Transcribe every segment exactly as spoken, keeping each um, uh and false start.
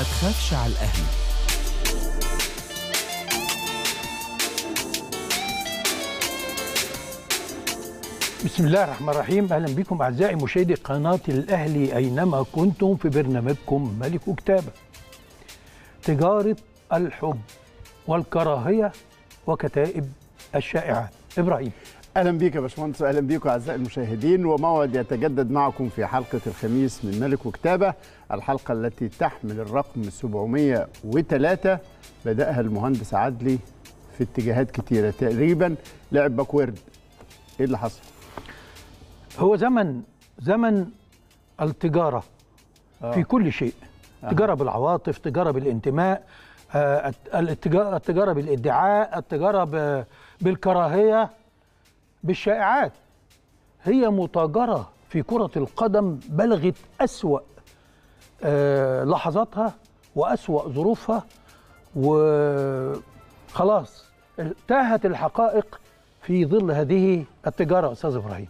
ما تخافش على الأهلي. بسم الله الرحمن الرحيم، أهلا بكم أعزائي مشاهدي قناة الأهلي أينما كنتم في برنامجكم ملك وكتابة. تجارة الحب والكراهية وكتائب الشائعات. إبراهيم، اهلا بيك يا باشمهندس، اهلا بيكم اعزائي المشاهدين، وموعد يتجدد معكم في حلقه الخميس من ملك وكتابه، الحلقه التي تحمل الرقم سبعمئة وثلاثة. بداها المهندس عدلي في اتجاهات كتيره، تقريبا لعب باكورد. ايه اللي حصل؟ هو زمن زمن التجاره آه. في كل شيء، آه. تجاره بالعواطف، تجاره بالانتماء، آه التجاره التجاره بالادعاء، التجاره بالكراهيه، بالشائعات. هي متاجرة في كرة القدم بلغت أسوأ لحظاتها وأسوأ ظروفها، وخلاص تاهت الحقائق في ظل هذه التجارة. أستاذ إبراهيم،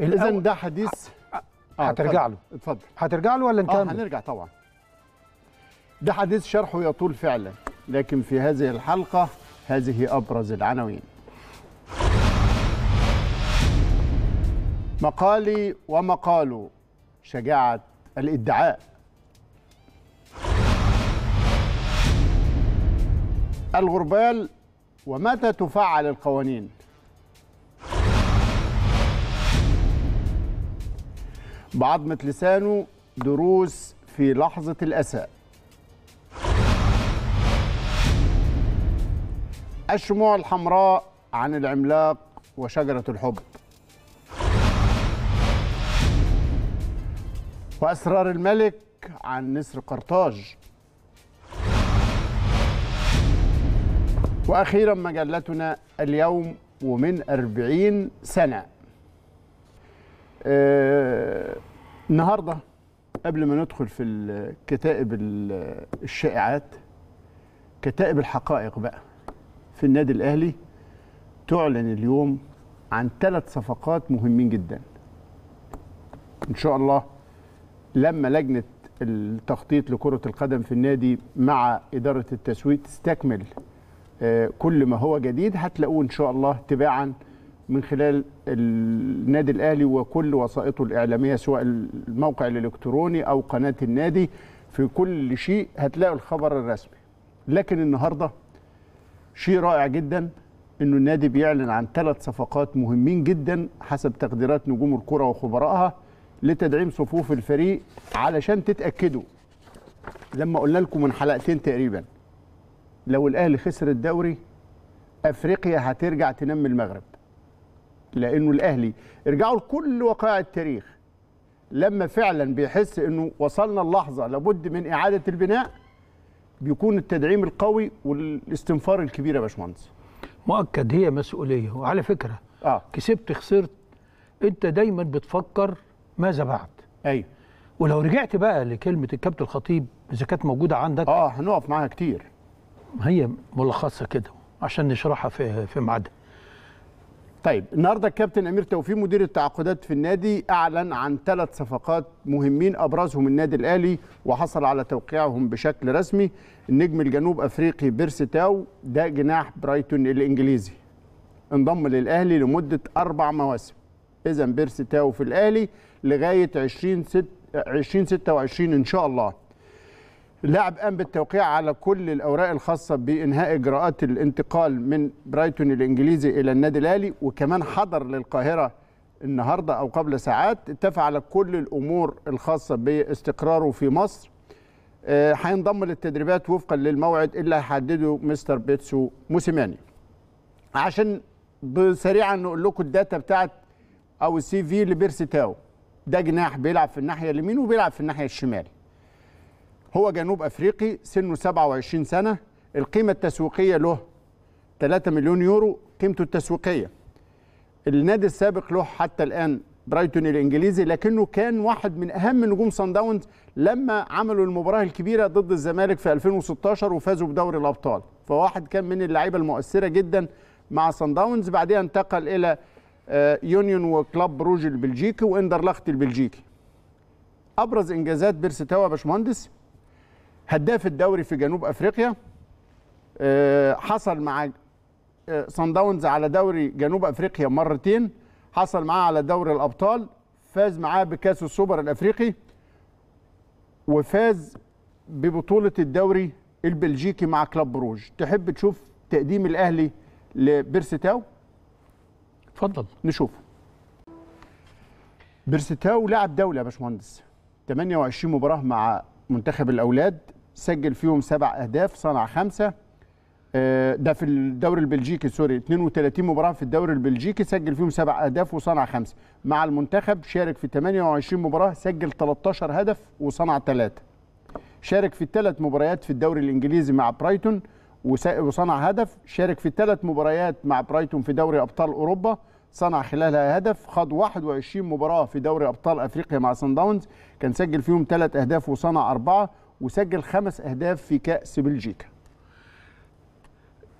إذا ده حديث هترجع له. اتفضل. هترجع له ولا نكمل؟ اه هنرجع طبعا. ده حديث شرحه يطول فعلا، لكن في هذه الحلقة هذه أبرز العناوين. مقالي ومقاله، شجاعة الادعاء. الغربال ومتى تفعل القوانين. بعضمة لسانه، دروس في لحظة الأسى. الشموع الحمراء عن العملاق وشجرة الحب. وأسرار الملك عن نسر قرطاج. وأخيرا مجلتنا اليوم ومن أربعين سنة. آه النهاردة قبل ما ندخل في كتائب الشائعات، كتائب الحقائق بقى في النادي الأهلي. تعلن اليوم عن ثلاث صفقات مهمين جدا إن شاء الله، لما لجنة التخطيط لكرة القدم في النادي مع إدارة التسويق تستكمل كل ما هو جديد، هتلاقوه إن شاء الله تباعا من خلال النادي الأهلي وكل وسائطه الإعلامية، سواء الموقع الإلكتروني أو قناة النادي. في كل شيء هتلاقوا الخبر الرسمي. لكن النهاردة شيء رائع جدا، إنه النادي بيعلن عن ثلاث صفقات مهمين جدا حسب تقديرات نجوم الكرة وخبرائها لتدعيم صفوف الفريق. علشان تتأكدوا، لما قلنا لكم من حلقتين تقريبا لو الأهلي خسر الدوري أفريقيا هترجع تنمي المغرب، لأنه الأهلي ارجعوا لكل وقائع التاريخ لما فعلا بيحس أنه وصلنا اللحظة لابد من إعادة البناء، بيكون التدعيم القوي والاستنفار الكبير. يا باشمهندس، مؤكد هي مسؤولية. وعلى فكرة آه. كسبت خسرت أنت دايما بتفكر ماذا بعد؟ ايوه. ولو رجعت بقى لكلمه الكابتن الخطيب، اذا كانت موجوده عندك اه هنقف معاها كتير، هي ملخصه كده عشان نشرحها في في ميعادها. طيب، النهارده الكابتن امير توفيق مدير التعاقدات في النادي اعلن عن ثلاث صفقات مهمين ابرزهم النادي الاهلي وحصل على توقيعهم بشكل رسمي. النجم الجنوب افريقي بيرس تاو، ده جناح برايتون الانجليزي، انضم للاهلي لمده اربع مواسم. إذا بيرس تاو في الأهلي لغاية ألفين وستة وعشرين إن شاء الله. اللاعب قام بالتوقيع على كل الأوراق الخاصة بإنهاء إجراءات الانتقال من برايتون الإنجليزي إلى النادي الأهلي، وكمان حضر للقاهرة النهاردة أو قبل ساعات، اتفق على كل الأمور الخاصة باستقراره في مصر. هينضم للتدريبات وفقا للموعد اللي هيحدده مستر بيتسو موسيماني. عشان سريعا نقول لكم الداتا بتاعت أو السي في لبيرس تاو. ده جناح بيلعب في الناحية اليمين وبيلعب في الناحية الشمال. هو جنوب أفريقي، سنه سبعة وعشرين سنة، القيمة التسويقية له ثلاثة مليون يورو قيمته التسويقية. النادي السابق له حتى الآن برايتون الإنجليزي، لكنه كان واحد من أهم نجوم صن داونز لما عملوا المباراة الكبيرة ضد الزمالك في ألفين وستاشر وفازوا بدوري الأبطال، فواحد كان من اللعيبة المؤثرة جدا مع صن داونز. بعدها انتقل إلى يونيون وكلاب بروج البلجيكي واندرلخت البلجيكي. ابرز انجازات بيرس تاو يا باشمهندس، هداف الدوري في جنوب افريقيا، حصل مع صن داونز على دوري جنوب افريقيا مرتين، حصل معاه على دوري الابطال، فاز معاه بكاس السوبر الافريقي، وفاز ببطوله الدوري البلجيكي مع كلاب بروج. تحب تشوف تقديم الاهلي لبيرس تاو؟ اتفضل نشوفه. بيرس تاو لعب دوله يا باشمهندس، ثمانية وعشرين مباراه مع منتخب الاولاد، سجل فيهم سبع اهداف، صنع خمسه، ده في الدوري البلجيكي، سوري، اثنين وثلاثين مباراه في الدوري البلجيكي، سجل فيهم سبع اهداف وصنع خمسه. مع المنتخب شارك في ثمانية وعشرين مباراه، سجل ثلاثة عشر هدف وصنع ثلاثه. شارك في الثلاث مباريات في الدوري الانجليزي مع برايتون وصنع هدف، شارك في الثلاث مباريات مع برايتون في دوري ابطال اوروبا، صنع خلالها هدف. خاض واحد وعشرين مباراه في دوري ابطال افريقيا مع صن داونز، كان سجل فيهم ثلاث اهداف وصنع اربعه، وسجل خمس اهداف في كاس بلجيكا.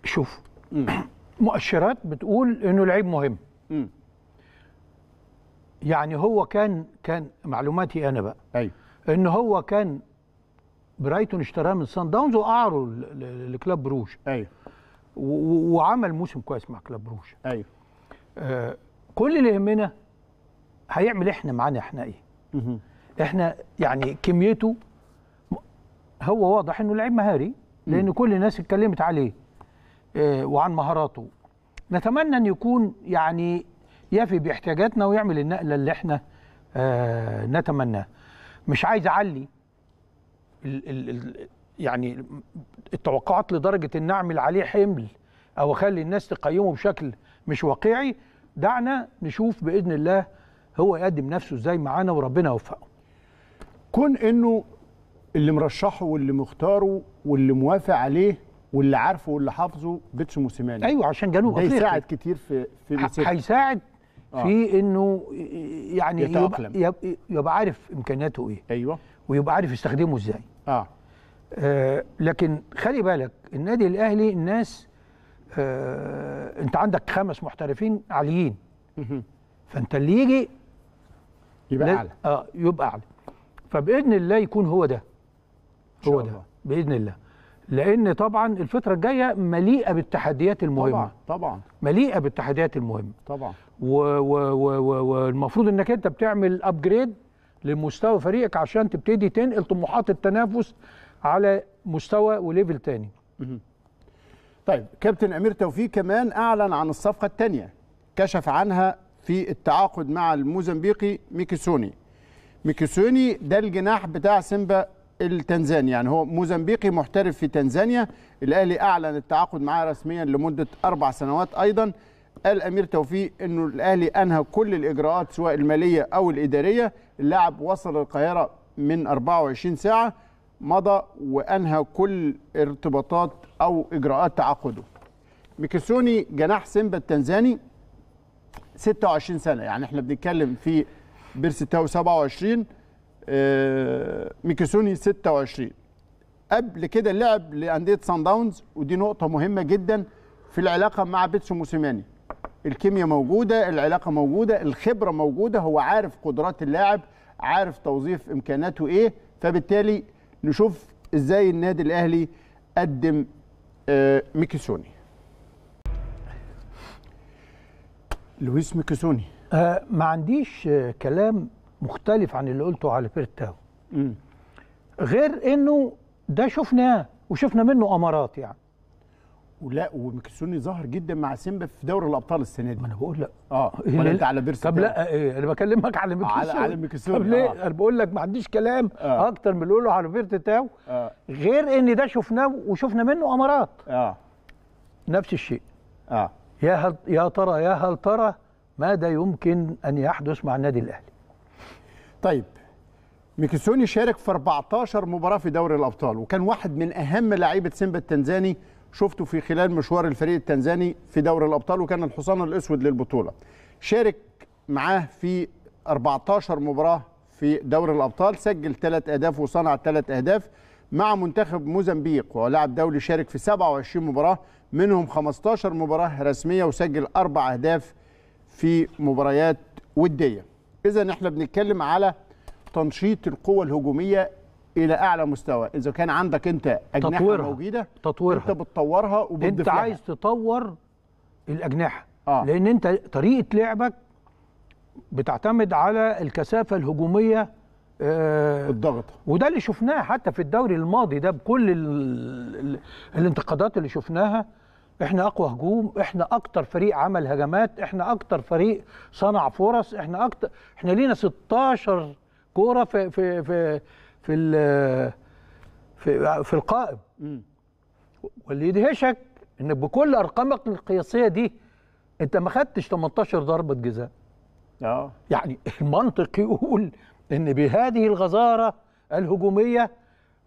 شوف مم. مؤشرات بتقول انه لعيب مهم. مم. يعني هو كان كان معلوماتي انا بقى، ايوه، ان هو كان برايتون اشتراه من صن داونز وقعره لكلاب بروج، ايوه، وعمل موسم كويس مع كلاب بروج، ايوه. آه كل اللي يهمنا هيعمل احنا معانا احنا ايه؟ مم. احنا يعني كميته، هو واضح انه لعيب مهاري لان مم. كل الناس اتكلمت عليه وعن مهاراته. نتمنى ان يكون يعني يفي باحتياجاتنا ويعمل النقله اللي احنا آه نتمناها. مش عايز اعلي ال ال ال يعني التوقعات لدرجه ان اعمل عليه حمل او اخلي الناس تقيمه بشكل مش واقعي. دعنا نشوف باذن الله هو يقدم نفسه ازاي معانا وربنا يوفقه. كون انه اللي مرشحه واللي مختاره واللي موافق عليه واللي عارفه واللي حافظه بيتسو موسيماني، ايوه، عشان جنوب افريقيا هيساعد كتير في في هيساعد في انه يعني يتأقلم. يبقى, يبقى عارف امكانياته ايه، ايوه، ويبقى عارف يستخدمه ازاي. اه, آه لكن خلي بالك النادي الاهلي الناس آه انت عندك خمس محترفين عاليين، فانت اللي يجي يبقى اعلى، اه يبقى اعلى، فباذن الله يكون هو ده هو ده باذن الله، لأن طبعا الفترة الجاية مليئة بالتحديات المهمة. طبعا طبعا مليئة بالتحديات المهمة طبعا، والمفروض انك انت بتعمل ابجريد لمستوى فريقك عشان تبتدي تنقل طموحات التنافس على مستوى وليفل تاني. طيب كابتن أمير توفيق كمان أعلن عن الصفقة التانية، كشف عنها في التعاقد مع الموزمبيقي ميكيسوني. ميكيسوني ده الجناح بتاع سيمبا التنزاني، يعني هو موزمبيقي محترف في تنزانيا. الاهلي اعلن التعاقد معاه رسميا لمده اربع سنوات. ايضا قال امير توفيق انه الاهلي انهى كل الاجراءات سواء الماليه او الاداريه. اللاعب وصل القاهره من أربعة وعشرين ساعه مضى وانهى كل ارتباطات او اجراءات تعاقده. ميكيسوني جناح سيمبا التنزاني ستة وعشرين سنه، يعني احنا بنتكلم في بيرس تاو سبعة وعشرين، ميكيسوني ستة وعشرين. قبل كده لعب لانديه صن داونز، ودي نقطه مهمه جدا في العلاقه مع بيتسو موسيماني. الكيمياء موجوده، العلاقه موجوده، الخبره موجوده، هو عارف قدرات اللاعب، عارف توظيف امكاناته ايه، فبالتالي نشوف ازاي النادي الاهلي قدم ميكيسوني. لويس ميكيسوني أه ما عنديش كلام مختلف عن اللي قلته على بيرس تاو، غير انه ده شفناه وشفنا منه امارات يعني. ولا وميكيسوني ظهر جدا مع سيمبا في دوري الابطال السنه دي. ما انا بقول لك اه ولا انت على بيرس تاو؟ طب لا ايه، انا بكلمك على ميكيسوني، على على ميكيسوني. طب ليه؟ انا بقول لك ما عنديش كلام آه. اكتر من اللي قوله على بيرس تاو، آه. غير ان ده شفناه وشفنا منه امارات. اه نفس الشيء. اه يا هل يا ترى يا هل ترى ماذا يمكن ان يحدث مع النادي الاهلي؟ طيب ميكيسوني شارك في أربعة عشر مباراه في دوري الابطال، وكان واحد من اهم لعيبه سيمبا التنزاني، شفته في خلال مشوار الفريق التنزاني في دوري الابطال، وكان الحصان الاسود للبطوله. شارك معاه في أربعة عشر مباراه في دوري الابطال، سجل ثلاث اهداف وصنع ثلاث اهداف. مع منتخب موزمبيق وهو لاعب دولي شارك في سبعة وعشرين مباراه، منهم خمسة عشر مباراه رسميه، وسجل اربع اهداف في مباريات وديه. إذا احنا بنتكلم على تنشيط القوة الهجومية الى اعلى مستوى. اذا كان عندك انت اجنحه تطورها. موجوده تطورها. انت بتطورها وبتضيف انت لها. عايز تطور الاجنحه آه. لان انت طريقه لعبك بتعتمد على الكثافه الهجوميه آه الضغط، وده اللي شفناه حتى في الدوري الماضي ده بكل ال... الانتقادات اللي شفناها. احنا اقوى هجوم، احنا اكتر فريق عمل هجمات، احنا اكتر فريق صنع فرص، احنا اكتر، احنا لينا ستاشر كوره في في في في ال... في, في القائم. م. واللي يدهشك ان بكل ارقامك القياسيه دي انت ما خدتش تمنتاشر ضربه جزاء. اه يعني المنطق يقول ان بهذه الغزاره الهجوميه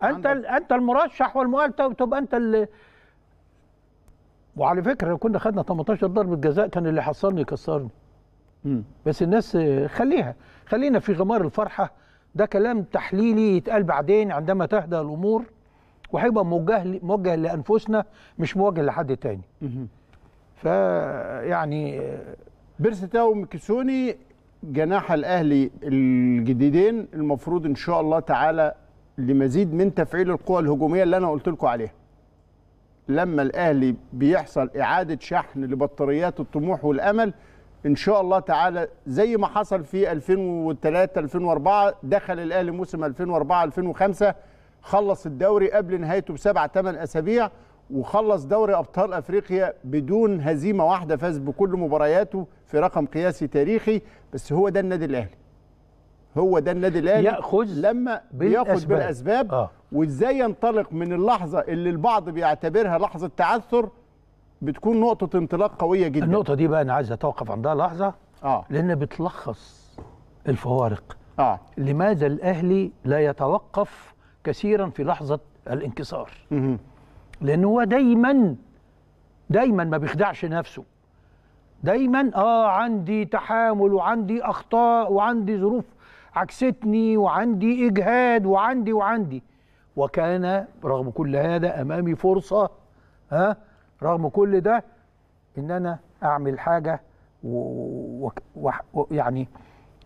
انت انت المرشح والمؤهل تبقى انت اللي. وعلى فكره لو كنا خدنا تمنتاشر ضربه جزاء كان اللي حصلني يكسرني. م. بس الناس خليها، خلينا في غمار الفرحه. ده كلام تحليلي يتقال بعدين عندما تهدأ الامور، وهيبقى موجه موجه لانفسنا مش موجه لحد تاني. فيعني بيرس تاو وميكيسوني جناح الاهلي الجديدين المفروض ان شاء الله تعالى لمزيد من تفعيل القوى الهجوميه اللي انا قلت لكم عليها. لما الاهلي بيحصل اعاده شحن لبطاريات الطموح والامل ان شاء الله تعالى، زي ما حصل في ألفين وتلاتة ألفين وأربعة، دخل الاهلي موسم ألفين وأربعة ألفين وخمسة خلص الدوري قبل نهايته بسبعة ثمانية اسابيع، وخلص دوري ابطال افريقيا بدون هزيمه واحده، فاز بكل مبارياته في رقم قياسي تاريخي. بس هو ده النادي الاهلي، هو ده النادي الاهلي ياخذ لما بياخذ بالاسباب آه. وازاي ينطلق من اللحظه اللي البعض بيعتبرها لحظه تعثر، بتكون نقطه انطلاق قويه جدا. النقطه دي بقى انا عايز اتوقف عندها لحظه اه لان بتلخص الفوارق. اه لماذا الاهلي لا يتوقف كثيرا في لحظه الانكسار؟ مه. لأن هو دايما دايما ما بيخدعش نفسه، دايما اه عندي تحامل وعندي اخطاء وعندي ظروف عكستني وعندي اجهاد وعندي وعندي وكان رغم كل هذا امامي فرصه ها رغم كل ده ان انا اعمل حاجه ويعني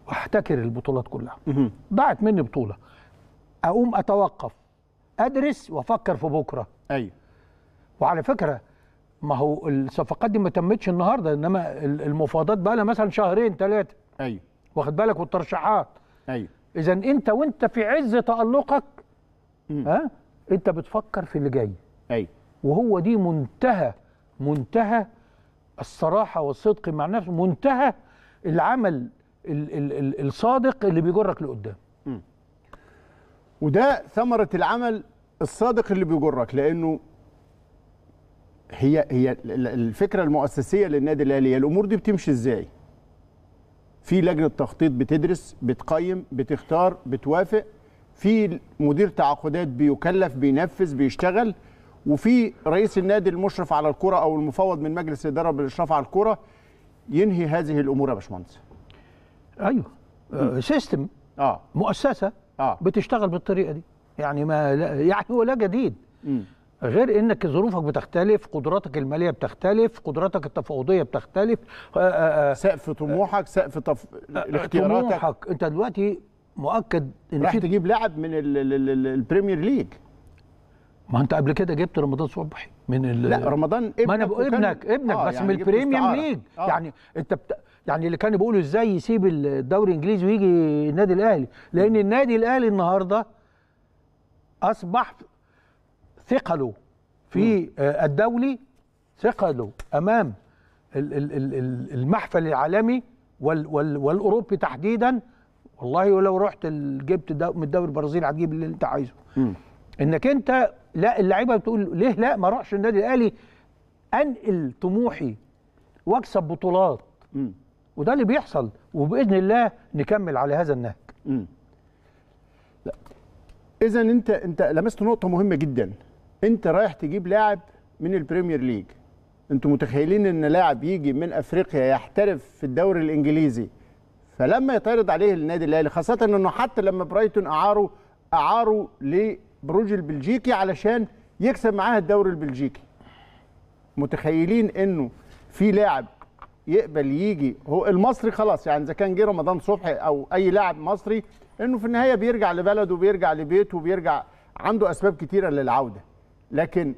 واحتكر البطولات كلها. ضاعت مني بطوله اقوم اتوقف ادرس وافكر في بكره. ايوه وعلى فكره ما هو الصفقات دي ما تمتش النهارده، انما المفاوضات بقى لها مثلا شهرين ثلاثه. ايوه واخد بالك، والترشيحات. ايوه اذا انت وانت في عز تألقك م. ها انت بتفكر في اللي جاي. ايوه وهو دي منتهى منتهى الصراحه والصدق مع نفسك، منتهى العمل ال ال ال الصادق اللي بيجرك لقدام. وده ثمره العمل الصادق اللي بيجرك، لانه هي هي الفكره المؤسسيه للنادي الاهلي. الامور دي بتمشي ازاي؟ في لجنه تخطيط بتدرس، بتقيم، بتختار، بتوافق، في مدير تعاقدات بيكلف بينفذ بيشتغل، وفي رئيس النادي المشرف على الكره او المفوض من مجلس الاداره بالاشراف على الكره ينهي هذه الامور يا باشمهندس. ايوه آه. سيستم اه مؤسسه آه. بتشتغل بالطريقه دي. يعني ما يعني هو لا جديد م. غير انك ظروفك بتختلف، قدراتك الماليه بتختلف، قدراتك التفاوضيه بتختلف، سقف طموحك، سقف تف... اختياراتك، طموحك. انت دلوقتي مؤكد ان راح تجيب لاعب من البريمير ليج. ما انت قبل كده جبت رمضان صبحي من ال... لا رمضان ابنك، ما انا بقول ابنك وكان... ابنك آه بس يعني من البريمير ليج آه. يعني انت بت... يعني اللي كانوا بيقولوا ازاي يسيب الدوري الانجليزي ويجي النادي الاهلي، لان النادي الاهلي النهارده اصبح ثقله في الدولي، ثقله امام المحفل العالمي والاوروبي تحديدا. والله ولو رحت جبت من الدوري البرازيلي هتجيب اللي انت عايزه. انك انت لا، اللعيبه بتقول ليه لا ما اروحش النادي الاهلي انقل طموحي واكسب بطولات. وده اللي بيحصل، وباذن الله نكمل على هذا النهج. إذا أنت أنت لمست نقطة مهمة جدا، أنت رايح تجيب لاعب من البريمير ليج. أنتوا متخيلين إن لاعب يجي من أفريقيا يحترف في الدوري الإنجليزي، فلما يتعرض عليه النادي الأهلي، خاصة إنه حتى لما برايتون أعاروا أعاروا لبروج البلجيكي علشان يكسب معاه الدوري البلجيكي. متخيلين إنه في لاعب يقبل يجي؟ هو المصري خلاص، يعني إذا كان جه رمضان صبحي أو أي لاعب مصري انه في النهايه بيرجع لبلده وبيرجع لبيته وبيرجع، عنده اسباب كتيره للعوده. لكن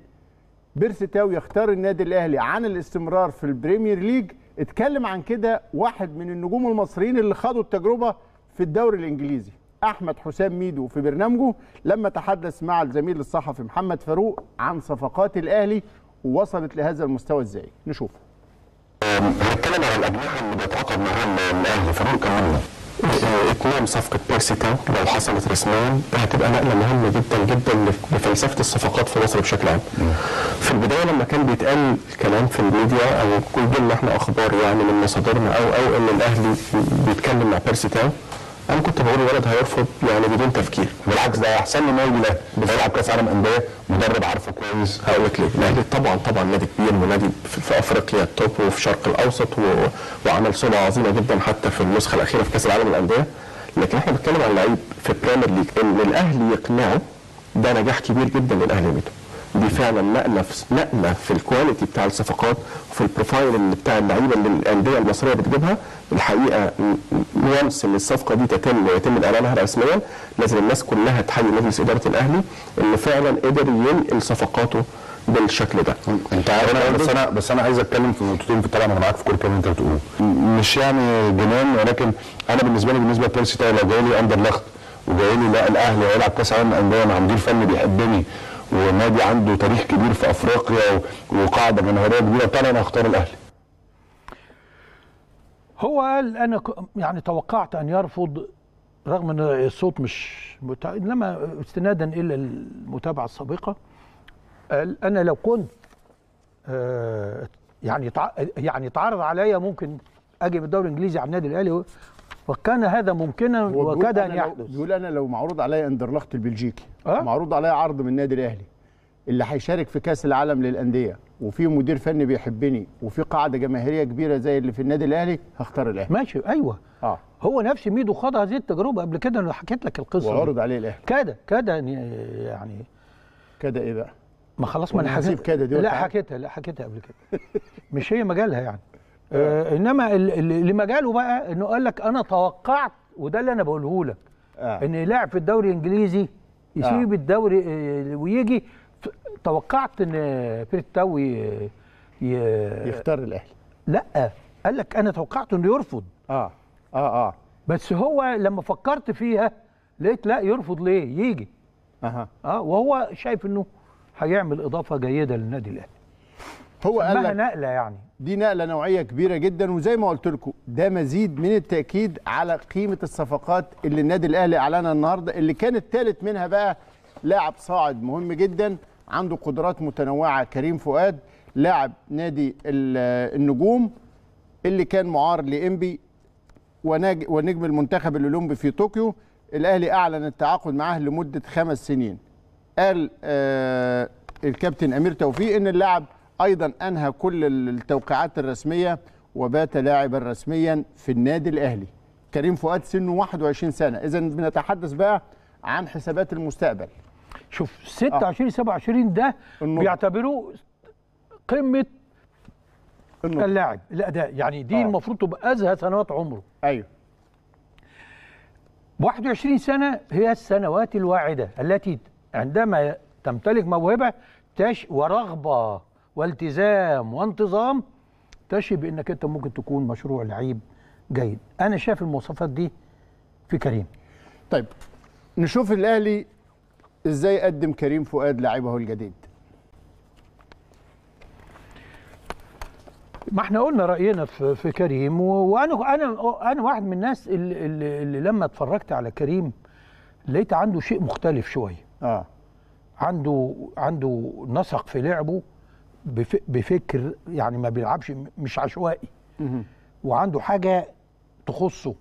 بيرس تاو يختار النادي الاهلي عن الاستمرار في البريمير ليج، اتكلم عن كده واحد من النجوم المصريين اللي خدوا التجربه في الدوري الانجليزي، احمد حسام ميدو، في برنامجه لما تحدث مع الزميل الصحفي محمد فاروق عن صفقات الاهلي ووصلت لهذا المستوى ازاي. نشوفه. بنتكلم على الاجنحه اللي بيتعاقد معاها الاهلي، فاروق كمان اتمام صفقه بيرس تاو لو حصلت رسميا هتبقى نقله مهمه جدا جدا لفلسفه الصفقات في مصر بشكل عام. في البدايه لما كان بيتقال الكلام في الميديا او كل دول احنا اخبار يعني من مصادرنا او او ان الاهلي بيتكلم مع بيرس تاو، انا كنت بقول الولد هيرفض يعني بدون تفكير، بالعكس ده احسن له ما يجي الاهلي، بيلعب كاس عالم انديه، مدرب عارفه كويس. هقول لك ليه؟ الاهلي طبعا طبعا نادي كبير ونادي في افريقيا التوب وفي الشرق الاوسط و... وعمل سمعه عظيمه جدا حتى في النسخه الاخيره في كاس العالم الانديه، لكن احنا بنتكلم عن لعيب في بريمير ليج ان الاهلي يقنعه ده نجاح كبير جدا للاهلي ميدو. دي فعلا نقله في نقله في الكواليتي بتاع الصفقات وفي البروفايل اللي بتاع اللعيبه اللي الانديه المصريه بتجيبها. الحقيقه وانس ان الصفقه دي تتم يتم اعلانها رسميا لازم الناس كلها تحيي مجلس اداره الاهلي انه فعلا قدر ينقل صفقاته بالشكل ده. انت عارف، بس انا بس انا عايز اتكلم في نقطتين في الطلعه، انا معاك في كل كلمه انت بتقوله، مش يعني جنان، ولكن انا بالنسبه لي بالنسبه لبيرسي تاو لو جاي لي اندرلخت وجاي لي لا الاهلي هيلعب كاس عالم الانديه مع مدير فني بيحبني ونادي عنده تاريخ كبير في افريقيا وقاعده جماهيريه كبيره، طبعا انا هختار الاهلي. هو قال انا يعني توقعت ان يرفض رغم ان الصوت مش متع... انما استنادا الى المتابعه السابقه قال انا لو كنت آه يعني تع... يعني اتعرض عليا ممكن اجي من الدوري الانجليزي على النادي الاهلي وكان هذا ممكنا وكاد ان يحدث. بيقول انا لو معروض عليا اندرلخت البلجيكي أه؟ معروض عليا عرض من النادي الاهلي اللي هيشارك في كاس العالم للانديه وفي مدير فني بيحبني وفي قاعده جماهيريه كبيره زي اللي في النادي الاهلي، هختار الاهلي. ماشي، ايوه اه هو نفس ميدو خد هذه التجربه قبل كده، انا حكيت لك القصه وعرض عليه الاهلي كده كده يعني كده ايه بقى؟ ما خلاص ما انا حكيت لا حكيتها لا حكيتها قبل كده مش هي مجالها يعني آه انما اللي مجاله بقى انه قال لك انا توقعت، وده اللي انا بقوله لك آه. ان لاعب في الدوري الانجليزي يسيب آه. الدوري ويجي، توقعت ان بيرس تاو ي... يختار الاهلي. لا، قال لك انا توقعت انه يرفض اه اه اه بس هو لما فكرت فيها لقيت لا، يرفض ليه؟ يجي اها اه وهو شايف انه هيعمل اضافه جيده للنادي الاهلي. هو قال لك نقله، يعني دي نقله نوعيه كبيره جدا، وزي ما قلت لكم ده مزيد من التاكيد على قيمه الصفقات اللي النادي الاهلي اعلنها النهارده، اللي كان الثالث منها بقى لاعب صاعد مهم جدا عنده قدرات متنوعه، كريم فؤاد لاعب نادي النجوم اللي كان معار لانبي ونجم المنتخب الاولمبي في طوكيو. الاهلي اعلن التعاقد معاه لمده خمس سنين. قال آه الكابتن امير توفيق ان اللاعب ايضا انهى كل التوقيعات الرسميه وبات لاعبا رسميا في النادي الاهلي. كريم فؤاد سنه واحد وعشرين سنه، اذا بنتحدث بقى عن حسابات المستقبل. شوف ستة وعشرين آه. سبعة وعشرين ده بيعتبروه قمه اللاعب الاداء، يعني دي آه. المفروض تبقى ازهى سنوات عمره. ايوه، واحد وعشرين سنه هي السنوات الواعده التي عندما تمتلك موهبه تش ورغبه والتزام وانتظام تشي بانك انت ممكن تكون مشروع لعيب جيد. انا شايف المواصفات دي في كريم. طيب نشوف الاهلي ازاي قدم كريم فؤاد لاعبه الجديد. ما احنا قلنا راينا في, في كريم، وانا انا انا واحد من الناس اللي, اللي لما اتفرجت على كريم لقيت عنده شيء مختلف شويه. اه عنده عنده نسق في لعبه، بفكر، يعني ما بيلعبش مش عشوائي، وعنده حاجه تخصه،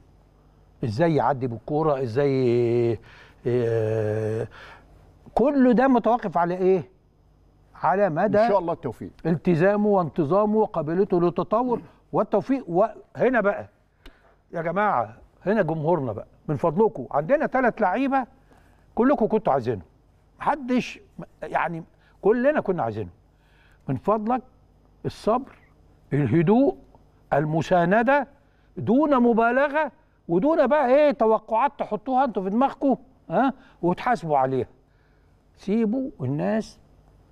ازاي يعدي بالكوره، ازاي اه كل ده متوقف على ايه؟ على مدى ان شاء الله التوفيق، التزامه وانتظامه وقابلته للتطور والتوفيق. وهنا بقى يا جماعه، هنا جمهورنا بقى من فضلكم، عندنا ثلاث لعيبه كلكم كنتوا عايزينهم، محدش يعني كلنا كنا عايزينهم. من فضلك الصبر، الهدوء، المساندة دون مبالغة، ودول بقى ايه توقعات تحطوها انتوا في دماغكم ها وتحاسبوا عليها. سيبوا الناس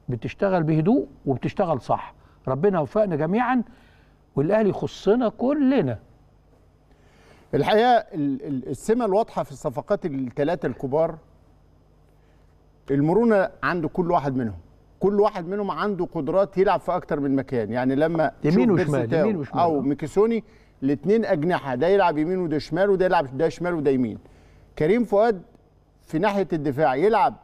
بتشتغل بهدوء وبتشتغل صح، ربنا وفقنا جميعا والاهلي يخصنا كلنا. الحقيقه السمه الواضحه في الصفقات الثلاثه الكبار المرونه عند كل واحد منهم، كل واحد منهم عنده قدرات يلعب في اكتر من مكان، يعني لما يمين وشمال يمين وشمال او ميكيسوني الاثنين اجنحه، ده يلعب يمين وده شمال وده يلعب ده شمال وده يمين. كريم فؤاد في ناحيه الدفاع يلعب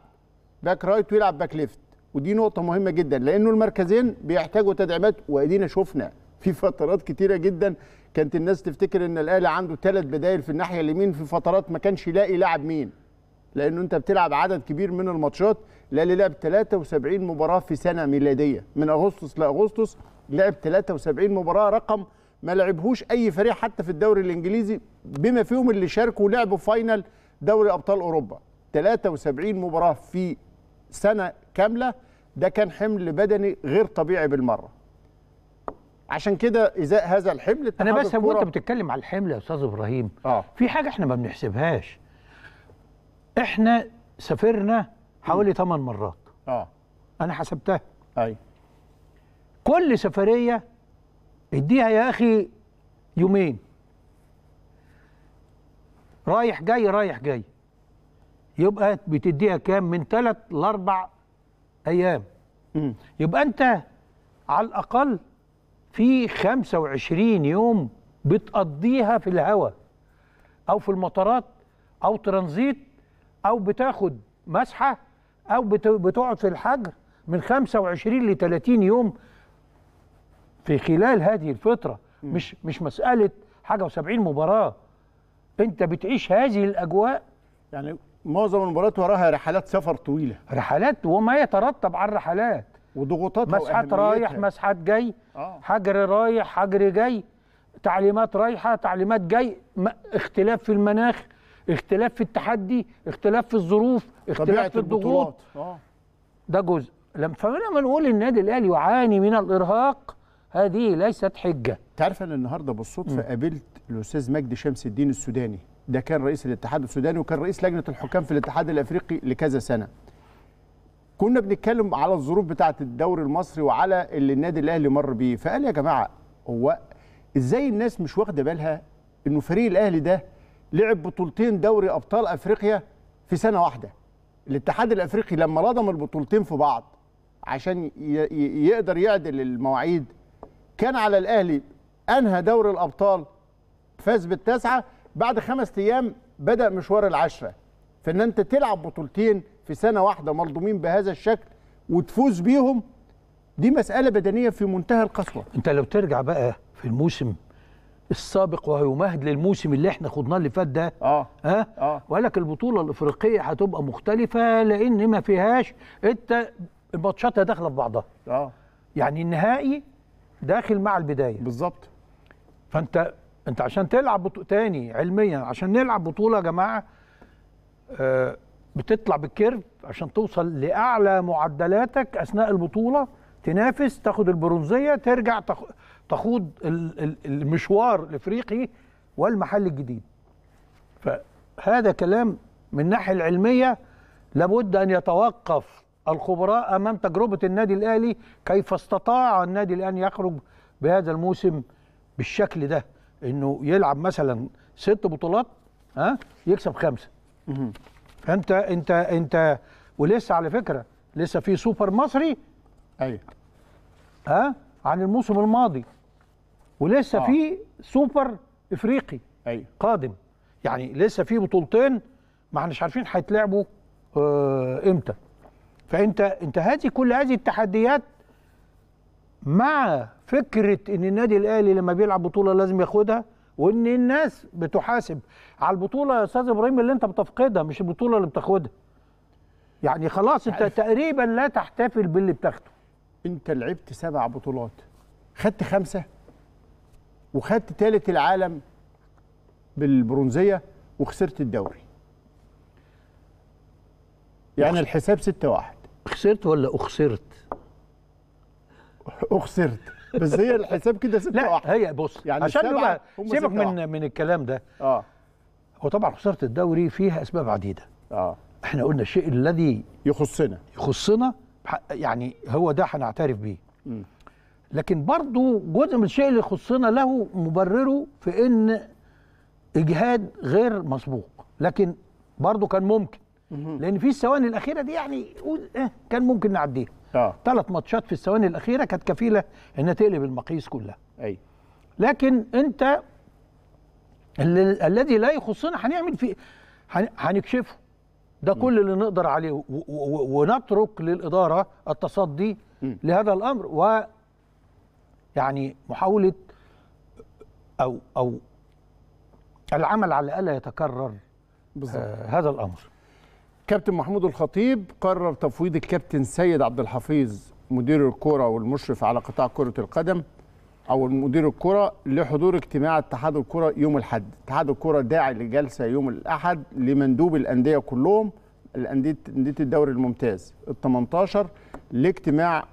باك رايت ويلعب باك ليفت، ودي نقطه مهمه جدا لانه المركزين بيحتاجوا تدعيمات، وادينا شفنا في فترات كتيره جدا كانت الناس تفتكر ان الاهلي عنده ثلاث بدائل في الناحيه اليمين، في فترات ما كانش يلاقي لاعب مين، لانه انت بتلعب عدد كبير من الماتشات. الاهلي لعب ثلاثة وسبعين مباراه في سنه ميلاديه، من اغسطس لاغسطس لعب ثلاثة وسبعين مباراه، رقم ما لعبهوش اي فريق حتى في الدوري الانجليزي بما فيهم اللي شاركوا ولعبوا فاينل دوري ابطال اوروبا. ثلاثة وسبعين مباراه في سنه كامله، ده كان حمل بدني غير طبيعي بالمره. عشان كده ازاء هذا الحمل انا بس وانت بتتكلم على الحمل يا استاذ ابراهيم آه. في حاجه احنا ما بنحسبهاش، احنا سافرنا حوالي ثمان مرات اه انا حسبتها اي كل سفريه اديها يا اخي يومين رايح جاي رايح جاي، يبقى بتديها كام؟ من ثلاث لاربع ايام م. يبقى انت على الاقل في خمسة وعشرين يوم بتقضيها في الهواء او في المطارات او ترانزيت او بتاخد مسحه او بتقعد في الحجر، من خمسة وعشرين ل ثلاثين يوم في خلال هذه الفتره. م. مش مش مساله حاجه وسبعين مباراه، انت بتعيش هذه الاجواء. يعني معظم المباريات وراها رحلات سفر طويله، رحلات وما يترتب على الرحلات وضغوطات، مسحات رايح مسحات جاي آه. حجر رايح حجر جاي، تعليمات رايحه تعليمات جاي، اختلاف في المناخ، اختلاف في التحدي، اختلاف في الظروف، اختلاف في الضغوط آه. ده جزء. فلما نقول النادي الاهلي يعاني من الارهاق هذه ليست حجه. تعرف انا النهارده بالصدفه قابلت الاستاذ مجدي شمس الدين السوداني، ده كان رئيس الاتحاد السوداني وكان رئيس لجنه الحكام في الاتحاد الافريقي لكذا سنه. كنا بنتكلم على الظروف بتاعه الدوري المصري وعلى اللي النادي الاهلي مر بيه، فقال يا جماعه هو ازاي الناس مش واخده بالها انه فريق الاهلي ده لعب بطولتين دوري ابطال افريقيا في سنه واحده. الاتحاد الافريقي لما لضم البطولتين في بعض عشان يقدر يعدل المواعيد كان على الاهلي انهى دوري الابطال، فاز بالتاسعه، بعد خمس ايام بدا مشوار العشره. فان انت تلعب بطولتين في سنه واحده ملضومين بهذا الشكل وتفوز بيهم، دي مساله بدنيه في منتهى القسوه. انت لو ترجع بقى في الموسم السابق وهيمهد للموسم اللي احنا خدناه اللي فات ده اه ها اه وقال لك البطوله الافريقيه هتبقى مختلفه لان ما فيهاش انت الماتشات داخله في بعضها اه يعني النهائي داخل مع البدايه بالظبط. فانت انت عشان تلعب بطو... تاني علميا عشان نلعب بطوله يا جماعه آه بتطلع بالكيرف عشان توصل لاعلى معدلاتك اثناء البطوله، تنافس تاخد البرونزيه، ترجع تخ... تخوض المشوار الافريقي والمحل الجديد. فهذا كلام من الناحيه العلميه لابد ان يتوقف الخبراء امام تجربه النادي الاهلي، كيف استطاع النادي الأهلي ان يخرج بهذا الموسم بالشكل ده، انه يلعب مثلا ست بطولات ها يكسب خمسه. فانت انت انت ولسه على فكره لسه في سوبر مصري ايوه ها عن الموسم الماضي، ولسه آه. في سوبر افريقي أيوة. قادم، يعني لسه في بطولتين ما احناش عارفين هيتلعبوا آه امتى. فانت انت هذه كل هذه التحديات مع فكره ان النادي الاهلي لما بيلعب بطوله لازم ياخدها، وان الناس بتحاسب على البطوله يا استاذ ابراهيم اللي انت بتفقدها مش البطوله اللي بتاخدها. يعني خلاص انت تقريبا لا تحتفل باللي بتاخده. انت لعبت سبع بطولات، خدت خمسه وخدت ثالث العالم بالبرونزيه وخسرت الدوري، يعني الحساب ستة واحد. خسرت ولا اخسرت؟ اخسرت بس هي الحساب كده ستة واحد. لا هي بص يعني عشان سيبك من من الكلام ده اه هو طبعا خساره الدوري فيها اسباب عديده. اه احنا قلنا الشيء الذي يخصنا يخصنا يعني هو ده هنعترف بيه. م. لكن برضو جزء من الشيء اللي يخصنا له مبرره في ان اجهاد غير مسبوق، لكن برضو كان ممكن لان في الثواني الاخيره دي يعني كان ممكن نعديها. اه ثلاث ماتشات في الثواني الاخيره كانت كفيله انها تقلب المقاييس كلها. اي لكن انت الذي لا يخصنا هنعمل فيه هنكشفه، ده كل اللي نقدر عليه، ونترك للاداره التصدي م. لهذا الامر، و يعني محاوله او او العمل على الا يتكرر آه هذا الامر. كابتن محمود الخطيب قرر تفويض الكابتن سيد عبد الحفيظ مدير الكرة والمشرف على قطاع كرة القدم أو مدير الكرة لحضور اجتماع اتحاد الكرة يوم الأحد. اتحاد الكرة داعي لجلسة يوم الأحد لمندوب الأندية كلهم، الأندية أندية الدوري الممتاز الثمانية عشر، لاجتماع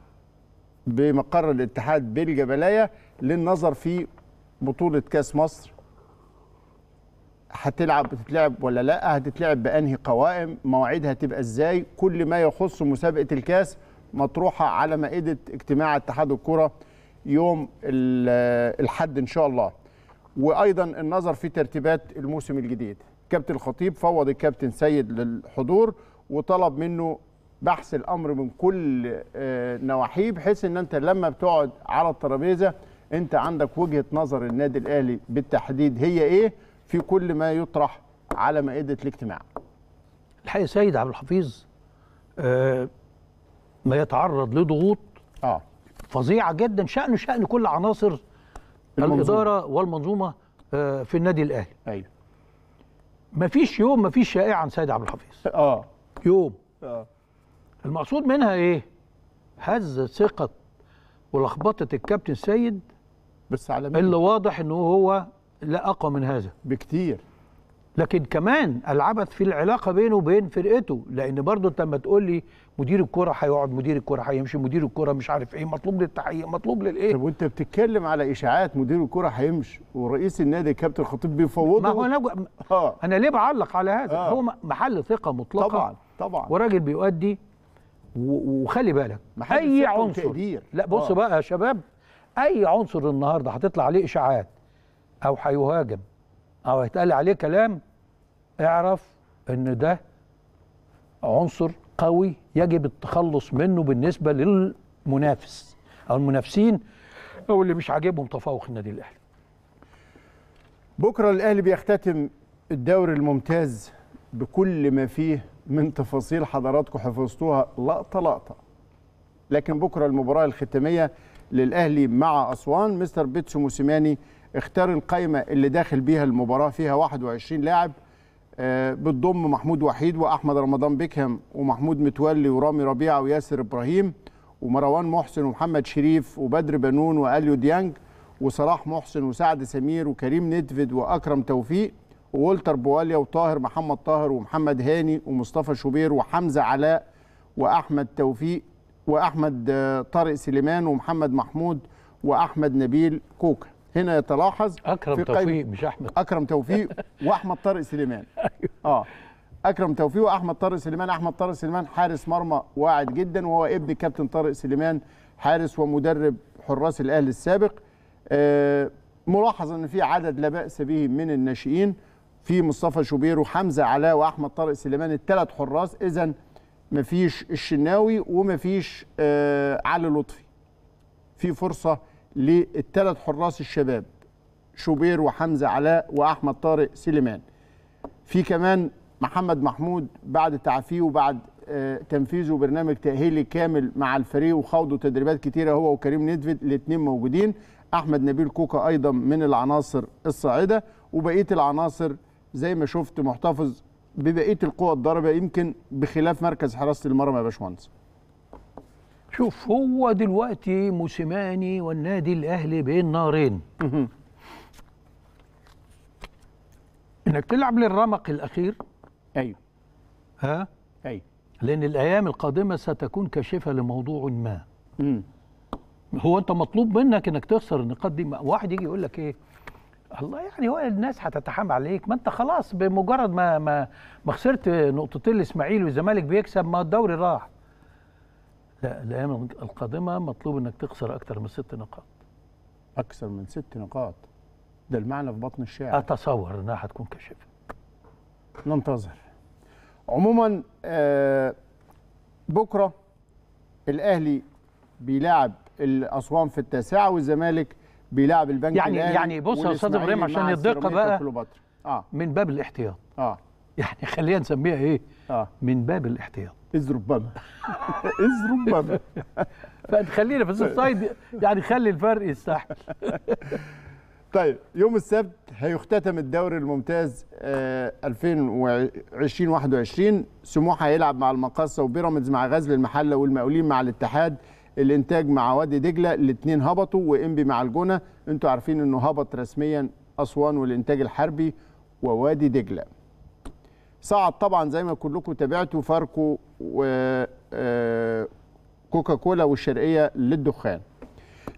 بمقر الاتحاد بالجبلاية للنظر في بطولة كأس مصر. هتلعب بتتلعب ولا لا؟ هتتلعب بانهي قوائم؟ مواعيدها هتبقى ازاي؟ كل ما يخص مسابقه الكاس مطروحه على مائده اجتماع اتحاد الكره يوم الاحد ان شاء الله. وايضا النظر في ترتيبات الموسم الجديد. كابتن الخطيب فوض الكابتن سيد للحضور وطلب منه بحث الامر من كل نواحيه، بحيث ان انت لما بتقعد على الترابيزه انت عندك وجهه نظر النادي الاهلي بالتحديد هي ايه في كل ما يطرح على مائدة الاجتماع. الحقيقة سيد عبد الحفيظ آه ما يتعرض لضغوط آه. فظيعة جدا، شأنه شأن كل عناصر المنظومة. الإدارة والمنظومة آه في النادي الأهلي. أيوه. ما فيش يوم ما فيش شائعة عن سيد عبد الحفيظ. آه. يوم. آه. المقصود منها إيه؟ هزة ثقة ولخبطة الكابتن سيد، بس على مين؟ اللي واضح إنه هو لا أقوى من هذا بكتير. لكن كمان العبث في العلاقة بينه وبين فرقته، لأن برضه أنت لما تقول لي مدير الكرة هيقعد، مدير الكرة هيمشي، مدير الكرة مش عارف إيه، مطلوب للتحقيق، مطلوب للإيه. طب وأنت بتتكلم على إشاعات مدير الكرة هيمشي ورئيس النادي الكابتن الخطيب بيفوضه. ما هو أنا آه. أنا ليه بعلق على هذا؟ آه. هو محل ثقة مطلقة طبعًا طبعًا، وراجل بيؤدي، وخلي بالك أي عنصر تقدير. لا بص آه. بقى يا شباب، أي عنصر النهارده هتطلع عليه إشاعات أو هيهاجم أو هيتقال عليه كلام، اعرف إن ده عنصر قوي يجب التخلص منه بالنسبة للمنافس أو المنافسين أو اللي مش عاجبهم تفوق النادي الأهلي. بكرة الأهلي بيختتم الدوري الممتاز بكل ما فيه من تفاصيل حضراتكم حفظتوها لقطة لقطة. لكن بكرة المباراة الختامية للأهلي مع أسوان، مستر بيتسو موسيماني اختار القائمة اللي داخل بيها المباراة، فيها واحد وعشرين لاعب بتضم محمود وحيد وأحمد رمضان بيكهام ومحمود متولي ورامي ربيعة وياسر إبراهيم ومروان محسن ومحمد شريف وبدر بنون وأليو ديانج وصلاح محسن وسعد سمير وكريم ندفد وأكرم توفيق وولتر بواليا وطاهر محمد طاهر ومحمد هاني ومصطفى شوبير وحمزة علاء وأحمد توفيق وأحمد طارق سليمان ومحمد محمود وأحمد نبيل كوكا. هنا يتلاحظ أكرم توفيق، مش أحمد، أكرم توفيق وأحمد طارق سليمان. آه أكرم توفيق وأحمد طارق سليمان. أحمد طارق سليمان حارس مرمى واعد جدا، وهو ابن كابتن طارق سليمان حارس ومدرب حراس الأهلي السابق. آه ملاحظة إن في عدد لا بأس به من الناشئين، في مصطفى شوبير وحمزة علاء وأحمد طارق سليمان الثلاث حراس. إذا مفيش الشناوي ومفيش آه علي لطفي، في فرصة للثلاث حراس الشباب شوبير وحمزه علاء واحمد طارق سليمان. في كمان محمد محمود بعد تعافيه وبعد تنفيذه برنامج تاهيلي كامل مع الفريق وخوضوا تدريبات كتيره هو وكريم ندفد، الاثنين موجودين. احمد نبيل كوكا ايضا من العناصر الصاعده، وبقيه العناصر زي ما شفت محتفظ ببقيه القوى الضاربه، يمكن بخلاف مركز حراسه المرمى يا باشمهندس. شوف، هو دلوقتي موسيماني والنادي الاهلي بين نارين. انك تلعب للرمق الاخير. ايوه. ها؟ ايوه. لان الايام القادمه ستكون كاشفه لموضوع ما. امم هو انت مطلوب منك انك تخسر النقاط دي. واحد يجي يقول لك ايه؟ الله يعني هو الناس هتتحامل عليك، ما انت خلاص بمجرد ما ما ما خسرت نقطتين الاسماعيلي والزمالك بيكسب ما الدوري راح. لا الايام القادمه مطلوب انك تخسر اكثر من ست نقاط. اكثر من ست نقاط ده المعنى في بطن الشارع. اتصور انها هتكون كشفه. ننتظر. عموما آه بكره الاهلي بيلعب الاسوان في التاسعه والزمالك بيلعب البنك يعني الاهلي. يعني بص يا استاذ ابراهيم عشان الدقه بقى آه. من باب الاحتياط. اه يعني خلينا نسميها ايه؟ اه من باب الاحتياط. إذ ربما إذ ربما فتخلينا في السايد يعني خلي الفرق يستحمل. طيب يوم السبت هيختتم الدوري الممتاز ألفين وعشرين واحد وعشرين. سموحه هيلعب مع المقاصه وبيراميدز مع غزل المحله والمقاولين مع الاتحاد، الانتاج مع وادي دجله، الاثنين هبطوا، وانبي مع الجونه. انتوا عارفين انه هبط رسميا اسوان والانتاج الحربي ووادي دجله. صعد طبعا زي ما كلكم تابعتوا فاركو وكوكا كولا والشرقيه للدخان.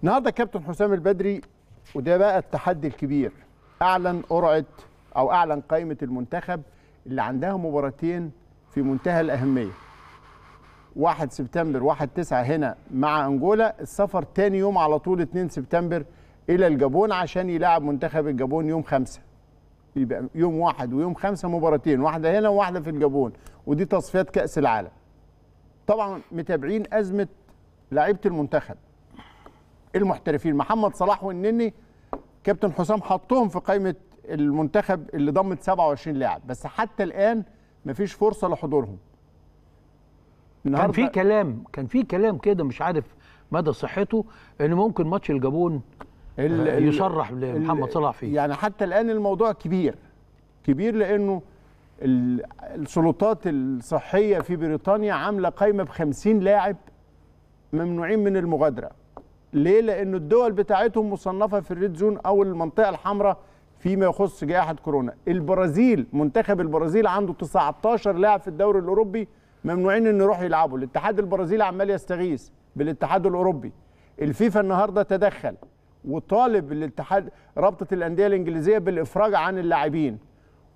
النهارده كابتن حسام البدري، وده بقى التحدي الكبير، اعلن قرعه او اعلن قائمه المنتخب اللي عندها مباراتين في منتهى الاهميه. واحد سبتمبر واحد تسعة هنا مع انجولا، السفر تاني يوم على طول اتنين سبتمبر الى الجابون عشان يلعب منتخب الجابون يوم خمسة. يبقى يوم واحد ويوم خمسة مباراتين، واحده هنا وواحده في الجابون، ودي تصفيات كأس العالم. طبعا متابعين أزمة لعيبة المنتخب المحترفين محمد صلاح والنني، كابتن حسام حطهم في قائمة المنتخب اللي ضمت سبعة وعشرين لاعب، بس حتى الآن مفيش فرصة لحضورهم. كان في كلام كان في كلام كده مش عارف مدى صحته ان ممكن ماتش الجابون يصرح لمحمد صلاح فيه. يعني حتى الآن الموضوع كبير كبير لأنه السلطات الصحية في بريطانيا عاملة قائمة بخمسين لاعب ممنوعين من المغادرة. ليه؟ لأن الدول بتاعتهم مصنفة في الريد زون أو المنطقة الحمراء فيما يخص جائحة كورونا. البرازيل، منتخب البرازيل عنده تسعتاشر لاعب في الدوري الأوروبي ممنوعين إن يروحوا يلعبوا. الاتحاد البرازيلي عمال يستغيث بالاتحاد الأوروبي. الفيفا النهاردة تدخل وطالب الاتحاد رابطة الأندية الإنجليزية بالإفراج عن اللاعبين،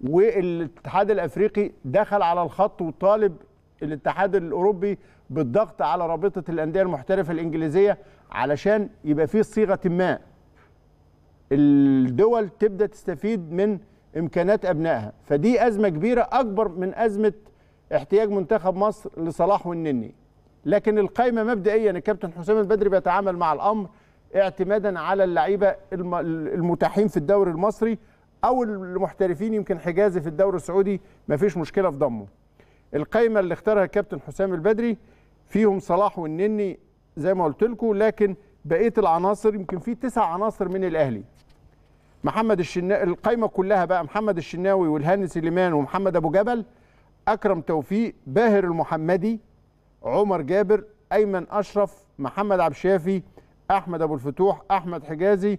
والاتحاد الافريقي دخل على الخط وطالب الاتحاد الاوروبي بالضغط على رابطه الانديه المحترفه الانجليزيه علشان يبقى في صيغه ما الدول تبدا تستفيد من امكانات ابنائها. فدي ازمه كبيره اكبر من ازمه احتياج منتخب مصر لصلاح والنني. لكن القائمه مبدئيا الكابتن حسام البدري بيتعامل مع الامر اعتمادا على اللعيبه المتاحين في الدوري المصري أو المحترفين. يمكن حجازي في الدوري السعودي مفيش مشكلة في ضمه. القايمة اللي اختارها الكابتن حسام البدري فيهم صلاح والنني زي ما قلت لكم، لكن بقية العناصر يمكن في تسع عناصر من الأهلي. محمد الشناوي، القايمة كلها بقى محمد الشناوي والهاني سليمان ومحمد أبو جبل، أكرم توفيق، باهر المحمدي، عمر جابر، أيمن أشرف، محمد عبد الشافي، أحمد أبو الفتوح، أحمد حجازي،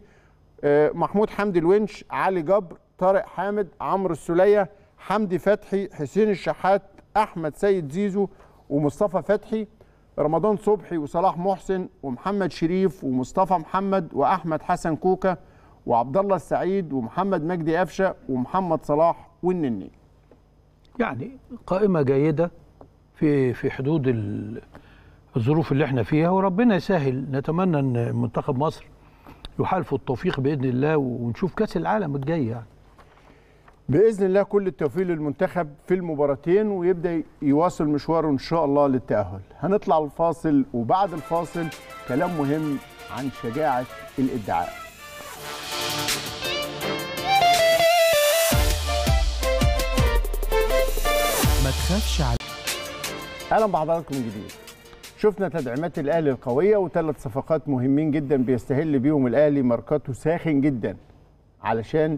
محمود حمدي الونش، علي جبر، طارق حامد، عمرو السليه، حمدي فتحي، حسين الشحات، احمد سيد زيزو ومصطفى فتحي، رمضان صبحي وصلاح محسن ومحمد شريف ومصطفى محمد واحمد حسن كوكا وعبد الله السعيد ومحمد مجدي قفشه ومحمد صلاح والنني. يعني قائمه جيده في في حدود الظروف اللي احنا فيها، وربنا يسهل. نتمنى ان منتخب مصر يحالفوا التوفيق باذن الله، ونشوف كاس العالم الجاي يعني. باذن الله كل التوفيق للمنتخب في المباراتين، ويبدا يواصل مشواره ان شاء الله للتاهل. هنطلع الفاصل، وبعد الفاصل كلام مهم عن شجاعه الادعاء. ما تخافش على. اهلا بحضراتكم من جديد. شفنا تدعيمات الاهلي القويه وثلاث صفقات مهمين جدا بيستهل بيهم الاهلي ماركاته ساخن جدا علشان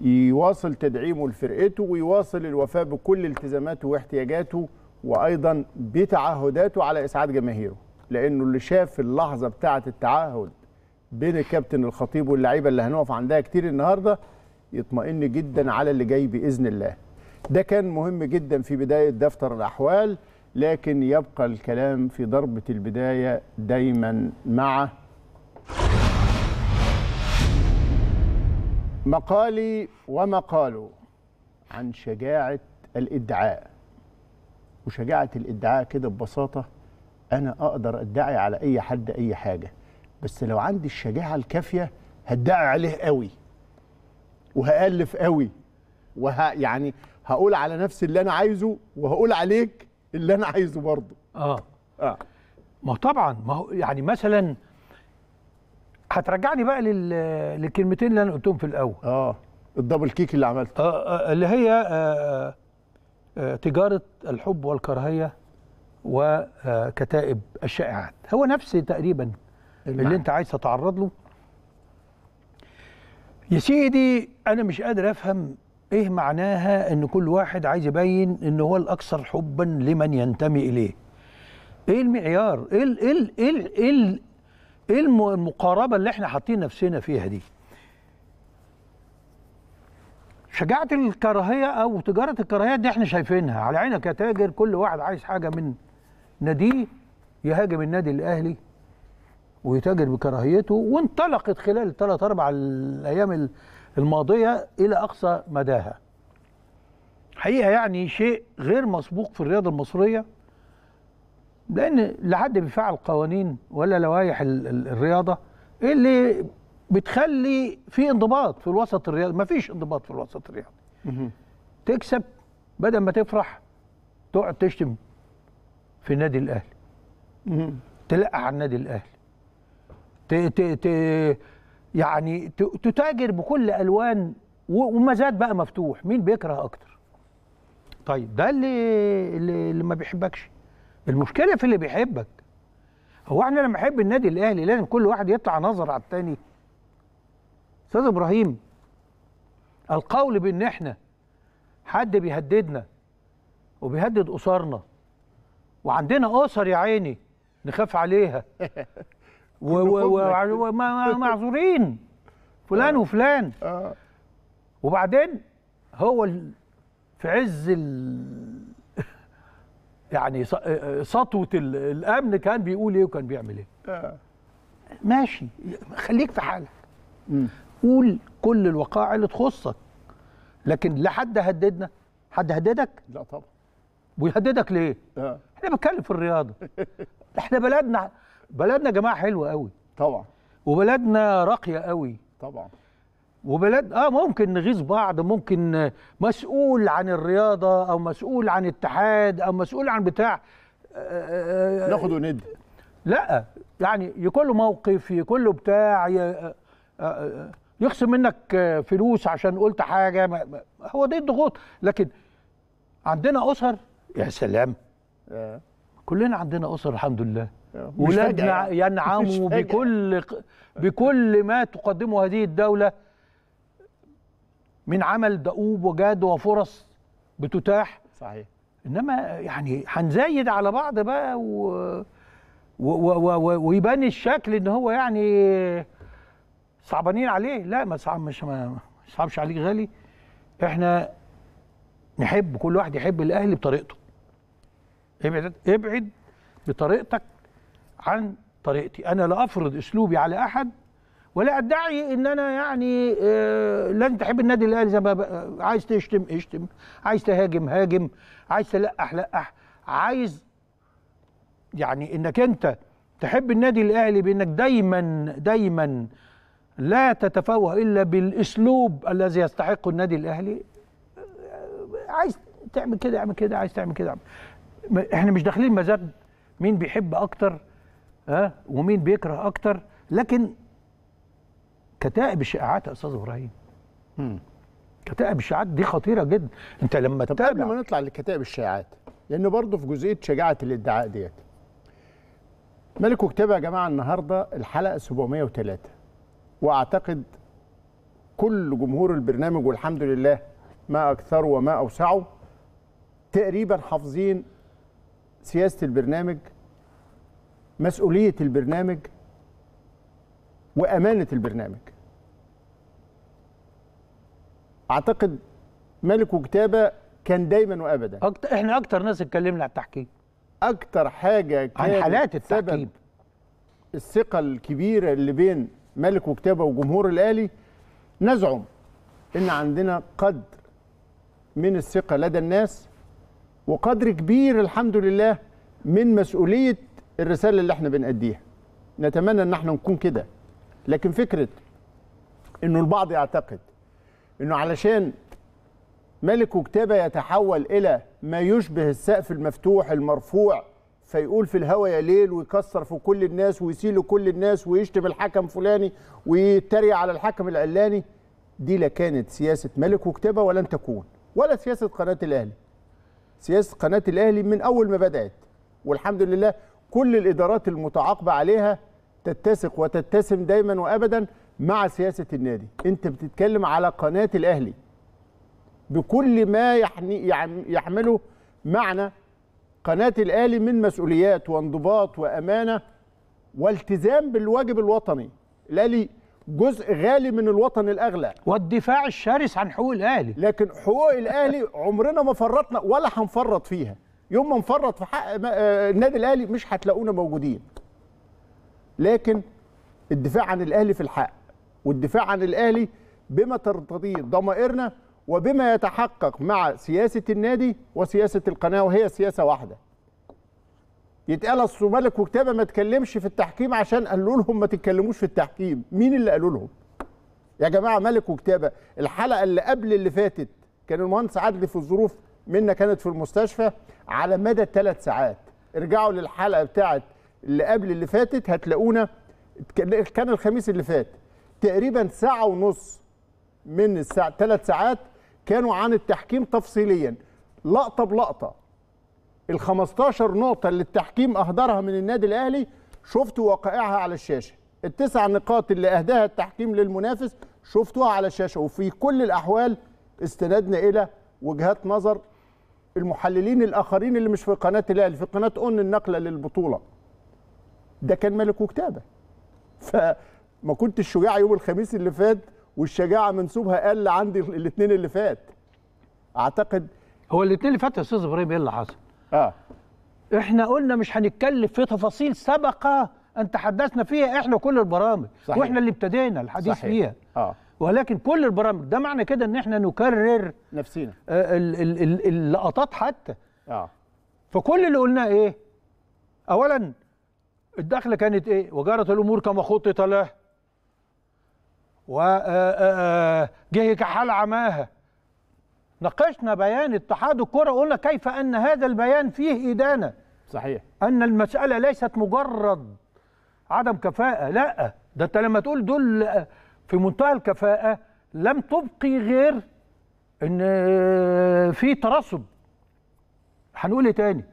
يواصل تدعيمه لفرقته ويواصل الوفاء بكل التزاماته واحتياجاته، وايضا بتعهداته على اسعاد جماهيره. لانه اللي شاف اللحظه بتاعه التعهد بين الكابتن الخطيب واللعيبه اللي هنقف عندها كتير النهارده يطمئن جدا على اللي جاي باذن الله. ده كان مهم جدا في بدايه دفتر الاحوال، لكن يبقى الكلام في ضربة البداية دايما مع مقالي ومقاله عن شجاعة الإدعاء. وشجاعة الإدعاء كده ببساطة، أنا أقدر أدعي على أي حد أي حاجة، بس لو عندي الشجاعة الكافية هدعي عليه قوي وهألف قوي وه يعني هقول على نفسي اللي أنا عايزه وهقول عليك اللي أنا عايزه برضه. آه آه ما طبعا، ما هو يعني مثلا هترجعني بقى للكلمتين اللي انا قلتهم في الاول، اه الدبل كيك اللي عملته، آه اللي هي آه آه تجاره الحب والكراهيه وكتائب الشائعات. هو نفس تقريبا المعنى اللي انت عايز تتعرض له. يا سيدي انا مش قادر افهم ايه معناها ان كل واحد عايز يبين ان هو الاكثر حبا لمن ينتمي اليه. ايه المعيار؟ ايه ال ايه ال ايه ال ايه المقاربه اللي احنا حاطين نفسنا فيها دي؟ شجاعه الكراهيه او تجاره الكراهيه دي احنا شايفينها على عينك يا تاجر، كل واحد عايز حاجه من ناديه، يهاجم النادي الاهلي ويتاجر بكراهيته، وانطلقت خلال ثلاث اربع الايام الماضيه الى اقصى مداها. حقيقه يعني شيء غير مسبوق في الرياضه المصريه، لأن لا حد بيفعل قوانين ولا لوائح الرياضة اللي بتخلي في انضباط في الوسط الرياضي. مفيش انضباط في الوسط الرياضي. تكسب بدل ما تفرح تقعد تشتم في النادي الأهلي، تلقى على النادي الأهلي، ت ت ت يعني تتاجر بكل ألوان ومزاد بقى مفتوح، مين بيكره أكتر؟ طيب ده اللي اللي ما بيحبكش. المشكلة في اللي بيحبك. هو احنا لما احب النادي الاهلي لازم كل واحد يطلع نظر على التاني؟ استاذ ابراهيم، القول بان احنا حد بيهددنا وبيهدد اسرنا، وعندنا اسر يا عيني نخاف عليها ومعذورين فلان وفلان، وبعدين هو في عز ال يعني سطوة الأمن كان بيقول إيه وكان بيعمل إيه؟ آه. ماشي، خليك في حالك. مم. قول كل الوقائع اللي تخصك، لكن لا حد هددنا. حد هددك؟ لا طبعا. ويهددك ليه؟ آه. إحنا بنتكلم في الرياضة. إحنا بلدنا بلدنا جماعة حلوة قوي. طبعا. وبلدنا راقية قوي. طبعا. وبلد اه ممكن نغيظ بعض، ممكن مسؤول عن الرياضه او مسؤول عن اتحاد او مسؤول عن بتاع آه آه ناخد وندي، لا يعني يكون له موقف، يكون له بتاع، آه آه يخصم منك فلوس عشان قلت حاجه، ما ما هو دي الضغوط. لكن عندنا اسر، يا سلام، آه. كلنا عندنا اسر الحمد لله، ولادنا ينعموا بكل بكل ما تقدمه هذه الدوله من عمل دؤوب وجاد وفرص بتتاح. صحيح. انما يعني هنزايد على بعض بقى و... و... و... و... ويبان الشكل ان هو يعني صعبانين عليه. لا ما صعب، مش ما صعبش عليك غالي. احنا نحب، كل واحد يحب الاهلي بطريقته. ابعد ابعد بطريقتك عن طريقتي. انا لا افرض اسلوبي على احد، ولا ادعي ان انا يعني آه لازم تحب النادي الاهلي زي ما عايز. تشتم اشتم، عايز تهاجم هاجم، عايز تلقح لقح، عايز يعني انك انت تحب النادي الاهلي بانك دايما دايما لا تتفوه الا بالاسلوب الذي يستحقه النادي الاهلي. عايز تعمل كده اعمل كده، عايز تعمل كده اعمل. احنا مش داخلين مزاد مين بيحب اكتر ها ومين بيكره اكتر، لكن كتائب الشائعات يا استاذ ابراهيم، كتائب الشائعات دي خطيره جدا. انت لما تتابع. قبل ما نطلع لكتائب الشائعات، لان برضه في جزئيه شجاعه الادعاء ديت، ملك وكتابه يا جماعه النهارده الحلقه سبعمية وتلاتة، واعتقد كل جمهور البرنامج والحمد لله ما اكثره وما اوسعه تقريبا حافظين سياسه البرنامج، مسؤوليه البرنامج، وأمانة البرنامج. أعتقد ملك وكتابة كان دايما وأبدا أكتر، إحنا أكتر ناس اتكلمنا على التحكيم، أكتر حاجة كانت عن حالات التحكيم، الثقة الكبيرة اللي بين ملك وكتابة وجمهور الأهلي. نزعم ان عندنا قدر من الثقه لدى الناس وقدر كبير الحمد لله من مسؤوليه الرساله اللي احنا بنأديها. نتمنى ان احنا نكون كده، لكن فكره انه البعض يعتقد انه علشان ملك وكتابه يتحول الى ما يشبه السقف المفتوح المرفوع فيقول في الهوا يا ليل ويكسر في كل الناس ويسيل كل الناس ويشتم الحكم فلاني ويتريق على الحكم العلاني، دي لا كانت سياسه ملك وكتابه ولن تكون، ولا سياسه قناه الاهلي. سياسه قناه الاهلي من اول ما بدات والحمد لله كل الادارات المتعاقبه عليها تتسق وتتسم دايما وابدا مع سياسه النادي. انت بتتكلم على قناه الاهلي بكل ما يعني يحمله معنى قناة الأهلي من مسؤوليات وانضباط وأمانة والتزام بالواجب الوطني. الأهلي جزء غالي من الوطن الأغلى والدفاع الشرس عن حقوق الأهلي، لكن حقوق الأهلي عمرنا ما فرطنا ولا هنفرط فيها. يوم ما نفرط في حق النادي الأهلي مش هتلاقونا موجودين، لكن الدفاع عن الأهلي في الحق والدفاع عن الأهلي بما ترتضيه ضمائرنا وبما يتحقق مع سياسة النادي وسياسة القناة، وهي سياسة واحدة. يتقال اصل ملك وكتابة ما تكلمش في التحكيم عشان قالوا لهم ما تتكلموش في التحكيم. مين اللي قالوا لهم؟ يا جماعة ملك وكتابة الحلقة اللي قبل اللي فاتت كان المهندس عدلي في الظروف منا كانت في المستشفى على مدى ثلاث ساعات. ارجعوا للحلقة بتاعت اللي قبل اللي فاتت هتلاقونا، كان الخميس اللي فات، تقريبا ساعة ونص من الساعة ثلاث ساعات كانوا عن التحكيم تفصيليا لقطه بلقطه. ال خمستاشر نقطه اللي التحكيم اهدرها من النادي الاهلي شفتوا وقائعها على الشاشه، التسع نقاط اللي اهداها التحكيم للمنافس شفتوها على الشاشه، وفي كل الاحوال استندنا الى وجهات نظر المحللين الاخرين اللي مش في قناه الاهلي، في قناه اون النقله للبطوله. ده كان ملك وكتابه. فما كنت الشجاع يوم الخميس اللي فات والشجاعه منسوبها قل عندي الاثنين اللي فات. اعتقد هو الاثنين اللي فات يا استاذ ابراهيم ايه اللي حصل؟ اه احنا قلنا مش هنتكلم في تفاصيل سابقه ان تحدثنا فيها احنا كل البرامج، صحيح. واحنا اللي ابتدينا الحديث صحيح. فيها اه ولكن كل البرامج ده معنى كده ان احنا نكرر نفسينا اللقطات حتى. اه فكل اللي قلناه ايه؟ اولا الدخله كانت ايه؟ وجرت الامور كما خطط له وجه كحال عماها. ناقشنا بيان اتحاد الكرة وقلنا كيف أن هذا البيان فيه إدانة، صحيح، أن المسألة ليست مجرد عدم كفاءة، لا ده أنت لما تقول دول في منتهى الكفاءة لم تبقي غير أن في ترصد. هنقول إيه تاني؟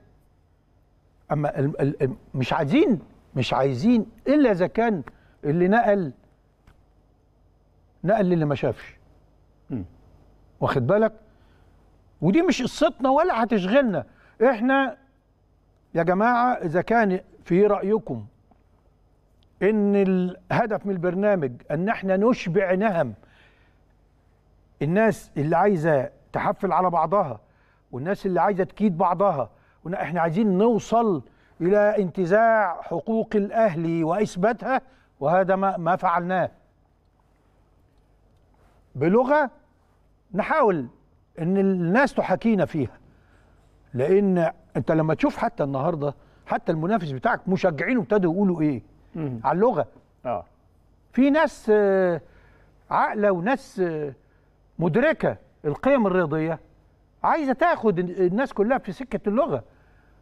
أما ال ال مش عايزين مش عايزين إلا إذا كان اللي نقل نقل اللي ما شافش، واخد بالك؟ ودي مش قصتنا ولا هتشغلنا احنا يا جماعه. اذا كان في رايكم ان الهدف من البرنامج ان احنا نشبع نهم الناس اللي عايزه تحفل على بعضها والناس اللي عايزه تكيد بعضها، احنا عايزين نوصل الى انتزاع حقوق الاهلي واثباتها، وهذا ما, ما فعلناه بلغة نحاول ان الناس تحاكينا فيها. لان انت لما تشوف حتى النهارده حتى المنافس بتاعك مشجعينه ابتدوا يقولوا ايه على اللغة. اه في ناس عاقلة وناس مدركة القيم الرياضية عايزة تاخد الناس كلها في سكة اللغة.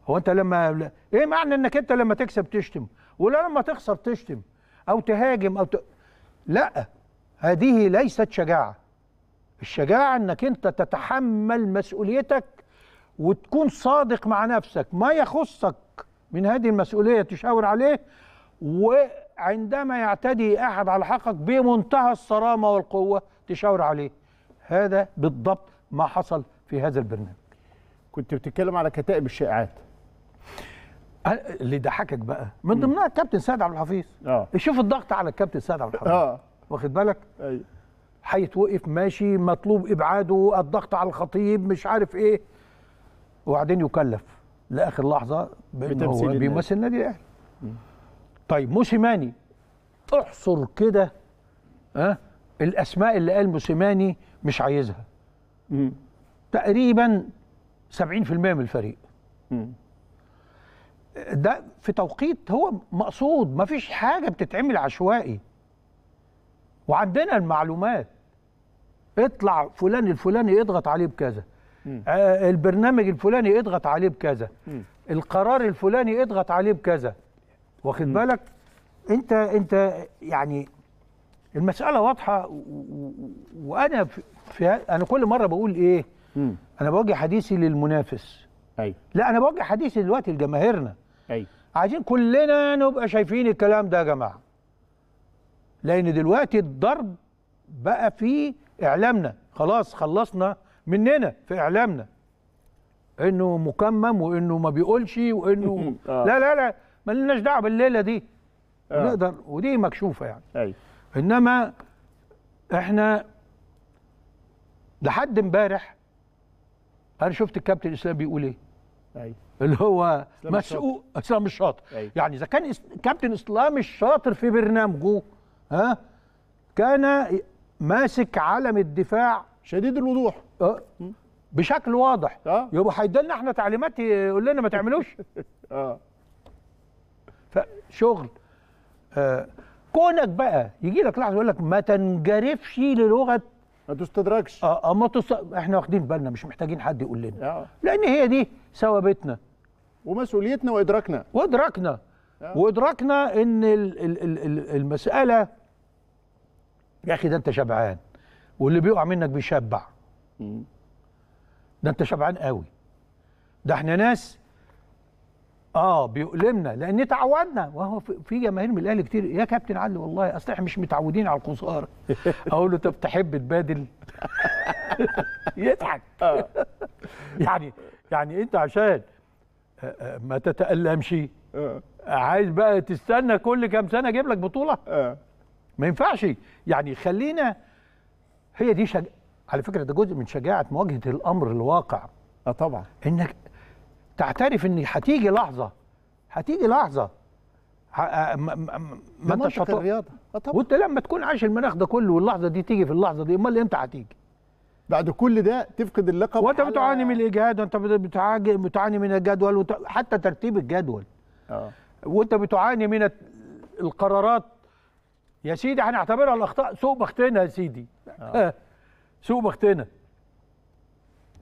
هو انت لما ايه معنى انك انت لما تكسب تشتم ولا لما تخسر تشتم او تهاجم او ت... لا، هذه ليست شجاعة. الشجاعة انك انت تتحمل مسؤوليتك وتكون صادق مع نفسك، ما يخصك من هذه المسؤولية تشاور عليه، وعندما يعتدي احد على حقك بمنتهى الصرامة والقوة تشاور عليه. هذا بالضبط ما حصل في هذا البرنامج. كنت بتتكلم على كتائب الشائعات اللي ضحكك بقى من ضمنها الكابتن سيد عبد الحفيظ. اه شوف الضغط على الكابتن سيد عبد الحفيظ، اه واخد بالك؟ ايوه هيتوقف ماشي، مطلوب ابعاده، الضغط على الخطيب، مش عارف ايه، وبعدين يكلف لاخر لحظه بانه هو بيمثل النادي الاهلي. طيب موسيماني احصر كده ها الاسماء اللي قال موسيماني مش عايزها مم. تقريبا سبعين بالمئة من الفريق مم. ده في توقيت هو مقصود، ما فيش حاجه بتتعمل عشوائي، وعندنا المعلومات، اطلع فلان الفلاني يضغط عليه بكذا، آه البرنامج الفلاني يضغط عليه بكذا، مم. القرار الفلاني يضغط عليه بكذا، واخد مم. بالك انت انت يعني المساله واضحه. وانا في انا كل مره بقول ايه، مم. انا بوجه حديثي للمنافس، أي. لا انا بوجه حديثي دلوقتي لجماهيرنا، عايزين كلنا نبقى شايفين الكلام ده يا جماعه، لان دلوقتي الضرب بقى في اعلامنا، خلاص خلصنا مننا في اعلامنا انه مكمم وانه ما بيقولش وانه لا لا لا ما لناش دعوه بالليله دي، نقدر ودي مكشوفه يعني، أي. انما احنا لحد امبارح انا شفت الكابتن اسلام بيقول ايه، أي. اللي هو مسؤول اسلام الشاطر، أي. يعني اذا كان كابتن اسلام الشاطر في برنامجه ها كان ماسك علم الدفاع شديد الوضوح أه بشكل واضح، أه يبقى هيدينا احنا تعليمات يقول لنا ما تعملوش اه فشغل آه. كونك بقى يجي لك لحظه يقول لك ما تنجرفش للغه، ما تستدركش اه ما تست... احنا واخدين بالنا، مش محتاجين حد يقول لنا آه. لان هي دي ثوابتنا ومسؤوليتنا وادراكنا وادراكنا آه. وادراكنا ان ال... ال... ال... المساله يا اخي ده انت شبعان، واللي بيقع منك بيشبع، ده انت شبعان قوي، ده احنا ناس اه بيؤلمنا لان اتعودنا. وهو في جماهير من الاهلي كتير يا كابتن علي والله اصل احنا مش متعودين على الخساره، اقول له طب تحب تبادل؟ يضحك يعني يعني انت عشان ما تتالمش عايز بقى تستنى كل كام سنه اجيب لك بطوله؟ ما ينفعش يعني. خلينا هي دي شج... على فكره ده جزء من شجاعه مواجهه الامر الواقع اه طبعا، انك تعترف ان هتيجي لحظه هتيجي لحظه ما انتش الرياضه اه طبعا، وانت لما تكون عايش المناخ ده كله واللحظه دي تيجي في اللحظه دي، امال امتى هتيجي؟ بعد كل ده تفقد اللقب وانت بتعاني من الاجهاد، وانت بتعاني بتعاني من الجدول وت... حتى ترتيب الجدول اه، وانت بتعاني من القرارات يا سيدي هنعتبرها الاخطاء سوء بختنا يا سيدي آه. سوء بختنا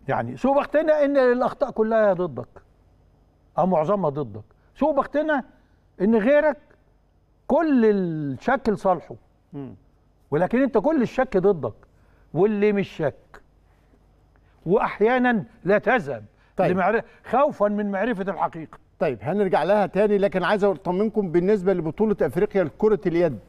يعني، سوء بختنا ان الاخطاء كلها ضدك او معظمها ضدك، سوء بختنا ان غيرك كل الشك لصالحه ولكن انت كل الشك ضدك، واللي مش شك واحيانا لا تذهب طيب. خوفا من معرفه الحقيقه. طيب هنرجع لها تاني، لكن عايز اطمنكم بالنسبه لبطوله افريقيا لكره اليد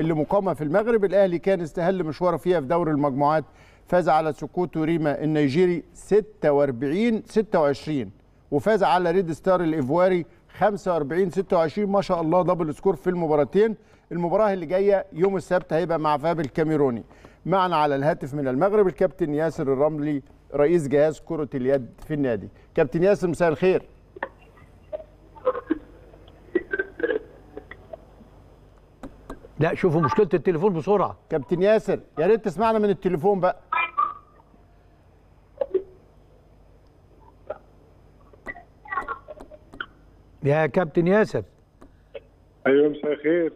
اللي مقامه في المغرب، الاهلي كان استهل مشواره فيها في دور المجموعات، فاز على سكوتو ريما النيجيري ستة وأربعين ستة وعشرين، وفاز على ريد ستار الايفواري خمسة وأربعين ستة وعشرين، ما شاء الله دبل سكور في المباراتين. المباراه اللي جايه يوم السبت هيبقى مع فابي الكاميروني. معنا على الهاتف من المغرب الكابتن ياسر الرملي رئيس جهاز كرة اليد في النادي. كابتن ياسر مساء الخير. لا شوفوا مشكلة التليفون بسرعة. كابتن ياسر يا ريت تسمعنا من التليفون بقى. يا كابتن ياسر. أيوه مساء الخير.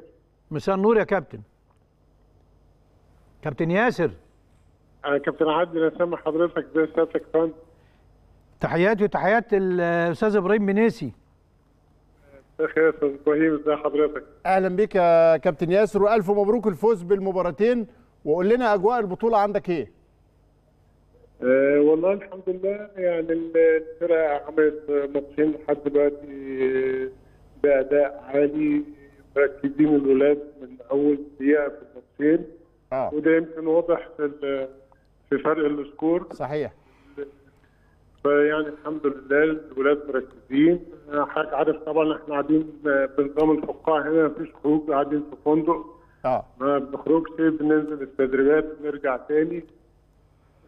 مساء النور يا كابتن. كابتن ياسر. أنا كابتن عادل أنا سامع حضرتك زي سيادتك فندم. تحياتي وتحيات الأستاذ إبراهيم منيسي. مساء الخير يا استاذ ابراهيم، ازي حضرتك؟ اهلا بك يا كابتن ياسر والف مبروك الفوز بالمباراتين، وقول لنا اجواء البطوله عندك ايه؟ أه والله الحمد لله، يعني الفرقه عملت ماتشين لحد دلوقتي باداء عالي، مركزين الولاد من اول دقيقه في الماتشين آه. وده يمكن واضح في في فرق السكور صحيح، فيعني الحمد لله الولاد مركزين. حضرتك عارف طبعا احنا قاعدين بنظام الفقاعه هنا، مفيش خروج، قاعدين في فندق اه ما بنخرجش، بننزل التدريبات ونرجع تاني،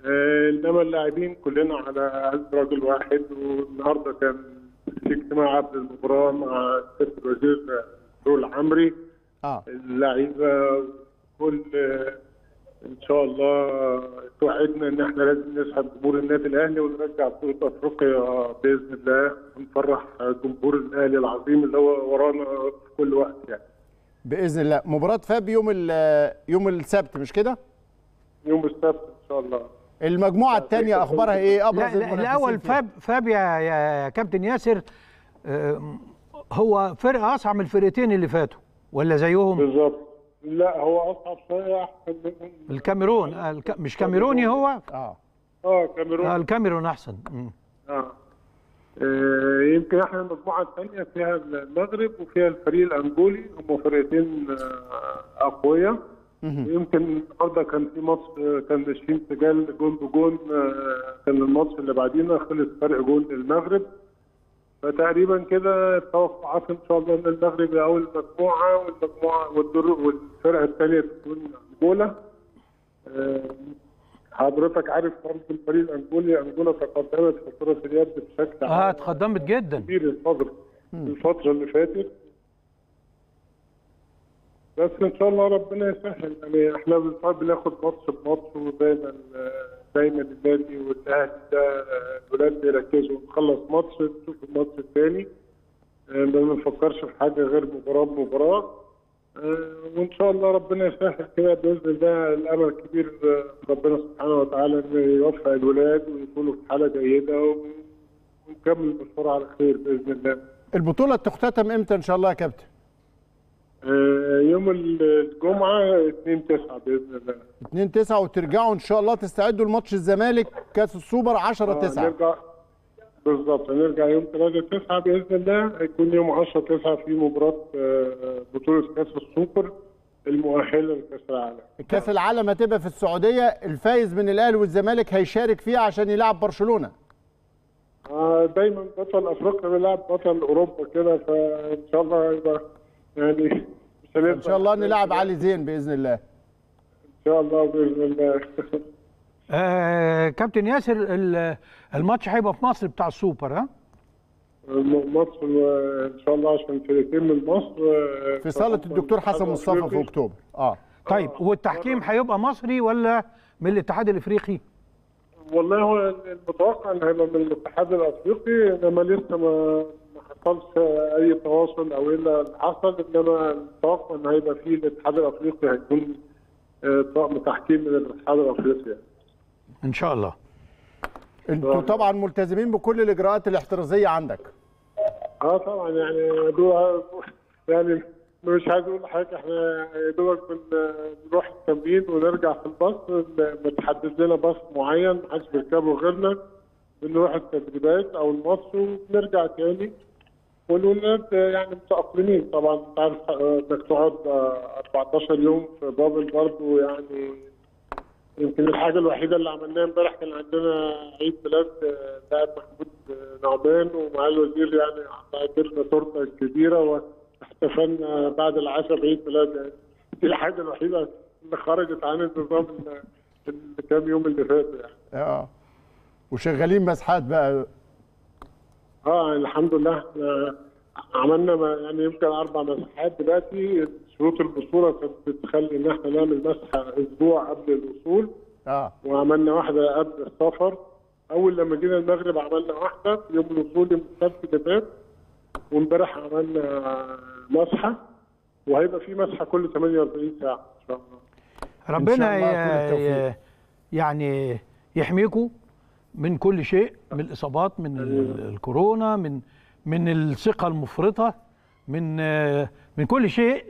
انما اه اللاعبين كلنا على قلب راجل واحد. والنهارده كان في اجتماع قبل المباراه مع السيد الوزير نور العمري اه اللعيبه كل ان شاء الله توعدنا ان احنا لازم نسحب جمهور النادي الاهلي ونرجع بطوله افريقيا باذن الله، ونفرح جمهور الاهلي العظيم اللي هو ورانا في كل وقت يعني. باذن الله. مباراه فابي يوم يوم السبت مش كده؟ يوم السبت ان شاء الله. المجموعه الثانيه اخبارها ايه؟ ابرز المنافسين الاول فاب فاب يا كابتن ياسر، هو فرقه اصعب من الفرقتين اللي فاتوا ولا زيهم؟ بالظبط. لا هو اصعب شويه الكاميرون. الك... مش كاميروني هو؟ اه اه كاميرون. آه الكاميرون احسن. آه. اه يمكن احنا المجموعه الثانيه فيها المغرب وفيها الفريق الانجولي، هم فرقتين آه اقوياء. يمكن النهارده كان في ماتش كان ناشفين سجال جون بجون، آه كان الماتش اللي بعدينا خلص فرق جون للمغرب، فتقريبا كده توقعات ان شاء الله ان المغرب اول مجموعه والمجموعه والفرقه الثانيه تكون انجولا. حضرتك عارف برضه الفريق الانجولي، انجولا تقدمت في كره اليد بشكل اه تقدمت جدا كبير الفتره الفتره اللي فاتت، بس ان شاء الله ربنا يسهل يعني. احنا بناخد ماتش بماتش، ودايما دايما النادي والاهلي ده الولاد بيركزوا، نخلص ماتش نشوف الماتش الثاني، ما بنفكرش في حاجه غير مباراه بمباراه، وان شاء الله ربنا يسهل كده باذن الله. الامل الكبير ربنا سبحانه وتعالى انه يوفق الولاد ويكونوا في حاله جيده ونكمل بسرعه على خير باذن الله. البطوله تختتم امتى ان شاء الله يا كابتن؟ يوم الجمعة اثنين تسعة بإذن الله. اثنين تسعة وترجعوا إن شاء الله تستعدوا لماتش الزمالك كأس السوبر عشرة تسعة. آه بالظبط، هنرجع يوم ثلاثة تسعة بإذن الله، هيكون يوم عشرة تسعة في مباراة بطولة كأس السوبر المؤهلة لكأس العالم. كأس العالم هتبقى في السعودية، الفايز من الأهلي والزمالك هيشارك فيها عشان يلعب برشلونة. آه دايما بطل أفريقيا بيلعب بطل أوروبا كده، فإن شاء الله يبقى يعني ان شاء الله نلعب علي زين باذن الله. ان شاء الله باذن الله. آه كابتن ياسر، الماتش هيبقى في مصر بتاع السوبر ها؟ ماتش ان شاء الله عشان فرقتين من مصر في صاله الدكتور حسن مصطفى في اكتوبر. اه طيب، والتحكيم هيبقى مصري ولا من الاتحاد الافريقي؟ والله هو المتوقع ان هيبقى من الاتحاد الافريقي، انما لسه ما حصلش اي تواصل او الا اللي حصل، انما التوقع ان هيبقى فيه الاتحاد الافريقي هيكون طاقم تحكيم من الاتحاد الافريقي ان شاء الله. انتوا طبعا ملتزمين بكل الاجراءات الاحترازيه عندك. اه طبعا يعني دول يعني مش عايز اقول لحضرتك، احنا يا دوبك بنروح التمرين ونرجع في الباص، بتحدد لنا باص معين محدش بيركبه غيرنا، بنروح التدريبات او الماتش وبنرجع تاني، والولاد يعني متأقلمين طبعا. انت عارف انك تقعد أربعتاشر يوم في بابل برضه يعني. يمكن الحاجه الوحيده اللي عملناها امبارح كان عندنا عيد ميلاد لاعب محمود نعمان، ومعاه الوزير يعني عطانا تورته كبيره واحتفلنا بعد العشاء بعيد ميلاد يعني. دي الحاجه الوحيده اللي خرجت عن النظام الكام يوم اللي فاتوا يعني. اه وشغالين مسحات بقى. اه الحمد لله احنا عملنا يعني يمكن اربع مسحات دلوقتي. شروط البطوله كانت بتخلي ان احنا نعمل مسحه اسبوع قبل الوصول. اه وعملنا واحده قبل السفر. اول لما جينا المغرب عملنا واحده في يوم الوصول يوم السبت اللي فات، وامبارح عملنا مسحه، وهيبقى في مسحه كل ثمانية وأربعين ساعه ان شاء الله. ربنا ي... يعني يحميكم من كل شيء، من الاصابات، من الكورونا، من من الثقه المفرطه، من من كل شيء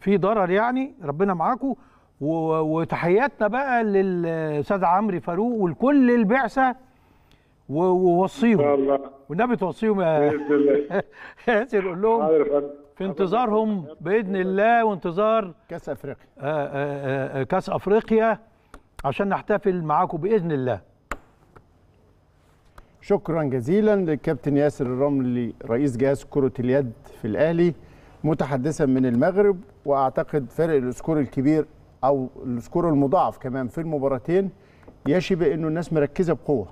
في ضرر يعني. ربنا معاكم، وتحياتنا بقى للاستاذ عمرو فاروق ولكل البعثه، ووصيهم والنبي توصيهم يا ياسر، قول لهم في انتظارهم باذن الله وانتظار كاس افريقيا آآ آآ آآ كاس افريقيا عشان نحتفل معاكم باذن الله. شكرا جزيلا للكابتن ياسر الرملي، رئيس جهاز كرة اليد في الأهلي، متحدثا من المغرب، وأعتقد فرق السكور الكبير أو السكور المضاعف كمان في المباراتين يشي بأنه الناس مركزة بقوة.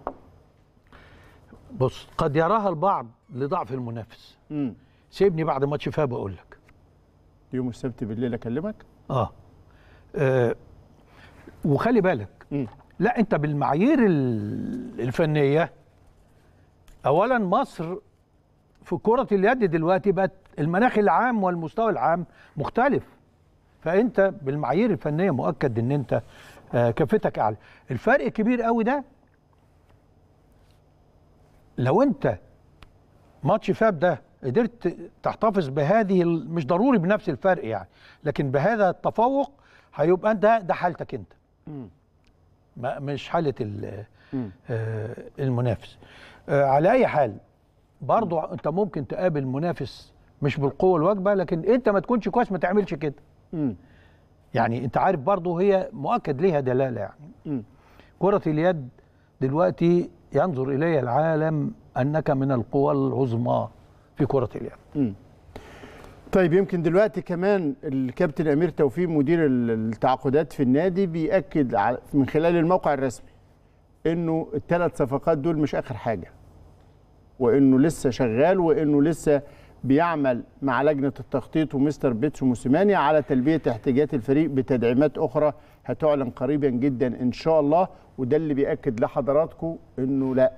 بص، قد يراها البعض لضعف المنافس. مم. سيبني بعد ماتش فاب أقول لك. يوم السبت بالليل أكلمك؟ آه. آه وخلي بالك م. لا انت بالمعايير الفنيه اولا مصر في كره اليد دلوقتي بقت المناخ العام والمستوى العام مختلف، فانت بالمعايير الفنيه مؤكد ان انت كفتك اعلى. الفرق كبير قوي ده لو انت ماتش فاب ده قدرت تحتفظ بهذه، مش ضروري بنفس الفرق يعني، لكن بهذا التفوق هيبقى ده ده حالتك انت، ما مش حاله المنافس. على اي حال برضو انت ممكن تقابل منافس مش بالقوه الواجبه، لكن انت ما تكونش كويس، ما تعملش كده يعني، انت عارف برضو هي مؤكد ليها دلاله يعني. كره اليد دلوقتي ينظر اليها العالم انك من القوى العظمى في كرة اليد. طيب يمكن دلوقتي كمان الكابتن أمير توفيق مدير التعاقدات في النادي بيأكد من خلال الموقع الرسمي إنه الثلاث صفقات دول مش آخر حاجة، وإنه لسه شغال، وإنه لسه بيعمل مع لجنة التخطيط ومستر بيتسو موسيماني على تلبية احتياجات الفريق بتدعيمات أخرى هتعلن قريبا جدا إن شاء الله. وده اللي بيأكد لحضراتكم إنه لأ،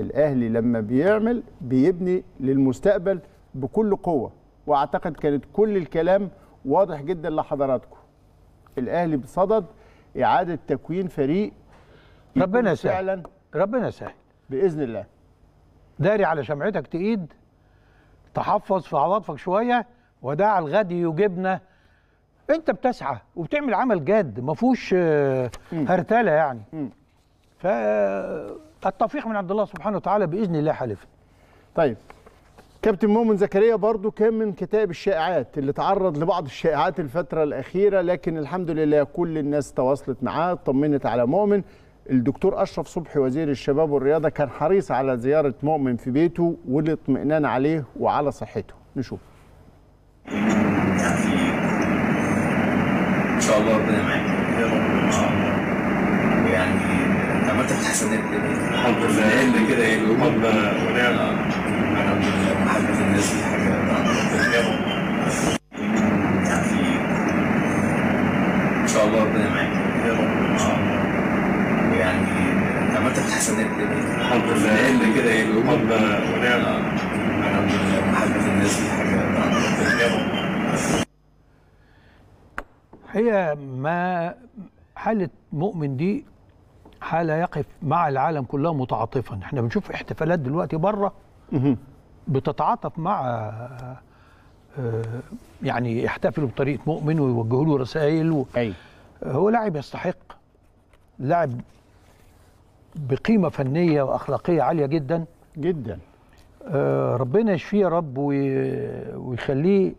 الأهلي لما بيعمل بيبني للمستقبل بكل قوة، وأعتقد كانت كل الكلام واضح جدا لحضراتكم. الأهلي بصدد إعادة تكوين فريق، ربنا سهل ربنا سهل بإذن الله. داري على شمعتك تقيد، تحفظ في عواطفك شوية، ودع الغد يجبنا. أنت بتسعى وبتعمل عمل جاد ما فيهوش هرتلة يعني. م. ف التوفيق من عند الله سبحانه وتعالى باذن الله حالفا. طيب كابتن مؤمن زكريا برضو كان من كتائب الشائعات اللي تعرض لبعض الشائعات الفتره الاخيره، لكن الحمد لله كل الناس تواصلت معاه طمنت على مؤمن. الدكتور اشرف صبحي وزير الشباب والرياضه كان حريص على زياره مؤمن في بيته والاطمئنان عليه وعلى صحته. نشوف ان شاء الله ربنا معاك. عملت التحسينات الحمد لله اللي كده يبقى ربنا ونعمه. انا محبه الناس دي حاجه ان شاء الله ربنا معاك يا رب. يعني عملت التحسينات الحمد لله اللي كده يبقى ربنا ونعمه. انا محبه الناس دي حاجه. هي ما حاله مؤمن دي حالة يقف مع العالم كلها متعاطفا. احنا بنشوف احتفالات دلوقتي بره بتتعاطف مع يعني يحتفلوا بطريقه مؤمن ويوجهوا له رسائل و... أي. هو لاعب يستحق، لاعب بقيمه فنيه واخلاقيه عاليه جدا جدا. ربنا يشفيه يا رب ويخليه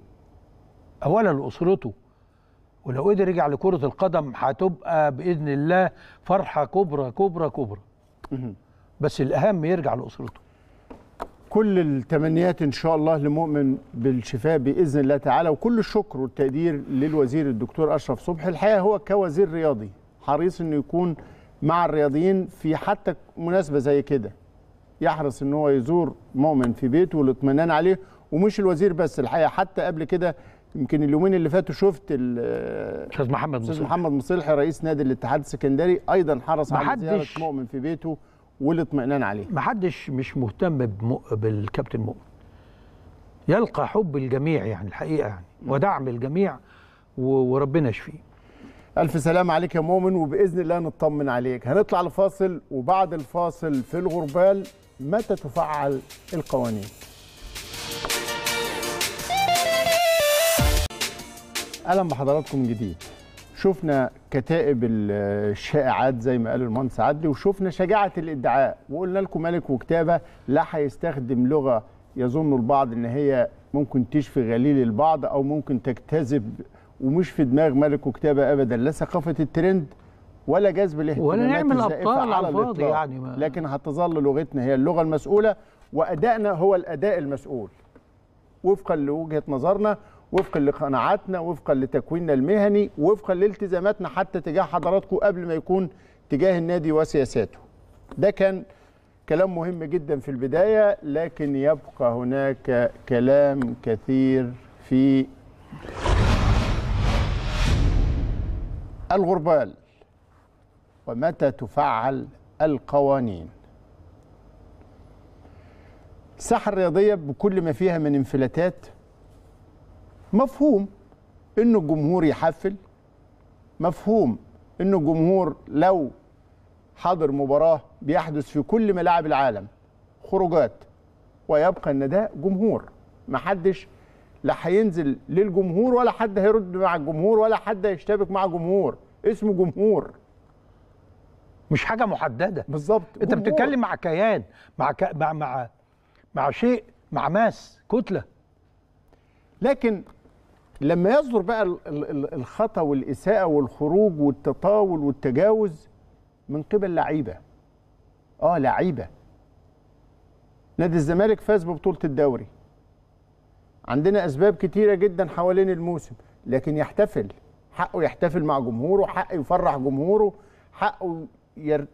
اولا لاسرته، ولو قدر يرجع لكرة القدم هتبقى بإذن الله فرحة كبرى كبرى كبرى. بس الأهم يرجع لأسرته. كل التمنيات إن شاء الله لمؤمن بالشفاء بإذن الله تعالى، وكل الشكر والتقدير للوزير الدكتور أشرف صبحي. الحقيقة هو كوزير رياضي حريص إنه يكون مع الرياضيين في حتى مناسبة زي كده، يحرص إن هو يزور مؤمن في بيته والاطمئنان عليه. ومش الوزير بس، الحقيقة حتى قبل كده يمكن اليومين اللي فاتوا شفت الاستاذ محمد مصلحي محمد مصلحي رئيس نادي الاتحاد السكندري ايضا حرص على زياره مؤمن في بيته والاطمئنان عليه. محدش مش مهتم بالكابتن مؤمن، يلقى حب الجميع يعني الحقيقه يعني ودعم الجميع، وربنا يشفيه. الف سلام عليك يا مؤمن، وباذن الله نطمن عليك. هنطلع لفاصل، وبعد الفاصل في الغربال متى تفعل القوانين. اهلا بحضراتكم من جديد. شفنا كتائب الشائعات زي ما قال المهندس عدلي، وشفنا شجاعه الادعاء، وقلنا لكم ملك وكتابه لا هيستخدم لغه يظن البعض ان هي ممكن تشفي غليل البعض او ممكن تجتذب، ومش في دماغ ملك وكتابه ابدا لا ثقافه الترند ولا جذب الاهتمامات ولا نعمل ابطال على الفاضي يعني ما. لكن هتظل لغتنا هي اللغه المسؤوله، وادائنا هو الاداء المسؤول وفقا لوجهه نظرنا، وفقا لقناعاتنا، وفقا لتكويننا المهني، وفقا لالتزاماتنا حتى تجاه حضراتكم قبل ما يكون تجاه النادي وسياساته. ده كان كلام مهم جدا في البداية، لكن يبقى هناك كلام كثير في الغربال ومتى تفعل القوانين. الساحة الرياضية بكل ما فيها من انفلاتات، مفهوم إنه الجمهور يحفل، مفهوم إنه الجمهور لو حضر مباراة بيحدث في كل ملاعب العالم خروجات، ويبقى إن ده جمهور، محدش لا هينزل للجمهور ولا حد هيرد مع الجمهور ولا حد هيشتبك مع جمهور، اسمه جمهور، مش حاجة محددة. بالظبط، أنت بتتكلم مع كيان، مع ك... مع مع مع شيء، مع ماس، كتلة. لكن لما يصدر بقى الخطأ والإساءة والخروج والتطاول والتجاوز من قبل لعيبة، آه لعيبة. نادي الزمالك فاز ببطولة الدوري، عندنا أسباب كتيرة جدا حوالين الموسم، لكن يحتفل، حقه يحتفل مع جمهوره، حقه يفرح جمهوره، حقه ير...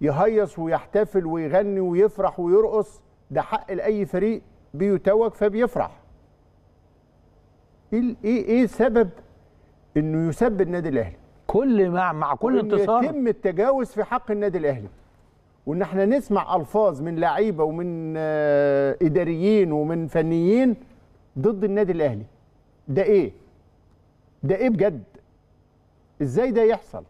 يهيص ويحتفل ويغني ويفرح ويرقص، ده حق لأي فريق بيتوج فبيفرح. ايه ايه سبب انه يسب النادي الاهلي؟ كل مع مع كل انتصار يتم التجاوز في حق النادي الاهلي، وان احنا نسمع الفاظ من لعيبه ومن اداريين ومن فنيين ضد النادي الاهلي. ده ايه؟ ده ايه بجد؟ ازاي ده يحصل؟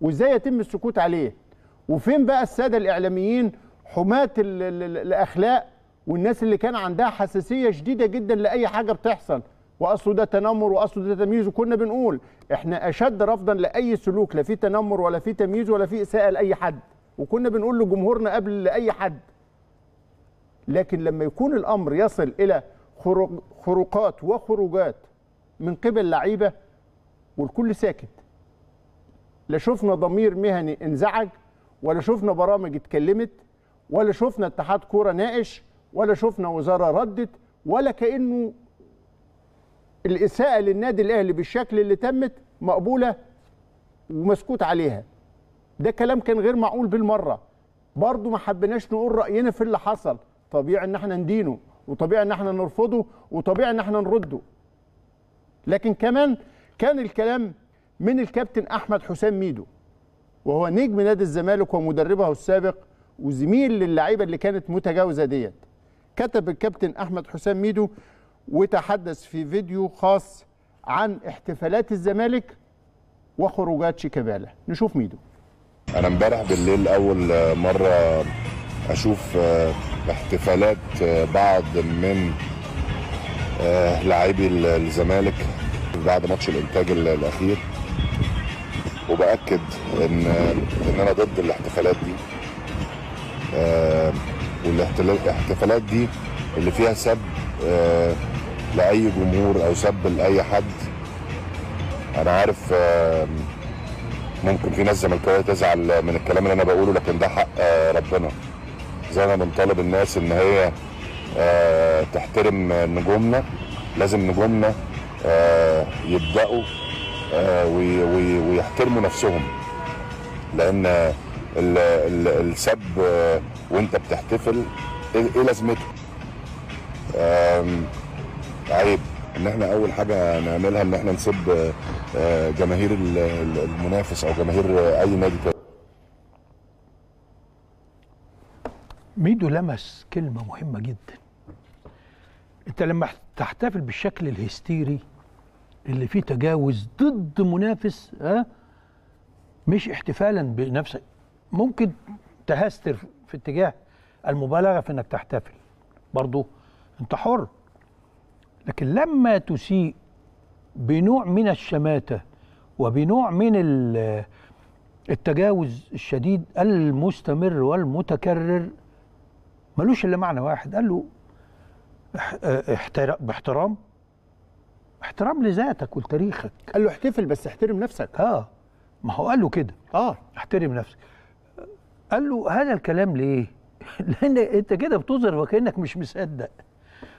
وازاي يتم السكوت عليه؟ وفين بقى الساده الاعلاميين حماة الاخلاق والناس اللي كان عندها حساسيه شديده جدا لاي حاجه بتحصل؟ واصله ده تنمر واصله ده تمييز، وكنا بنقول احنا اشد رفضا لاي سلوك، لا في تنمر ولا في تمييز ولا في اساءه لاي حد، وكنا بنقول لجمهورنا قبل لاي حد. لكن لما يكون الامر يصل الى خروقات وخروجات من قبل لعيبه والكل ساكت، لا شفنا ضمير مهني انزعج، ولا شفنا برامج اتكلمت، ولا شفنا اتحاد كوره ناقش، ولا شفنا وزاره ردت، ولا كانه الإساءة للنادي الأهلي بالشكل اللي تمت مقبولة ومسكوت عليها. ده كلام كان غير معقول بالمرة، برضو ما حبيناش نقول رأينا في اللي حصل. طبيعي ان احنا ندينه، وطبيعي ان احنا نرفضه، وطبيعي ان احنا نرده. لكن كمان كان الكلام من الكابتن أحمد حسام ميدو، وهو نجم نادي الزمالك ومدربه السابق وزميل للعيبة اللي كانت متجاوزة ديت. كتب الكابتن أحمد حسام ميدو وتحدث في فيديو خاص عن احتفالات الزمالك وخروجات شيكابالا. نشوف ميدو. انا امبارح بالليل اول مره اشوف احتفالات بعض من لاعبي الزمالك بعد ماتش الانتاج الاخير، وباكد ان ان انا ضد الاحتفالات دي، والاحتفالات دي اللي فيها سب آه لأي جمهور أو سب لأي حد. أنا عارف آه ممكن في ناس زملكاوية تزعل من الكلام اللي أنا بقوله، لكن ده حق آه ربنا. زي ما بنطالب الناس إن هي آه تحترم نجومنا، لازم نجومنا آه يبدأوا آه وي وي ويحترموا نفسهم، لأن ال ال السب آه وأنت بتحتفل إيه لازمته؟ عيب ان احنا اول حاجه نعملها ان احنا نسب جماهير المنافس او جماهير اي نادي تاني. ميدو لمس كلمه مهمه جدا. انت لما تحتفل بالشكل الهستيري اللي فيه تجاوز ضد منافس، ها مش احتفالا بنفسك، ممكن تهستر في اتجاه المبالغه في انك تحتفل، برضو انت حر، لكن لما تسيء بنوع من الشماتة وبنوع من التجاوز الشديد المستمر والمتكرر، ملوش الا معنى واحد، قال له باحترام، احترام لذاتك ولتاريخك، قال له احتفل بس احترم نفسك. اه ما هو قال له كده، اه احترم نفسك. قال له هذا الكلام ليه؟ لان انت كده بتظهر وكانك مش مصدق،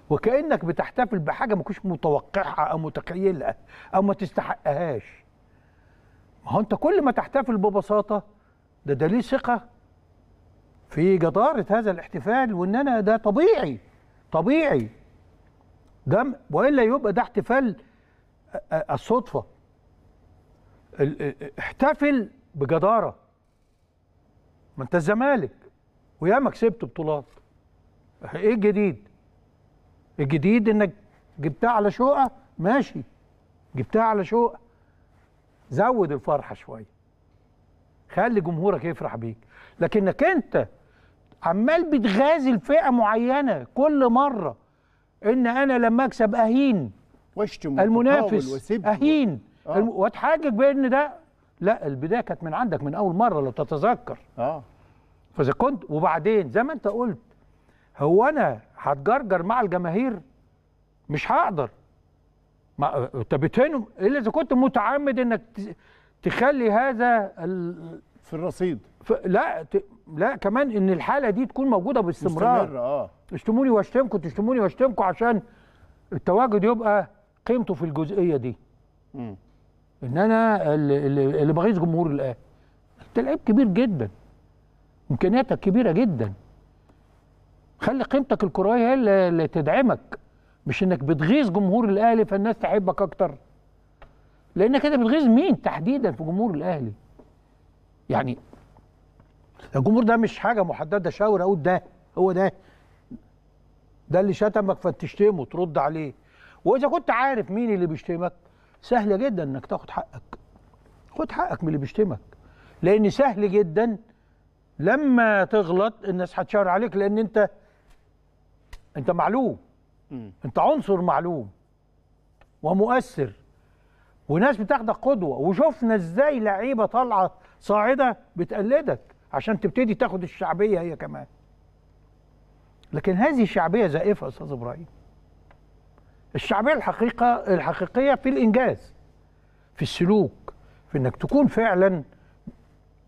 وكأنك بتحتفل بحاجة ما كنتش متوقعها أو متخيلها أو ما تستحقهاش. ما هو أنت كل ما تحتفل ببساطة ده دليل ثقة في جدارة هذا الاحتفال، وإن أنا ده طبيعي طبيعي ده، وإلا يبقى ده احتفال الصدفة. احتفل بجدارة، ما انت الزمالك وياما كسبت بطولات، ايه الجديد؟ الجديد انك جبتها على شقة، ماشي جبتها على شقة، زود الفرحة شوية، خلي جمهورك يفرح بيك. لكنك انت عمال بتغازل فئة معينة كل مرة، ان انا لما اكسب اهين واشتم المنافس، اهين آه. الم... واتحجج بان ده لا، البدايه كانت من عندك من اول مره لو تتذكر. اه فاذا كنت وبعدين زي ما انت قلت، هو انا هتجرجر مع الجماهير؟ مش هقدر. ما... انت بتهنهم الا اذا كنت متعمد انك ت... تخلي هذا ال... في الرصيد ف... لا ت... لا كمان ان الحاله دي تكون موجوده باستمرار مستمر. اه اشتموني واشتمكم، تشتموني واشتمكم، عشان التواجد يبقى قيمته في الجزئيه دي. امم ان انا اللي بغيظ جمهور الاهلي. انت لعيب كبير جدا، امكانياتك كبيره جدا، خلي قيمتك الكرويه هي اللي تدعمك، مش انك بتغيظ جمهور الاهلي فالناس تحبك اكتر. لان كده بتغيظ مين تحديدا في جمهور الاهلي؟ يعني الجمهور ده مش حاجه محدده، شاور اقول ده هو ده ده اللي شتمك فتشتمه ترد عليه. واذا كنت عارف مين اللي بيشتمك سهل جدا انك تاخد حقك، خد حقك من اللي بيشتمك، لان سهل جدا لما تغلط الناس هتشاور عليك، لان انت انت معلوم، انت عنصر معلوم ومؤثر وناس بتاخدك قدوه، وشفنا ازاي لعيبه طالعه صاعده بتقلدك عشان تبتدي تاخد الشعبيه هي كمان. لكن هذه الشعبيه زائفه يا استاذ ابراهيم. الشعبيه الحقيقه الحقيقيه في الانجاز، في السلوك، في انك تكون فعلا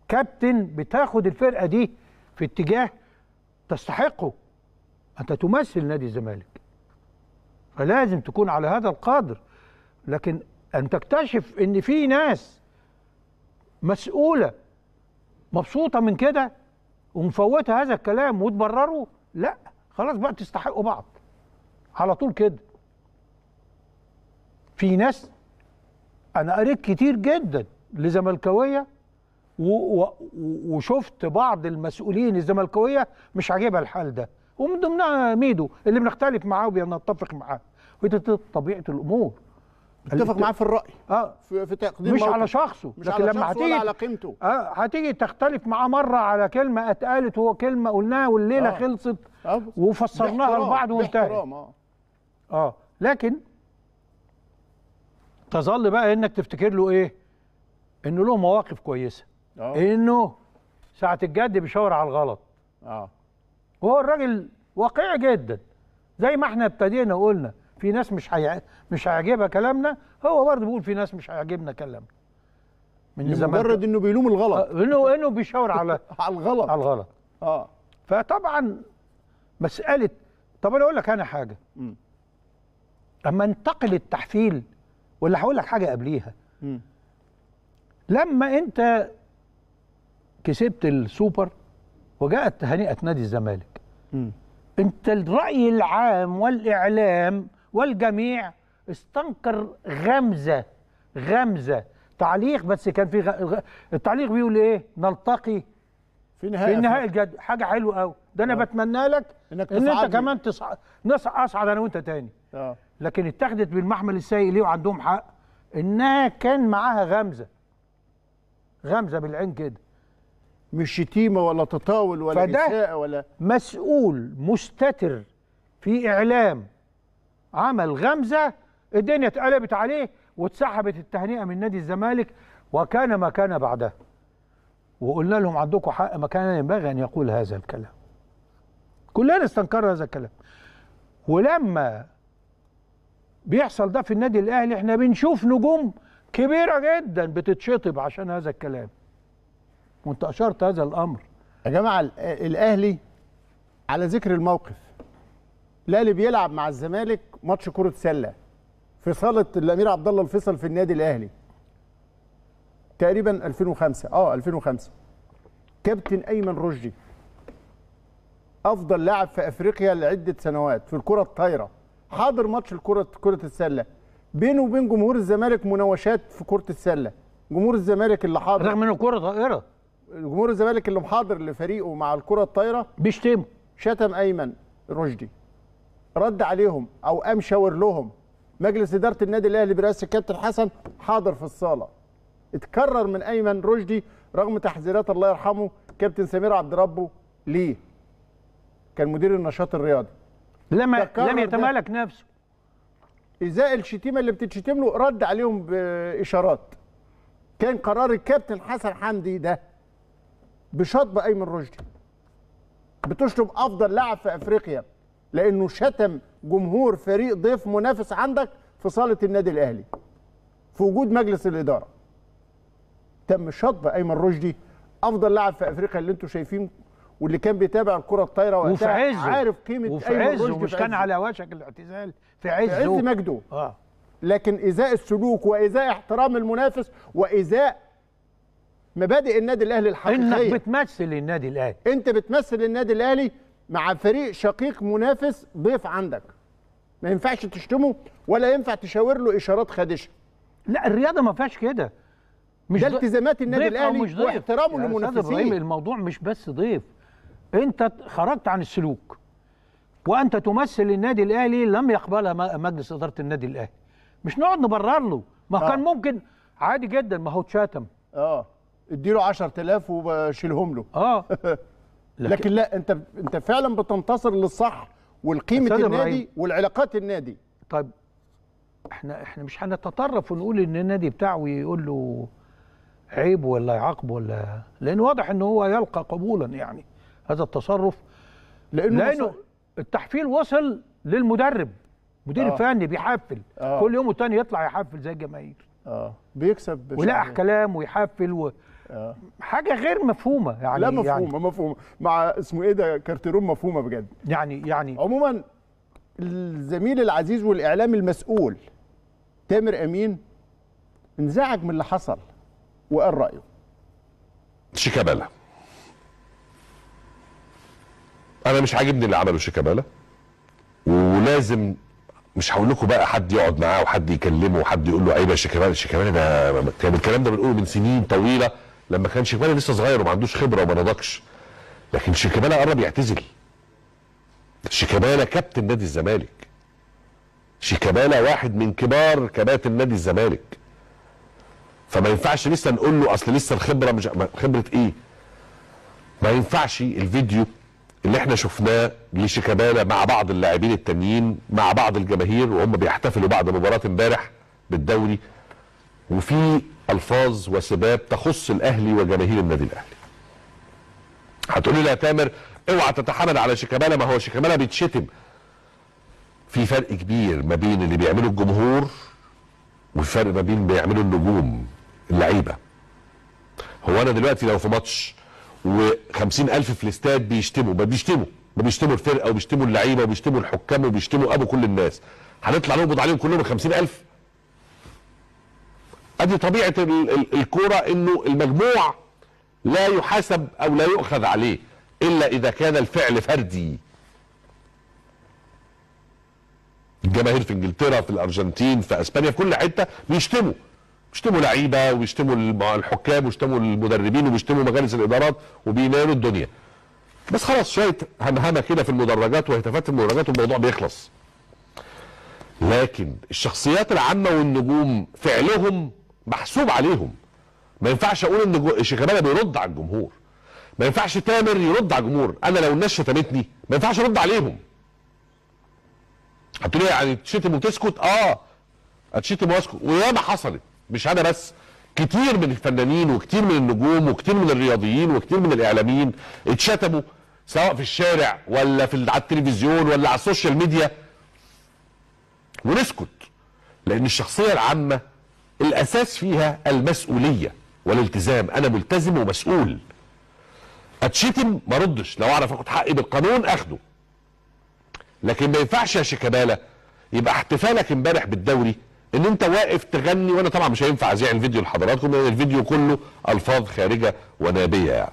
كابتن بتاخد الفرقه دي في اتجاه تستحقه. انت تمثل نادي الزمالك فلازم تكون على هذا القدر. لكن ان تكتشف ان في ناس مسؤوله مبسوطه من كده ومفوته هذا الكلام وتبرره، لا خلاص بقى تستحقوا بعض على طول كده. في ناس انا قريت كتير جدا لزملكاويه وشفت بعض المسؤولين الزملكاويه مش عاجبها الحال ده، ومن ضمنها ميدو اللي بنختلف معاه وبنتفق معاه، ودي طبيعه الامور. اتفق معاه في الراي اه في, في تقديم مش موقف. على شخصه، مش لكن على لما شخصه ولا على قيمته. اه هتيجي تختلف معاه مره على كلمه اتقالت هو كلمه قلناها والليله آه. خلصت آه. وفسرناها لبعض وانتهت. اه اه لكن تظل بقى انك تفتكر له ايه؟ انه له مواقف كويسه، أوه. انه ساعه الجد بيشاور على الغلط. اه وهو الراجل واقعي جدا، زي ما احنا ابتدينا وقلنا في ناس مش هي... مش هيعجبها كلامنا، هو برضه بيقول في ناس مش هيعجبنا كلامنا. من مجرد انه بيلوم الغلط، انه انه بيشاور على على الغلط على الغلط. اه فطبعا مساله. طب انا اقول لك انا حاجه، امم اما انتقل التحفيل، ولا هقول لك حاجه قبليها. مم. لما انت كسبت السوبر وجاءت هنيئه نادي الزمالك، مم. انت الراي العام والاعلام والجميع استنكر غمزه غمزه تعليق، بس كان في غ... التعليق بيقول ايه؟ نلتقي في نهايه في نهايه الجد. حاجه حلوه قوي ده، انا بتمنى لك انك ان انت كمان تصعد، اصعد انا وانت تاني. اه لكن اتخذت بالمحمل السيء ليه، وعندهم حق انها كان معاها غمزه غمزه بالعين كده، مش شتيمه ولا تطاول ولا اساءه ولا مسؤول مستتر في اعلام عمل غمزه، الدنيا اتقلبت عليه واتسحبت التهنئه من نادي الزمالك وكان ما كان بعدها. وقلنا لهم عندكم حق، ما كان ينبغي ان يقول هذا الكلام. كلنا استنكرنا هذا الكلام. ولما بيحصل ده في النادي الاهلي احنا بنشوف نجوم كبيره جدا بتتشطب عشان هذا الكلام. وانت اشرت هذا الامر. يا جماعه الاهلي على ذكر الموقف، الاهلي بيلعب مع الزمالك ماتش كره سله في صاله الامير عبد الله الفيصل في النادي الاهلي. تقريبا ألفين وخمسة، اه ألفين وخمسة. كابتن ايمن رشدي افضل لاعب في افريقيا لعده سنوات في الكره الطايره، حاضر ماتش الكره كره السله، بينه وبين جمهور الزمالك مناوشات في كره السله، جمهور الزمالك اللي حاضر رغم انه كره طائره، جمهور الزمالك اللي محاضر لفريقه مع الكره الطائره بيشتمه، شتم ايمن رشدي، رد عليهم او قام شاور لهم. مجلس اداره النادي الاهلي برئاسه الكابتن حسن حاضر في الصاله. اتكرر من ايمن رشدي رغم تحذيرات الله يرحمه كابتن سمير عبد ربه ليه كان مدير النشاط الرياضي، لم لم يتمالك نفسه. ازاء الشتيمه اللي بتتشتم له رد عليهم باشارات. كان قرار الكابتن حسن حمدي ده بشطب ايمن رشدي، بتشتم افضل لاعب في افريقيا لانه شتم جمهور فريق ضيف منافس عندك في صاله النادي الاهلي في وجود مجلس الاداره. تم شطب ايمن رشدي افضل لاعب في افريقيا اللي انتم شايفين، واللي كان بيتابع الكره الطايره وقتها عارف قيمه ايمن رشدي، ومش كان على وشك الاعتزال، في عزه، في عز مجده. اه لكن إزاء السلوك وإزاء احترام المنافس وإزاء مبادئ النادي الأهلي الحقيقية. إنك بتمثل النادي الأهلي، أنت بتمثل النادي الأهلي مع فريق شقيق منافس ضيف عندك، ما ينفعش تشتمه ولا ينفع تشاور له إشارات خادشة. لا الرياضة ما فيهاش كده، مش ده التزامات النادي الأهلي واحترامه للمنافسين. الموضوع مش بس ضيف، أنت خرجت عن السلوك وأنت تمثل النادي الأهلي لم يقبلها مجلس إدارة النادي الأهلي. مش نقعد نبرر له، ما آه. كان ممكن عادي جدا، ما هو اتشتم، اه اديله عشرة آلاف وشيلهم له. اه لكن, لكن لا انت انت فعلا بتنتصر للصح والقيمه النادي والعلاقات النادي. طيب احنا احنا مش هنتطرف ونقول ان النادي بتاعه يقول له عيب ولا يعاقبه ولا، لان واضح ان هو يلقى قبولا يعني هذا التصرف، لانه, لأنه التحفيل وصل للمدرب، مدير آه. فني بيحفل آه. كل يوم والتاني يطلع يحفل زي الجماهير، اه بيكسب ويلقح كلام ويحفل و... آه. حاجه غير مفهومه يعني. لا مفهومه يعني. مفهومه مع اسمه ايه ده كارتيرون، مفهومه بجد يعني. يعني عموما الزميل العزيز والاعلامي المسؤول تامر امين انزعج من اللي حصل وقال رايه. شيكابالا، انا مش عاجبني اللي عمله شيكابالا، ولازم مش هقول لكم بقى حد يقعد معاه وحد يكلمه وحد يقول له عيب يا شيكابالا. شيكابالا ده كان الكلام ده بنقوله من سنين طويله لما كان شيكابالا لسه صغير وما عندوش خبره وما نضجش. لكن شيكابالا قرب يعتزل. شيكابالا كابتن نادي الزمالك. شيكابالا واحد من كبار كباتن نادي الزمالك. فما ينفعش لسه نقول له اصل لسه الخبره، مش خبره ايه؟ ما ينفعش. الفيديو اللي احنا شفناه لشيكابالا مع بعض اللاعبين التانيين مع بعض الجماهير وهم بيحتفلوا بعد مباراه امبارح بالدوري، وفي الفاظ وسباب تخص الاهلي وجماهير النادي الاهلي. هتقولي لي يا تامر اوعى تتحمل على شيكابالا، ما هو شيكابالا بيتشتم. في فرق كبير ما بين اللي بيعمله الجمهور والفرق ما بين بيعمله النجوم اللعيبه. هو انا دلوقتي لو في ماتش وخمسين ألف في الاستاد بيشتموا، ما بيشتموا ما بيشتموا الفرقه وبيشتموا اللعيبه وبيشتموا الحكام وبيشتموا ابو كل الناس، هنطلع نقبض عليهم كلهم خمسين ألف؟ ادي طبيعه الكوره، انه المجموع لا يحاسب او لا يؤخذ عليه الا اذا كان الفعل فردي. الجماهير في انجلترا، في الارجنتين، في اسبانيا، في كل حته بيشتموا، بيشتموا لعيبه وبيشتموا الحكام وبيشتموا المدربين وبيشتموا مجالس الادارات وبينالوا الدنيا. بس خلاص شويه همهمه كده في المدرجات وهتافات المدرجات والموضوع بيخلص. لكن الشخصيات العامه والنجوم فعلهم محسوب عليهم. ما ينفعش اقول ان شيكابالا بيرد على الجمهور. ما ينفعش تامر يرد على الجمهور، انا لو الناس شتمتني ما ينفعش ارد عليهم. هتقولي يعني تشتم وتسكت؟ اه هتشتم واسكت، وياما حصلت. مش انا بس، كتير من الفنانين وكتير من النجوم وكتير من الرياضيين وكتير من الاعلاميين اتشتموا سواء في الشارع ولا في على التلفزيون ولا على السوشيال ميديا، ونسكت. لان الشخصيه العامه الاساس فيها المسؤوليه والالتزام، انا ملتزم ومسؤول. اتشتم ما ردش، لو اعرف اخد حقي بالقانون اخده. لكن ما ينفعش يا شيكابالا يبقى احتفالك امبارح بالدوري ان انت واقف تغني، وانا طبعا مش هينفع ازيع الفيديو لحضراتكم لان الفيديو كله الفاظ خارجه ونابيه يعني.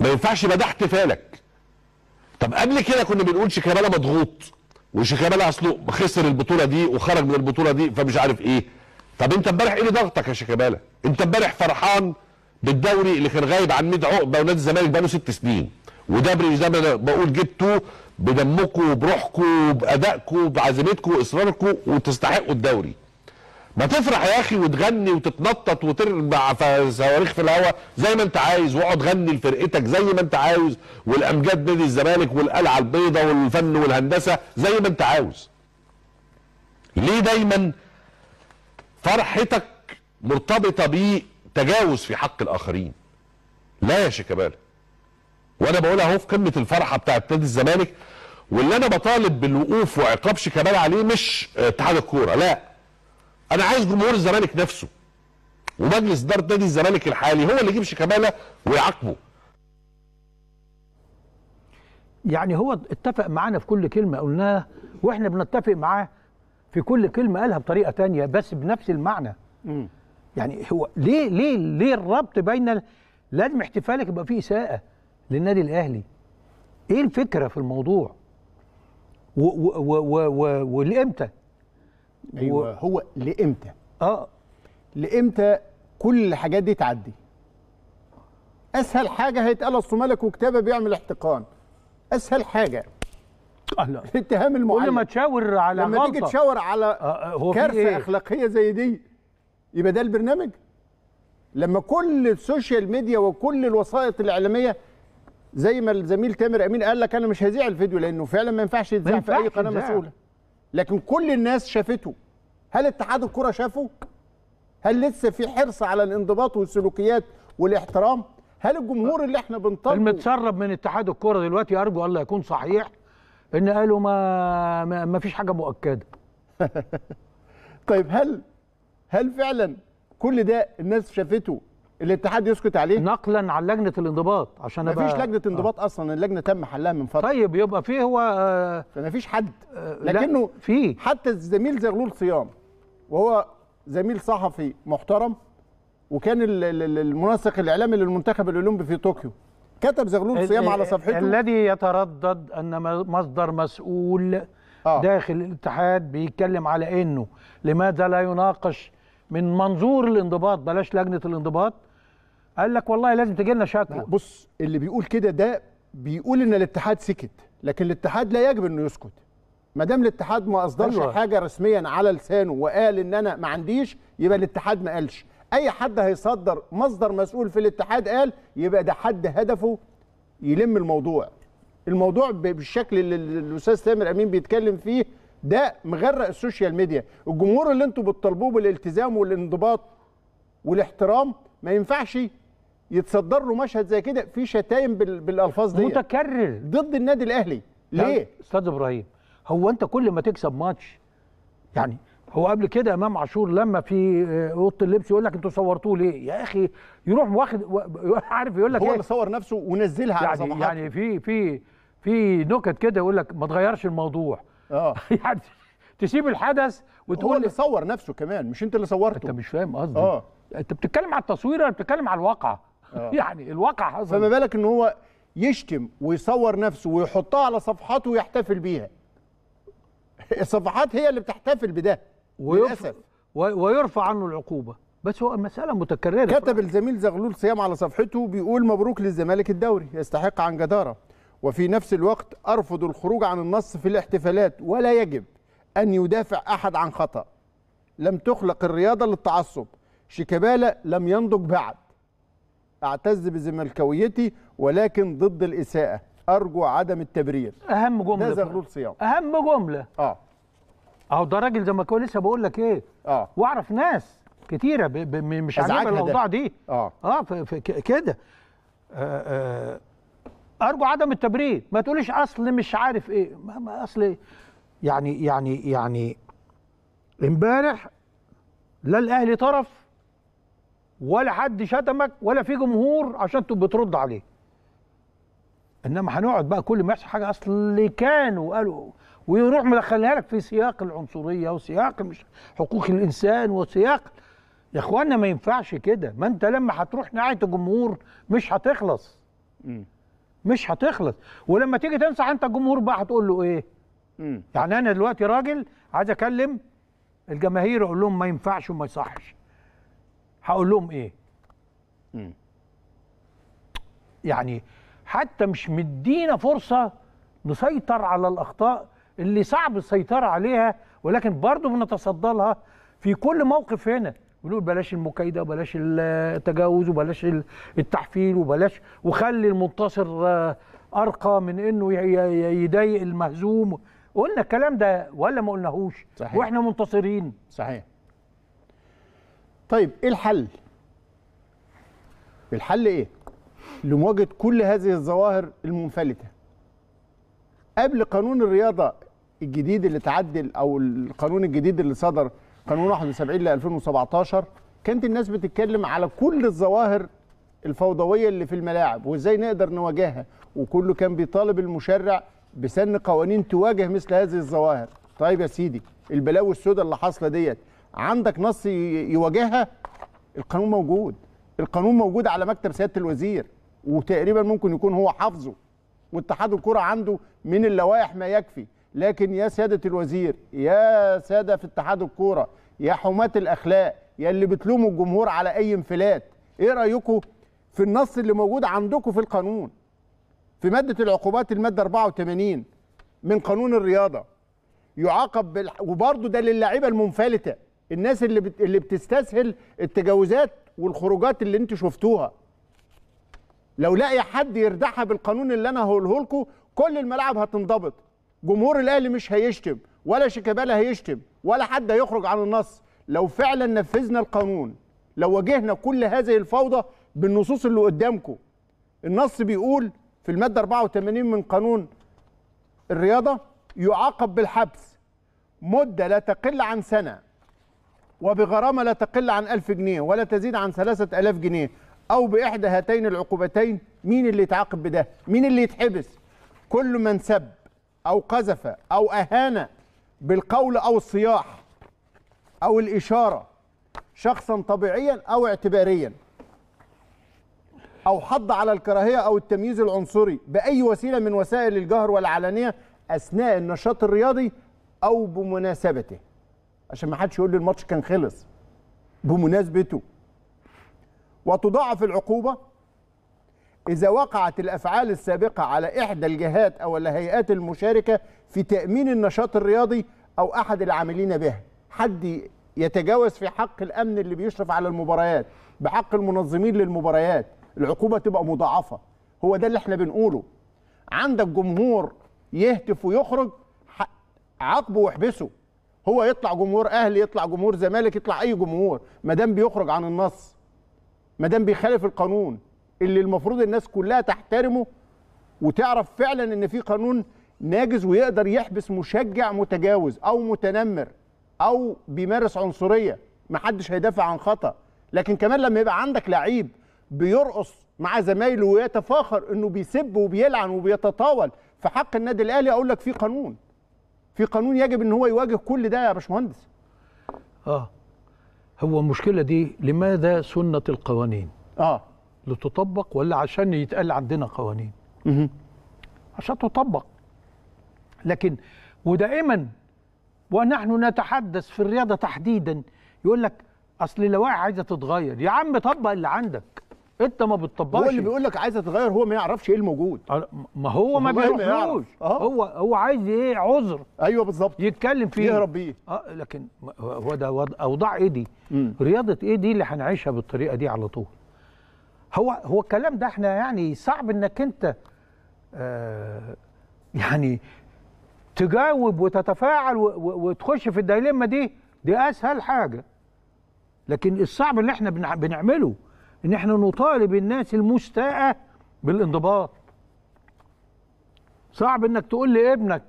ما ينفعش يبقى ده احتفالك. طب قبل كده كنا بنقول شيكابالا مضغوط، وشيكابالا اصله خسر البطوله دي وخرج من البطوله دي فمش عارف ايه. طب انت امبارح ايه اللي ضغطك يا شيكابالا؟ انت امبارح فرحان بالدوري اللي كان غايب عن مية عقبه ونادي الزمالك بقاله ست سنين، وده زي ما انا بقول جبتوه بدمكم وبروحكم وبادائكم بعزيمتكم واصراركم وتستحقوا الدوري. ما تفرح يا اخي وتغني وتتنطط وتربع صواريخ في الهواء زي ما انت عايز، واقعد غني لفرقتك زي ما انت عاوز، والامجاد نادي الزمالك والقلعه البيضاء والفن والهندسه زي ما انت عاوز. ليه دايما فرحتك مرتبطه بتجاوز في حق الاخرين؟ لا يا شيكابالا، وانا بقولها اهو في قمه الفرحه بتاعت نادي الزمالك، واللي انا بطالب بالوقوف وعقاب شيكابالا عليه مش اتحاد الكوره، لا، انا عايز جمهور الزمالك نفسه ومجلس اداره نادي الزمالك الحالي هو اللي يجيب شيكابالا ويعاقبه. يعني هو اتفق معانا في كل كلمه قلناها، واحنا بنتفق معاه في كل كلمه قالها بطريقه ثانيه بس بنفس المعنى. امم يعني هو ليه ليه ليه الربط بين لازم احتفالك يبقى فيه اساءه للنادي الاهلي؟ ايه الفكره في الموضوع؟ ولامتى؟ ايوه، هو لامتى؟ اه لامتى كل الحاجات دي تعدي؟ اسهل حاجه هيتقال اصل ملك وكتابه بيعمل احتقان. اسهل حاجه اتهام المعلم، كل ما تشاور على غلطه، لما تيجي تشاور على كارثه إيه؟ اخلاقيه زي دي، يبقى ده البرنامج؟ لما كل السوشيال ميديا وكل الوسائط الاعلاميه زي ما الزميل تامر امين قال لك انا مش هذيع الفيديو لانه فعلا ما ينفعش يتذاع في اي قناه مسؤوله، لكن كل الناس شافته. هل اتحاد الكره شافه؟ هل لسه في حرص على الانضباط والسلوكيات والاحترام؟ هل الجمهور اللي احنا بنطالبه المتسرب من اتحاد الكره دلوقتي، ارجو الله يكون صحيح، ان قالوا ما ما فيش حاجه مؤكده. طيب هل هل فعلا كل ده الناس شافته الاتحاد يسكت عليه؟ نقلا عن لجنه الانضباط، عشان ما فيش لجنه انضباط آه. اصلا اللجنه تم حلها من فتره. طيب يبقى فيه هو آه ما فيش حد، لكنه في حتى الزميل زغلول صيام وهو زميل صحفي محترم وكان المنسق الاعلامي للمنتخب الاولمبي في طوكيو، كتب زغلول صيام على صفحته الذي يتردد ان مصدر مسؤول آه. داخل الاتحاد بيتكلم على انه لماذا لا يناقش من منظور الانضباط، بلاش لجنه الانضباط، قال لك والله لازم تجي لنا شكوى. بص، اللي بيقول كده ده بيقول ان الاتحاد سكت، لكن الاتحاد لا يجب انه يسكت. ما دام الاتحاد ما اصدرش حاجه رسميا على لسانه وقال ان انا ما عنديش، يبقى الاتحاد ما قالش. اي حد هيصدر مصدر مسؤول في الاتحاد قال، يبقى ده حد هدفه يلم الموضوع. الموضوع بالشكل اللي الاستاذ تامر امين بيتكلم فيه ده مغرق السوشيال ميديا. الجمهور اللي انتوا بتطالبوه بالالتزام والانضباط والاحترام ما ينفعش يتصدر له مشهد زي كده في شتايم بالالفاظ دي متكرر ضد النادي الاهلي. ليه استاذ ابراهيم؟ هو انت كل ما تكسب ماتش، يعني هو قبل كده امام عاشور لما في اوضه اللبس يقول لك انتوا صورتوه ليه يا اخي، يروح واخد عارف يقول لك هو اللي صور نفسه ونزلها على صفحاته، يعني يعني في في في نكت كده يقول لك ما تغيرش الموضوع اه يعني تسيب الحدث وتقول هو اللي صور نفسه كمان مش انت اللي صورته. انت مش فاهم قصدي اه انت بتتكلم على التصوير ولا بتتكلم على الواقع؟ آه. يعني الواقع حصل، فما بالك ان هو يشتم ويصور نفسه ويحطها على صفحاته ويحتفل بيها. الصفحات هي اللي بتحتفل بده للاسف، ويرفع عنه العقوبه، بس هو المساله متكرره. كتب الزميل زغلول صيام على صفحته بيقول مبروك للزمالك الدوري، يستحق عن جداره، وفي نفس الوقت أرفض الخروج عن النص في الاحتفالات، ولا يجب أن يدافع أحد عن خطأ. لم تخلق الرياضة للتعصب، شيكابالا لم ينضج بعد، أعتز بزملكاويتي ولكن ضد الإساءة، أرجو عدم التبرير. أهم جملة ده زغلول صيام، أهم جملة أه أهو ده راجل زملكاوي، لسه بقول لك إيه أه وأعرف ناس كتيرة ب... ب... مش عاجبها الأوضاع دي أه أه ف... ف... كده أه أه أرجو عدم التبرير. ما تقوليش أصل مش عارف إيه، ما, ما أصل إيه؟ يعني يعني يعني إمبارح لا الأهلي طرف ولا حد شتمك ولا في جمهور عشان تبقى بترد عليه، إنما هنقعد بقى كل ما يحصل حاجة أصل اللي كانوا قالوا ويروح مدخلها لك في سياق العنصرية وسياق مش حقوق الإنسان وسياق. يا إخوانا ما ينفعش كده، ما أنت لما هتروح ناحية الجمهور مش هتخلص م. مش هتخلص، ولما تيجي تنصح انت الجمهور بقى هتقول له ايه؟ مم. يعني انا دلوقتي راجل عايز اكلم الجماهير اقول لهم ما ينفعش وما يصحش، هقول لهم ايه؟ م. يعني حتى مش مدينا فرصه نسيطر على الاخطاء اللي صعب السيطره عليها، ولكن برضه بنتصدى لها في كل موقف. هنا بنقول بلاش المكايده وبلاش التجاوز وبلاش التحفيل وبلاش، وخلي المنتصر ارقى من انه يضايق المهزوم. قلنا الكلام ده ولا ما قلناهوش؟ صحيح. واحنا منتصرين. صحيح. طيب ايه الحل؟ الحل ايه لمواجهه كل هذه الظواهر المنفلته؟ قبل قانون الرياضه الجديد اللي اتعدل او القانون الجديد اللي صدر قانون واحد وسبعين ل ألفين وسبعطاشر، كانت الناس بتتكلم على كل الظواهر الفوضويه اللي في الملاعب وازاي نقدر نواجهها، وكله كان بيطالب المشرع بسن قوانين تواجه مثل هذه الظواهر. طيب يا سيدي، البلاوي السوداء اللي حاصله ديت عندك نص يواجهها؟ القانون موجود، القانون موجود على مكتب سياده الوزير وتقريبا ممكن يكون هو حافظه، واتحاد الكره عنده من اللوائح ما يكفي. لكن يا سياده الوزير، يا ساده في اتحاد الكوره، يا حماة الاخلاق، يا اللي بتلوموا الجمهور على اي انفلات، ايه رايكم في النص اللي موجود عندكم في القانون في ماده العقوبات، الماده أربعة وثمانين من قانون الرياضه؟ يعاقب بال... وبرضه ده للاعيبه المنفلته، الناس اللي بت... اللي بتستسهل التجاوزات والخروجات اللي انتوا شفتوها. لو لاقي حد يردعها بالقانون اللي انا هقوله لكم، كل الملاعب هتنضبط، جمهور الاهلي مش هيشتم، ولا شيكابالا هيشتم، ولا حد هيخرج عن النص. لو فعلا نفذنا القانون، لو واجهنا كل هذه الفوضى بالنصوص اللي قدامكم. النص بيقول في الماده أربعة وثمانين من قانون الرياضه: يعاقب بالحبس مده لا تقل عن سنه، وبغرامه لا تقل عن ألف جنيه ولا تزيد عن ثلاثة آلاف جنيه، او باحدى هاتين العقوبتين. مين اللي يتعاقب بده؟ مين اللي يتحبس؟ كل من سب أو قذف أو أهان بالقول أو الصياح أو الإشارة شخصا طبيعيا أو اعتباريا، أو حض على الكراهية أو التمييز العنصري بأي وسيلة من وسائل الجهر والعلانية أثناء النشاط الرياضي أو بمناسبته. عشان ما حدش يقول لي الماتش كان خلص، بمناسبته. وتضاعف العقوبة إذا وقعت الأفعال السابقة على إحدى الجهات أو الهيئات المشاركة في تأمين النشاط الرياضي أو أحد العاملين به. حد يتجاوز في حق الأمن اللي بيشرف على المباريات، بحق المنظمين للمباريات، العقوبة تبقى مضاعفة. هو ده اللي احنا بنقوله. عندك جمهور يهتف ويخرج، عاقبه واحبسه. هو يطلع جمهور أهلي، يطلع جمهور زمالك، يطلع أي جمهور، ما دام بيخرج عن النص، ما دام بيخالف القانون اللي المفروض الناس كلها تحترمه وتعرف فعلا ان في قانون ناجز ويقدر يحبس مشجع متجاوز او متنمر او بيمارس عنصريه. محدش هيدافع عن خطا. لكن كمان لما يبقى عندك لعيب بيرقص مع زمايله ويتفاخر انه بيسب وبيلعن وبيتطاول في حق النادي الاهلي، اقول لك في قانون، في قانون يجب ان هو يواجه كل ده يا باشمهندس. اه هو المشكله دي لماذا سنه القوانين؟ اه لتطبق ولا عشان يتقال عندنا قوانين؟ مه. عشان تطبق. لكن ودائما ونحن نتحدث في الرياضه تحديدا يقول لك اصل اللوائح عايزه تتغير. يا عم طبق اللي عندك، انت ما بتطبقش. هو اللي بيقول لك عايزه تتغير هو ما يعرفش ايه الموجود. ما هو ما بيعرفش، هو هو عايز ايه؟ عذر. ايوه بالظبط، يتكلم فيه، يهرب بيه. اه لكن هو ده اوضاع ايه دي؟ مم. رياضه ايه دي اللي هنعيشها بالطريقه دي على طول؟ هو هو الكلام ده احنا يعني صعب انك انت آه يعني تجاوب وتتفاعل وتخش في الدايليما دي. دي اسهل حاجه. لكن الصعب اللي احنا بنعمله ان احنا نطالب الناس المستاءه بالانضباط. صعب انك تقول لابنك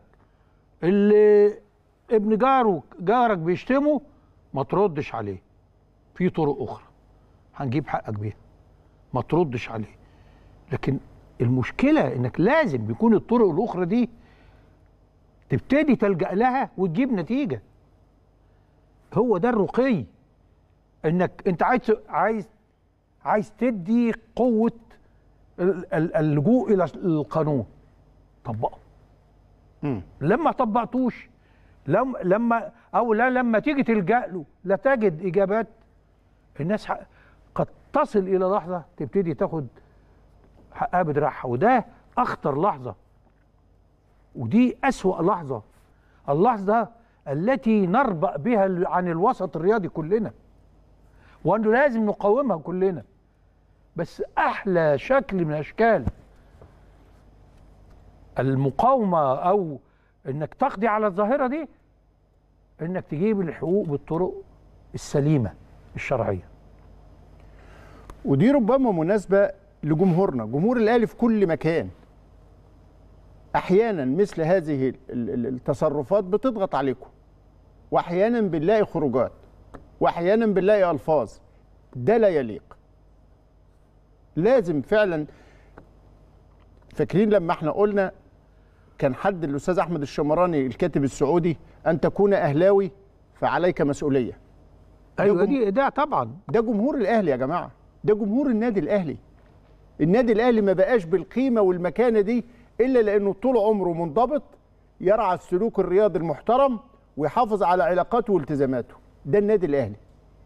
اللي ابن جارك جارك بيشتمه ما تردش عليه، في طرق اخرى هنجيب حقك بيها، ما تردش عليه. لكن المشكله انك لازم بيكون الطرق الاخرى دي تبتدي تلجأ لها وتجيب نتيجه. هو ده الرقي، انك انت عايز عايز عايز تدي قوه اللجوء الى القانون. طبقه. لما طبقتوش لما او لا لما تيجي تلجأ له لا تجد اجابات. الناس قد تصل الى لحظه تبتدي تاخد حقها بدراعها، وده اخطر لحظه ودي اسوأ لحظه، اللحظه التي نربأ بها عن الوسط الرياضي كلنا، وانه لازم نقاومها كلنا. بس احلى شكل من اشكال المقاومه او انك تقضي على الظاهره دي انك تجيب الحقوق بالطرق السليمه الشرعيه. ودي ربما مناسبه لجمهورنا، جمهور الاهلي في كل مكان احيانا مثل هذه التصرفات بتضغط عليكم، واحيانا بنلاقي خروجات، واحيانا بنلاقي الفاظ، ده لا يليق. لازم فعلا، فاكرين لما احنا قلنا كان حد الاستاذ احمد الشمراني الكاتب السعودي ان تكون اهلاوي فعليك مسؤوليه. ايوه دي ده طبعا ده جمهور الاهلي يا جماعه، ده جمهور النادي الاهلي. النادي الاهلي ما بقاش بالقيمه والمكانه دي الا لانه طول عمره منضبط، يرعى السلوك الرياضي المحترم ويحافظ على علاقاته والتزاماته. ده النادي الاهلي،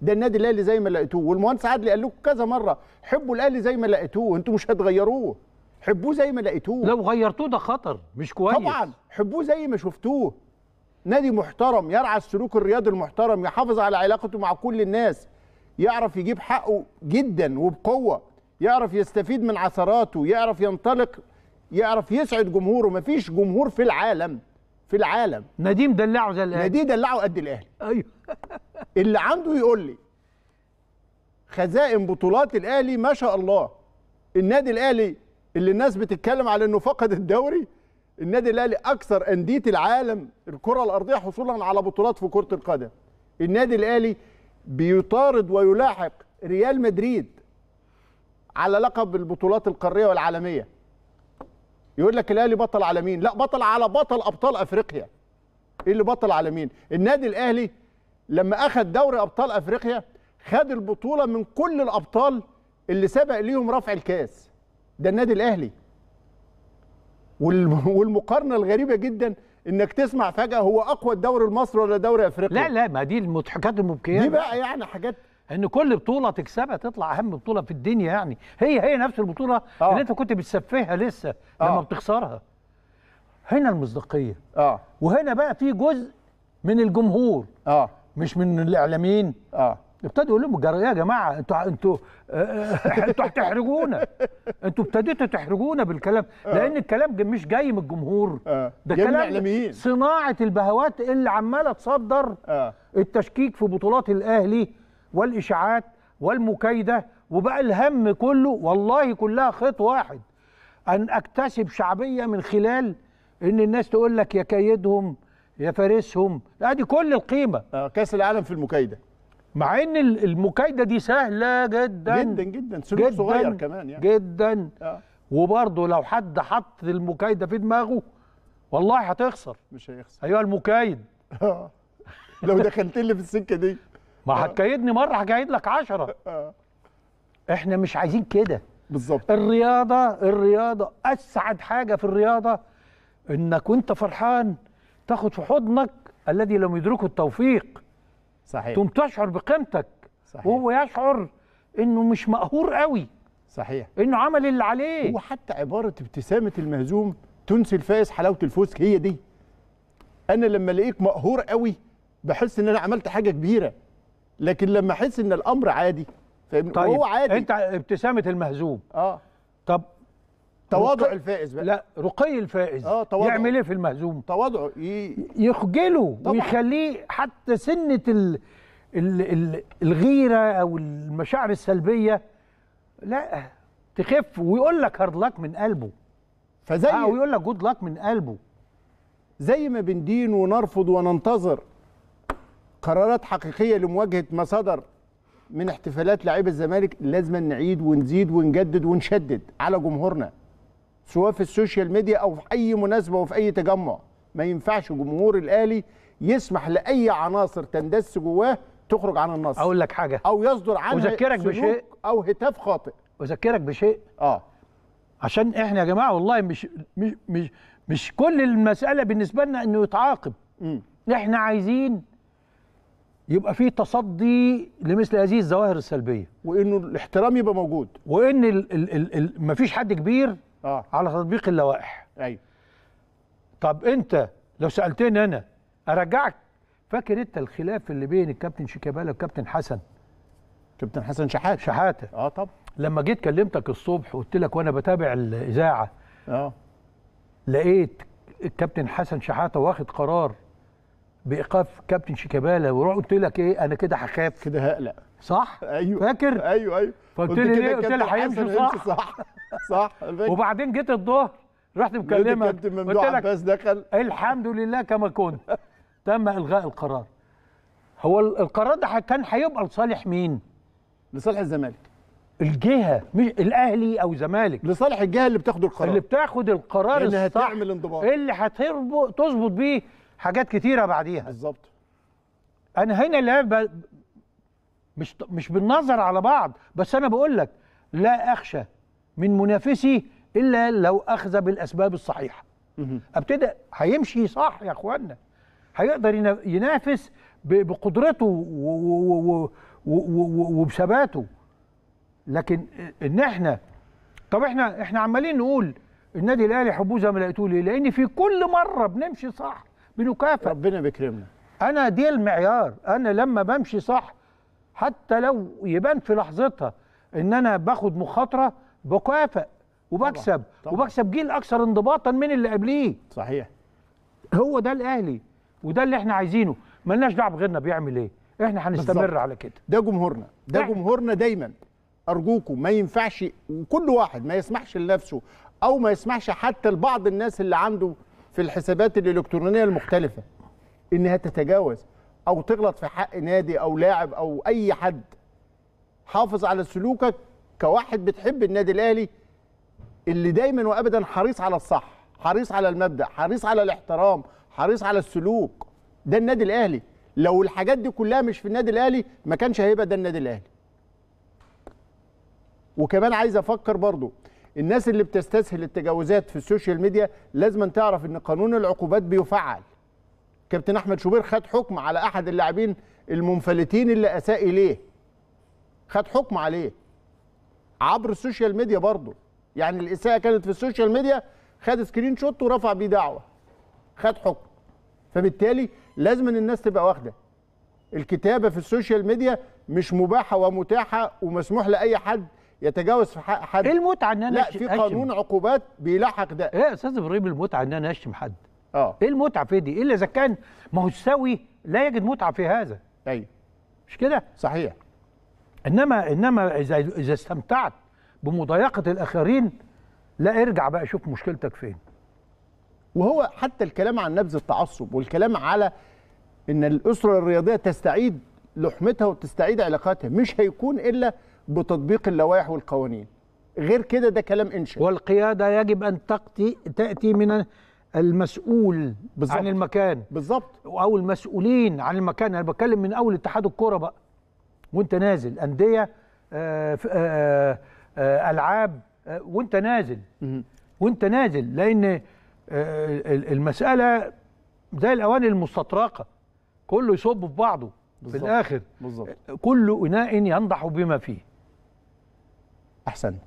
ده النادي الاهلي زي ما لقيتوه. والمهندس عادل قال لكم كذا مره حبوا الاهلي زي ما لقيتوه، انتوا مش هتغيروه، حبوه زي ما لقيتوه. لو غيرتوه ده خطر مش كويس. طبعا حبوه زي ما شفتوه، نادي محترم يرعى السلوك الرياضي المحترم، يحافظ على علاقته مع كل الناس، يعرف يجيب حقه جدا وبقوه، يعرف يستفيد من عثراته، يعرف ينطلق، يعرف يسعد جمهوره. مفيش جمهور في العالم في العالم نديم دلعه زي الاهلي، نديم دلعه قد الاهلي. ايوه اللي عنده يقول لي خزائن بطولات الاهلي ما شاء الله. النادي الاهلي اللي الناس بتتكلم على انه فقد الدوري، النادي الاهلي اكثر انديه العالم الكره الارضيه حصولا على بطولات في كره القدم. النادي الاهلي بيطارد ويلاحق ريال مدريد على لقب البطولات القاريه والعالميه. يقول لك الاهلي بطل على مين؟ لا، بطل على بطل ابطال افريقيا. ايه اللي بطل على مين؟ النادي الاهلي لما اخذ دوري ابطال افريقيا خد البطوله من كل الابطال اللي سبق ليهم رفع الكاس. ده النادي الاهلي. والمقارنه الغريبه جدا انك تسمع فجاه هو اقوى الدوري المصري ولا دوري افريقيا. لا لا، ما دي المضحكات المبكيه دي بقى، يعني حاجات ان كل بطوله تكسبها تطلع اهم بطوله في الدنيا، يعني هي هي نفس البطوله آه. اللي انت كنت بتسفهها لسه لما آه. بتخسرها. هنا المصداقيه اه وهنا بقى في جزء من الجمهور اه مش من الاعلاميين اه ابتدوا يقولوا لهم يا جماعه انتوا انتوا انتوا هتحرجونا، انتوا ابتديتوا تحرجونا بالكلام، لان الكلام مش جاي من الجمهور، ده كلام صناعه البهوات اللي عماله تصدر التشكيك في بطولات الاهلي والاشاعات والمكايده. وبقى الهم كله والله كلها خيط واحد، ان اكتسب شعبيه من خلال ان الناس تقول لك يا كيدهم يا فارسهم. لا دي كل القيمه اه كاس العالم في المكايده، مع ان المكايده دي سهله جدا جدا جدا، سلوك جداً صغير كمان يعني جدا آه. وبرضه لو حد حط المكايده في دماغه والله هتخسر، مش هيخسر. ايوه المكايد آه. لو دخلت لي في السكه دي ما آه. هتكيدني مره هكيد لك عشرة آه. احنا مش عايزين كده بالظبط. الرياضه الرياضه اسعد حاجه في الرياضه انك وانت فرحان تاخد في حضنك الذي لم يدركه التوفيق. صحيح. تقوم تشعر بقيمتك. صحيح. وهو يشعر انه مش مقهور قوي. صحيح. انه عمل اللي عليه. وحتى عباره ابتسامه المهزوم تنسي الفائز حلاوه الفوز. هي دي. انا لما الاقيك مقهور قوي بحس ان انا عملت حاجه كبيره، لكن لما احس ان الامر عادي فاهمني؟ طيب وهو عادي. انت ابتسامه المهزوم اه طب تواضع رق... الفائز بقى. لا، رقي الفائز اه تواضع. يعمل ايه في المهزوم؟ تواضعه ي... يخجله طبعا. ويخليه حتى سنه ال... ال... ال... الغيره او المشاعر السلبيه لا تخف، ويقول لك هارد لك من قلبه، فزي اه ويقول لك جود لك من قلبه. زي ما بندين ونرفض وننتظر قرارات حقيقيه لمواجهه ما صدر من احتفالات لاعيبه الزمالك، لازم نعيد ونزيد ونجدد ونشدد على جمهورنا، سواء في السوشيال ميديا او في اي مناسبه وفي اي تجمع. ما ينفعش جمهور الاهلي يسمح لاي عناصر تندس جواه تخرج عن النص. اقول لك حاجه او يصدر عنها سلوك او هتاف خاطئ. اذكرك بشيء اه عشان احنا يا جماعه والله مش مش مش, مش كل المساله بالنسبه لنا انه يتعاقب. امم احنا عايزين يبقى في تصدي لمثل هذه الظواهر السلبيه، وانه الاحترام يبقى موجود، وان ال ال ال ال مفيش حد كبير آه. على تطبيق اللوائح. ايوه. طب انت لو سالتني انا ارجعك، فاكر انت الخلاف اللي بين الكابتن شيكابالا والكابتن حسن كابتن حسن شحاته شحاته اه طب لما جيت كلمتك الصبح وقلت لك وانا بتابع الاذاعه اه لقيت الكابتن حسن شحاته واخد قرار بايقاف كابتن شيكابالا، وقلت لك ايه؟ انا كده هخاف، كده هقلق، صح؟ ايوه فاكر؟ ايوه ايوه فقلت لي ليه؟ قلت لي هيمشي، صح صح صح وبعدين جيت الظهر رحت مكلمك قلت لك دخل الحمد لله كما كنت تم الغاء القرار. هو القرار ده كان هيبقى لصالح مين؟ لصالح الزمالك الجهه، مش الاهلي او الزمالك، لصالح الجهه اللي بتاخد القرار، اللي بتاخد القرار اللي هتعمل انضباط، اللي هتظبط تظبط بيه حاجات كتيره بعديها. بالظبط. انا هنا لا ب... مش مش بالنظر على بعض، بس انا بقول لك لا اخشى من منافسي الا لو اخذ بالاسباب الصحيحه. ابتدى هيمشي صح يا اخوانا، هيقدر ينافس بقدرته وبثباته. لكن ان احنا طب احنا احنا عمالين نقول النادي الاهلي حبوزه ما لقيتوه ليه؟ لان في كل مره بنمشي صح بنكافئ، ربنا بيكرمنا. انا دي المعيار، انا لما بمشي صح حتى لو يبان في لحظتها ان انا باخد مخاطره بكافئ وبكسب طبعًا. وبكسب جيل اكثر انضباطا من اللي قبليه. صحيح. هو ده الاهلي وده اللي احنا عايزينه، مالناش دعوه بغيرنا بيعمل ايه، احنا هنستمر على كده. ده جمهورنا، ده جمهورنا دايما. أرجوكم ما ينفعش، وكل واحد ما يسمحش لنفسه أو ما يسمحش حتى لبعض الناس اللي عنده في الحسابات الإلكترونية المختلفة إنها تتجاوز أو تغلط في حق نادي أو لاعب أو أي حد. حافظ على سلوكك كواحد بتحب النادي الأهلي، اللي دايما وأبدا حريص على الصح، حريص على المبدأ، حريص على الاحترام، حريص على السلوك. ده النادي الأهلي. لو الحاجات دي كلها مش في النادي الأهلي ما كانش هيبقى ده النادي الأهلي. وكمان عايز افكر برضو الناس اللي بتستسهل التجاوزات في السوشيال ميديا، لازم تعرف ان قانون العقوبات بيفعل. كابتن احمد شوبير خد حكم على احد اللاعبين المنفلتين اللي اساء اليه، خد حكم عليه عبر السوشيال ميديا برضو، يعني الاساءه كانت في السوشيال ميديا، خد سكرين شوت ورفع بيه دعوه، خد حكم. فبالتالي لازم ان الناس تبقى واخده الكتابه في السوشيال ميديا مش مباحه ومتاحه ومسموح لاي حد يتجاوز في حق حد. ايه المتعه ان انا لا في قانون عقوبات بيلاحق ده؟ ايه يا استاذ ابراهيم المتعه ان انا اشتم حد؟ اه ايه المتعه في دي؟ الا اذا كان ما هو السوي لا يجد متعه في هذا. ايوه مش كده؟ صحيح. انما انما اذا اذا استمتعت بمضايقه الاخرين، لا ارجع بقى شوف مشكلتك فين. وهو حتى الكلام عن نبذ التعصب والكلام على ان الاسره الرياضيه تستعيد لحمتها وتستعيد علاقاتها مش هيكون الا بتطبيق اللوائح والقوانين، غير كده ده كلام انشاء. والقياده يجب ان تقتي تاتي من المسؤول بالزبط. عن المكان بالظبط، او المسؤولين عن المكان. انا بتكلم من اول اتحاد الكوره بقى وانت نازل، انديه آآ آآ آآ العاب آآ وانت نازل م -م. وانت نازل، لان المساله زي الاواني المستطرقه كله يصب في بعضه بالزبط. في الاخر بالظبط كل اناء ينضح بما فيه. أحسنت.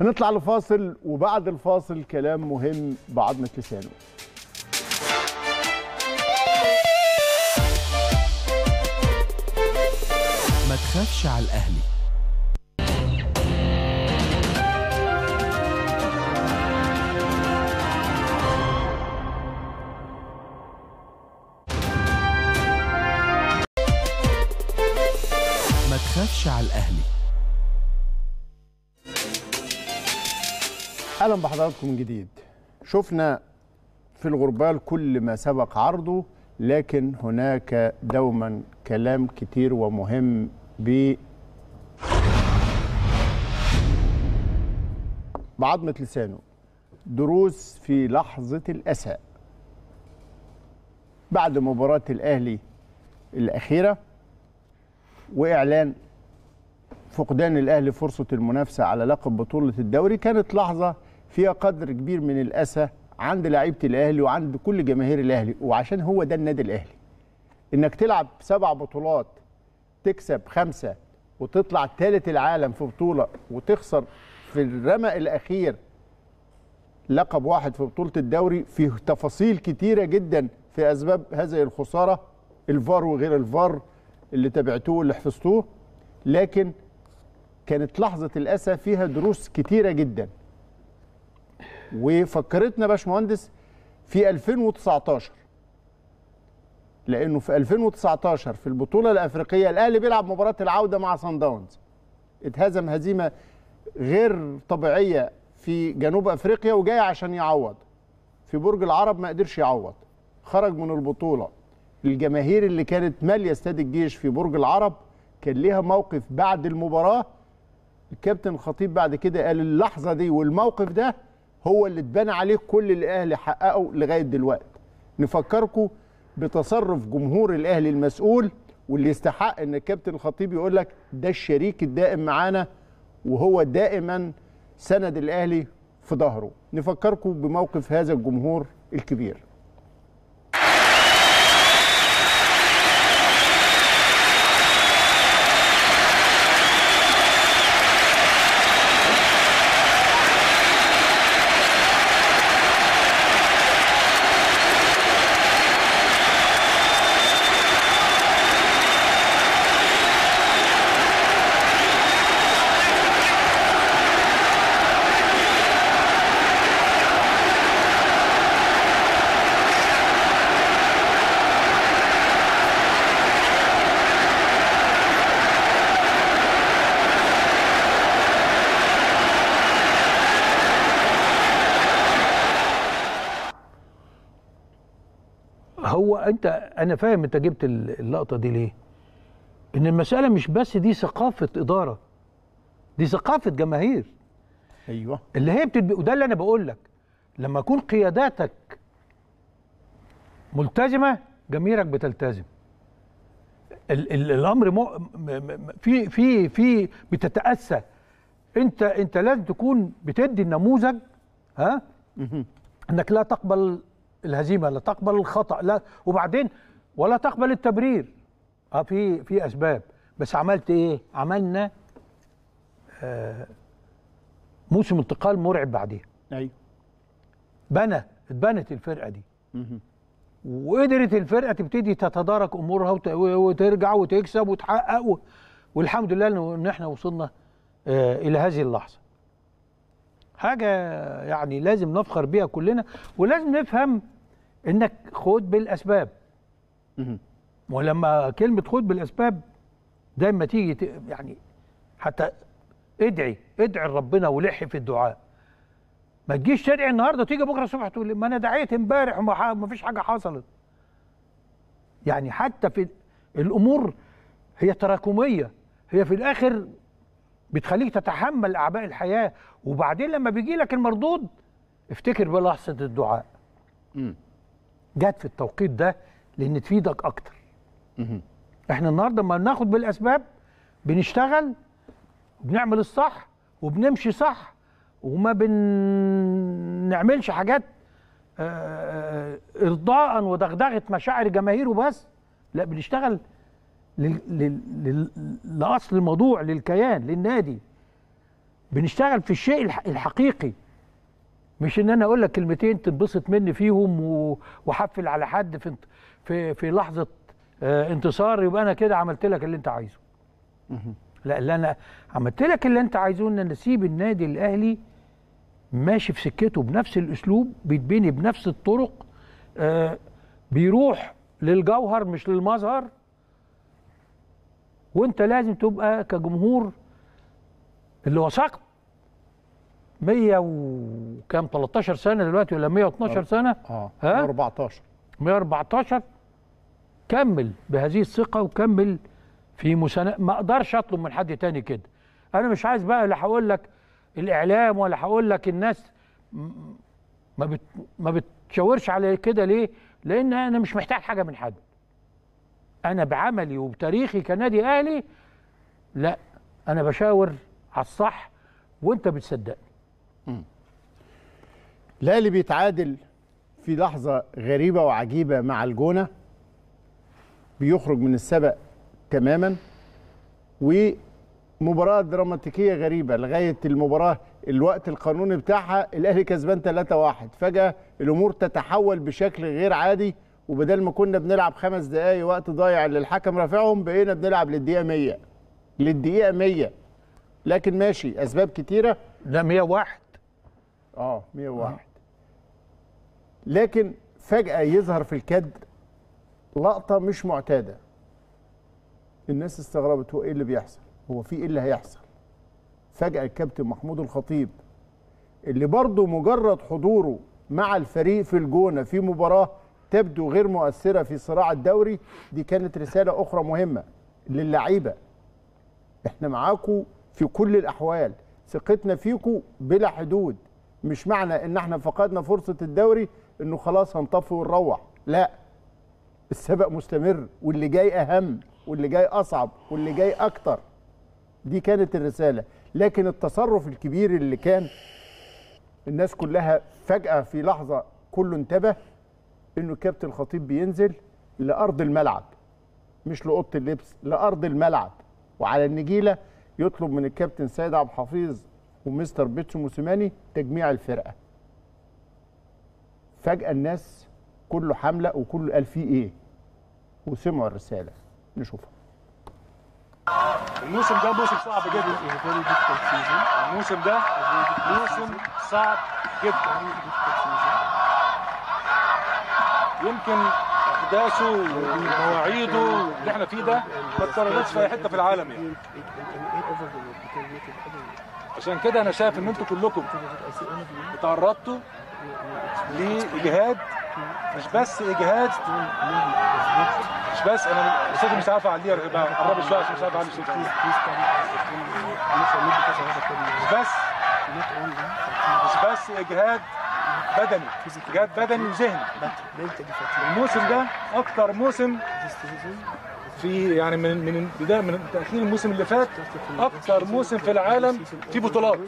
هنطلع لفاصل، وبعد الفاصل كلام مهم بعضمة لسانه. ما تخافش على الأهلي. ما تخافش على الأهلي. اهلا بحضراتكم من جديد. شفنا في الغربال كل ما سبق عرضه، لكن هناك دوما كلام كتير ومهم ب بعضمة لسانه. دروس في لحظة الأسى. بعد مباراة الأهلي الأخيرة وإعلان فقدان الأهلي فرصة المنافسة على لقب بطولة الدوري، كانت لحظة فيها قدر كبير من الأسى عند لعيبه الاهلي وعند كل جماهير الاهلي، وعشان هو ده النادي الاهلي. انك تلعب سبع بطولات تكسب خمسه وتطلع ثالث العالم في بطوله وتخسر في الرمق الاخير لقب واحد في بطوله الدوري، فيه تفاصيل كتيره جدا في اسباب هذه الخساره، الفار وغير الفار اللي تابعتوه واللي حفظتوه، لكن كانت لحظه الاسى فيها دروس كتيره جدا. وفكرتنا يا باشمهندس في ألفين وتسعتاشر، لانه في ألفين وتسعتاشر في البطوله الافريقيه الاهلي بيلعب مباراه العوده مع صن داونز، اتهزم هزيمه غير طبيعيه في جنوب افريقيا وجاي عشان يعوض في برج العرب، ما قدرش يعوض، خرج من البطوله. الجماهير اللي كانت ماليه استاد الجيش في برج العرب كان ليها موقف بعد المباراه. الكابتن الخطيب بعد كده قال اللحظه دي والموقف ده هو اللي اتبنى عليه كل اللي الاهلي حققه لغايه دلوقتي. نفكركم بتصرف جمهور الاهلي المسؤول، واللي يستحق ان الكابتن الخطيب يقول لك ده الشريك الدائم معانا وهو دائما سند الاهلي في ظهره. نفكركم بموقف هذا الجمهور الكبير. هو انت انا فاهم انت جبت اللقطه دي ليه؟ ان المساله مش بس دي ثقافه اداره، دي ثقافه جماهير. ايوه اللي هي بتدب... وده اللي انا بقول لك، لما يكون قياداتك ملتزمه جماهيرك بتلتزم. ال... ال... الامر م... م... في في في بتتاسى. انت انت لازم تكون بتدي النموذج، ها؟ انك لا تقبل الهزيمه، لا تقبل الخطا، لا وبعدين ولا تقبل التبرير. اه في في اسباب، بس عملت ايه؟ عملنا آه موسم انتقال مرعب بعديها. ايوه بنى اتبنت الفرقه دي وقدرت الفرقه تبتدي تتدارك امورها وترجع وتكسب وتحقق، والحمد لله ان احنا وصلنا آه الى هذه اللحظه. حاجة يعني لازم نفخر بيها كلنا، ولازم نفهم انك خد بالاسباب. ولما كلمة خد بالاسباب دايما تيجي يعني حتى ادعي ادعي لربنا ولحي في الدعاء. ما تجيش تدعي النهارده وتيجي بكره الصبح تقول ما انا دعيت امبارح وما فيش حاجة حصلت. يعني حتى في الامور هي تراكمية، هي في الاخر بتخليك تتحمل اعباء الحياه، وبعدين لما بيجي لك المردود افتكر بلحظه الدعاء. امم جت في التوقيت ده لان تفيدك اكتر. امم احنا النهارده لما بناخد بالاسباب بنشتغل وبنعمل الصح وبنمشي صح وما بنعملش حاجات ارضاء ودغدغه مشاعر جماهير وبس، لا بنشتغل لل... لل... لأصل الموضوع، للكيان، للنادي. بنشتغل في الشيء الحقيقي، مش ان انا اقول لك كلمتين تنبسط مني فيهم و... وحفل على حد في في, في لحظه آه انتصار يبقى انا كده عملت لك اللي انت عايزه. لا، اللي انا عملت لك اللي انت عايزه ان نسيب النادي الاهلي ماشي في سكته بنفس الاسلوب، بيتبني بنفس الطرق، آه بيروح للجوهر مش للمظهر. وانت لازم تبقى كجمهور اللي وثقت مية وكام تلتاشر سنه دلوقتي ولا مية واتناشر سنه؟ اه مية واربعتاشر مية واربعتاشر كمل بهذه الثقه وكمل في مساندة. ما اقدرش اطلب من حد تاني كده. انا مش عايز بقى لا هقول لك الاعلام ولا هقول لك الناس ما بت... ما بتشاورش على كده ليه؟ لان انا مش محتاج حاجه من حد. أنا بعملي وبتاريخي كنادي أهلي لا أنا بشاور على الصح وأنت بتصدقني. الأهلي بيتعادل في لحظة غريبة وعجيبة مع الجونة بيخرج من السبق تماما، ومباراة دراماتيكية غريبة لغاية المباراة الوقت القانوني بتاعها الأهلي كسبان ثلاثة واحد. فجأة الأمور تتحول بشكل غير عادي، وبدل ما كنا بنلعب خمس دقايق وقت ضايع للحكم رافعهم بقينا بنلعب للدقيقة مية للدقيقة مية. لكن ماشي أسباب كتيرة، ده مية وواحد اه مية وواحد. لكن فجأة يظهر في الكادر لقطة مش معتادة، الناس استغربت هو ايه اللي بيحصل، هو في ايه اللي هيحصل. فجأة الكابتن محمود الخطيب اللي برضه مجرد حضوره مع الفريق في الجونة في مباراة تبدو غير مؤثرة في صراع الدوري، دي كانت رسالة أخرى مهمة للعيبة، احنا معاكم في كل الأحوال، ثقتنا فيكم بلا حدود، مش معنى ان احنا فقدنا فرصة الدوري انه خلاص هنطفي ونروح، لا، السبق مستمر واللي جاي أهم واللي جاي أصعب واللي جاي أكتر. دي كانت الرسالة. لكن التصرف الكبير اللي كان الناس كلها فجأة في لحظة كله انتبه، انه الكابتن الخطيب بينزل لأرض الملعب مش لأوضة اللبس، لأرض الملعب، وعلى النجيلة يطلب من الكابتن سيد عبد الحفيظ ومستر بيتسو موسيماني تجميع الفرقة. فجأة الناس كله حملة وكله قال فيه ايه، وسمعوا الرسالة. نشوفها. الموسم ده موسم صعب جدا، الموسم ده موسم صعب جدا، يمكن احداثه ومواعيده اللي احنا فيه ده ما اتكررتش في اي حته في العالم يعني. عشان كده انا شايف ان انتم كلكم تعرضتوا لاجهاد، مش بس اجهاد، مش بس انا صوتي مش عارف اعليه، قربي شويه عشان مش عارف اعلي صوتي، مش بس مش بس اجهاد بدني، اجهاد بدني وذهني. الموسم ده اكتر موسم في يعني من من بدايه من تاخير الموسم اللي فات، اكتر موسم في العالم في بطولات.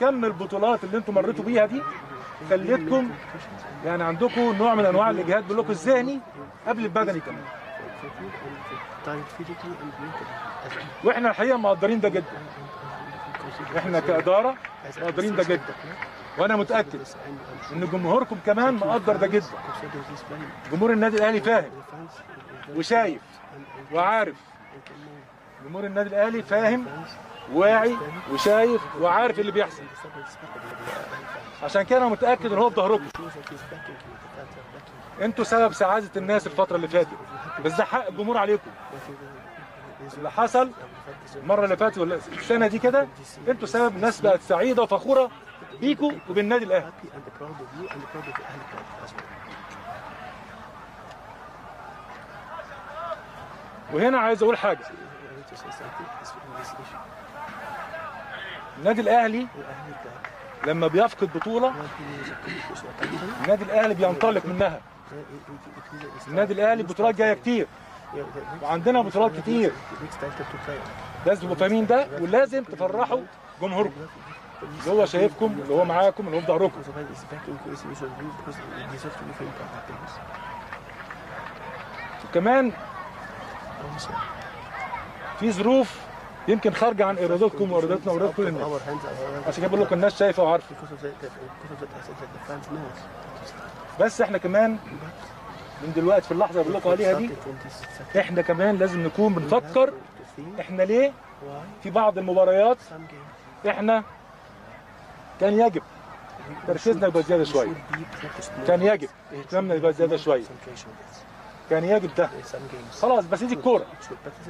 كم البطولات اللي انتم مريتوا بيها دي خليتكم يعني عندكم نوع من انواع الاجهاد باللوك الذهني قبل البدني كمان، واحنا الحقيقه مقدرين ده جدا، احنا كاداره مقدرين ده جدا، وانا متاكد ان جمهوركم كمان مقدر ده جدا. جمهور النادي الاهلي فاهم وشايف وعارف، جمهور النادي الاهلي فاهم واعي وشايف وعارف اللي بيحصل، عشان كده انا متاكد ان هو في ظهركم. انتوا سبب سعاده الناس الفتره اللي فاتت، بس ده حق الجمهور عليكم. اللي حصل المره اللي فاتت ولا السنه دي كده، انتوا سبب الناس بقت سعيده وفخوره بيكوا وبالنادي الاهلي. وهنا عايز اقول حاجه، النادي الاهلي لما بيفقد بطوله النادي الاهلي بينطلق منها. النادي الاهلي بطولات جايه كتير وعندنا بطولات كتير، لازم تبقوا فاهمين ده، ولازم تفرحوا جمهوركم اللي هو شايفكم اللي هو معاكم اللي هو في ظهركم. وكمان في ظروف يمكن خارجه عن ارادتكم وارادتنا وارادتكم الناس، عشان كده بقول لكم الناس شايفه وعارفه، بس احنا كمان من دلوقتي في اللحظه اللي بقول لكم عليها دي احنا كمان لازم نكون بنفكر احنا ليه في بعض المباريات احنا كان يجب تركيزنا يبقى زياده شويه، كان يجب اهتمامنا يبقى زياده شويه، كان يجب ده خلاص. بس دي الكوره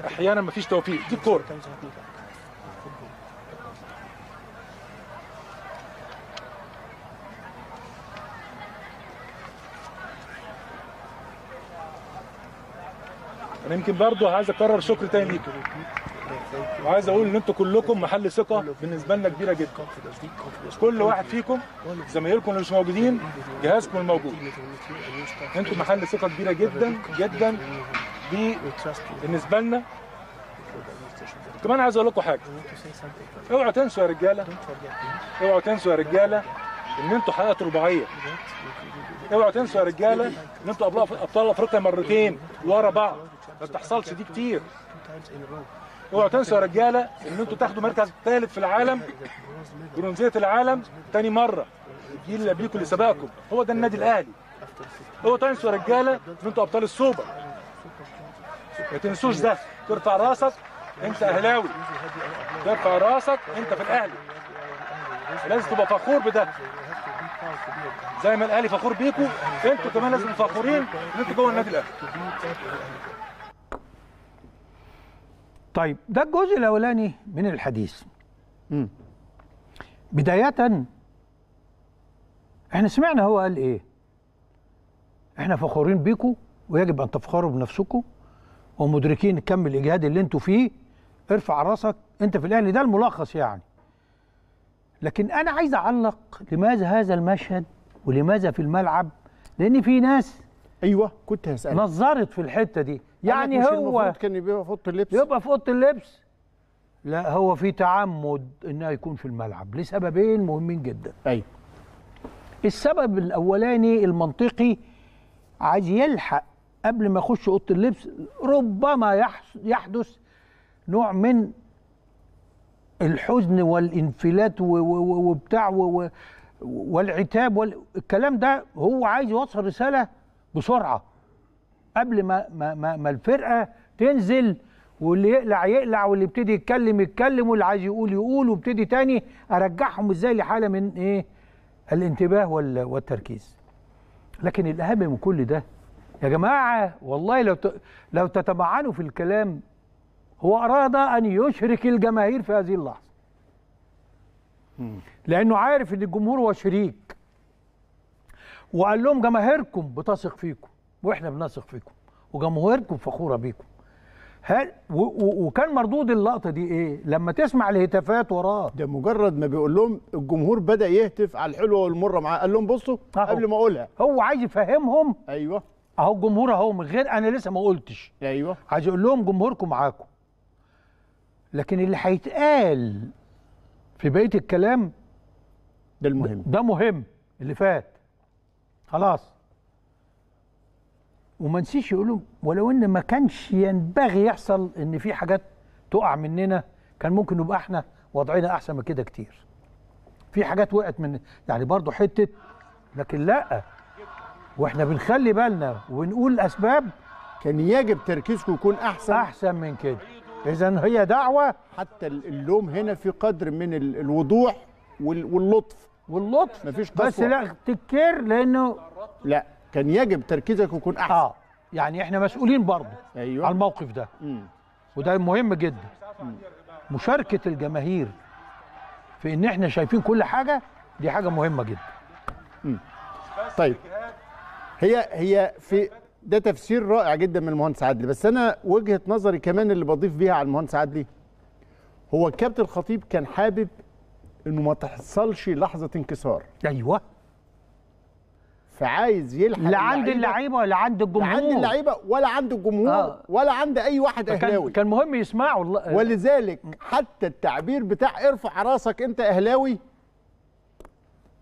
احيانا مفيش توفيق، دي الكوره. انا يمكن برضه عايز اكرر شكر تاني ليكم، وعايز اقول ان انتوا كلكم محل ثقه بالنسبه لنا كبيره جدا، كل واحد فيكم زمايلكم اللي مش موجودين جهازكم الموجود، انتوا محل ثقه كبيره جدا جدا دي بالنسبه لنا. كمان عايز اقول لكم حاجه، اوعوا تنسوا يا رجاله، اوعوا تنسوا يا رجاله ان انتوا حلقه رباعيه، اوعوا تنسوا يا رجاله ان انتوا ابطال افريقيا مرتين ورا بعض، ما بتحصلش دي كتير. اوعوا تنسوا يا رجاله ان انتوا تاخدوا مركز ثالث في العالم، برونزيه العالم ثاني مره، الجيل اللي قبلكم اللي سبقكم هو ده النادي الاهلي. اوعوا تنسوا يا رجاله ان انتوا ابطال السوبر، ما تنسوش ده. ترفع راسك انت اهلاوي، ترفع راسك انت في الاهلي، لازم تبقى فخور بده زي ما الاهلي فخور بيكم، انتوا كمان لازم فخورين ان انتوا جوه النادي الاهلي. طيب ده الجزء الاولاني من الحديث. امم بداية احنا سمعنا هو قال ايه؟ احنا فخورين بيكم ويجب ان تفخروا بنفسكم ومدركين كم الاجهاد اللي انتوا فيه. ارفع راسك انت في الاهلي، ده الملخص يعني. لكن انا عايز اعلق لماذا هذا المشهد ولماذا في الملعب، لان في ناس ايوه كنت هسألك نظرت في الحته دي. يعني هو كان يبقى في اوضه اللبس، يبقى في اوضه اللبس؟ لا، هو في تعمد انه يكون في الملعب لسببين مهمين جدا. ايوه، السبب الاولاني المنطقي، عايز يلحق قبل ما يخش اوضه اللبس، ربما يحدث نوع من الحزن والانفلات وبتاع والعتاب والكلام ده. هو عايز يوصل رساله بسرعه قبل ما ما ما الفرقه تنزل، واللي يقلع يقلع، واللي يبتدي يتكلم يتكلم، واللي عايز يقول يقول، وابتدي تاني ارجعهم ازاي لحاله من ايه الانتباه والتركيز. لكن الاهم من كل ده يا جماعه والله، لو لو تتمعنوا في الكلام، هو أراد أن يشرك الجماهير في هذه اللحظة، لأنه عارف أن الجمهور هو شريك، وقال لهم جماهيركم بتثق فيكم وإحنا بنثق فيكم وجماهيركم فخورة بيكم. هل وكان مردود اللقطة دي إيه؟ لما تسمع الهتافات وراه، ده مجرد ما بيقول لهم الجمهور بدأ يهتف على الحلوة والمرة معاه، قال لهم بصوا قبل ما أقولها، هو عايز يفهمهم. أيوه، أهو الجمهور أهو، من غير أنا لسه ما قلتش. أيوه، عايز يقول لهم جمهوركم معاكم. لكن اللي هيتقال في بقيه الكلام ده المهم، ده مهم اللي فات خلاص. وما نسيش يقولوا ولو ان ما كانش ينبغي يحصل ان في حاجات تقع مننا، كان ممكن نبقى احنا وضعنا احسن من كده كتير. في حاجات وقعت من يعني برضو حته، لكن لا، واحنا بنخلي بالنا وبنقول الاسباب، كان يجب تركيزكم يكون احسن احسن من كده. إذن هي دعوة، حتى اللوم هنا في قدر من الوضوح واللطف واللطف مفيش قسوة، بس لا تكتر، لأنه لا، كان يجب تركيزك يكون أحسن. آه يعني إحنا مسؤولين برضه. أيوة، على الموقف ده. مم. وده مهم جدا. مم. مشاركة الجماهير في إن إحنا شايفين كل حاجة، دي حاجة مهمة جدا. مم. طيب، هي هي في ده تفسير رائع جدا من المهندس عدلي، بس انا وجهه نظري كمان اللي بضيف بيها على المهندس عدلي، هو الكابتن الخطيب كان حابب انه ما تحصلش لحظه انكسار. ايوه، فعايز يلحق لا عند اللعيبه ولا عند الجمهور، لا عند اللعيبه ولا عند الجمهور. آه. ولا عند اي واحد اهلاوي، كان مهم يسمعوا والله. ولذلك حتى التعبير بتاع ارفع راسك انت اهلاوي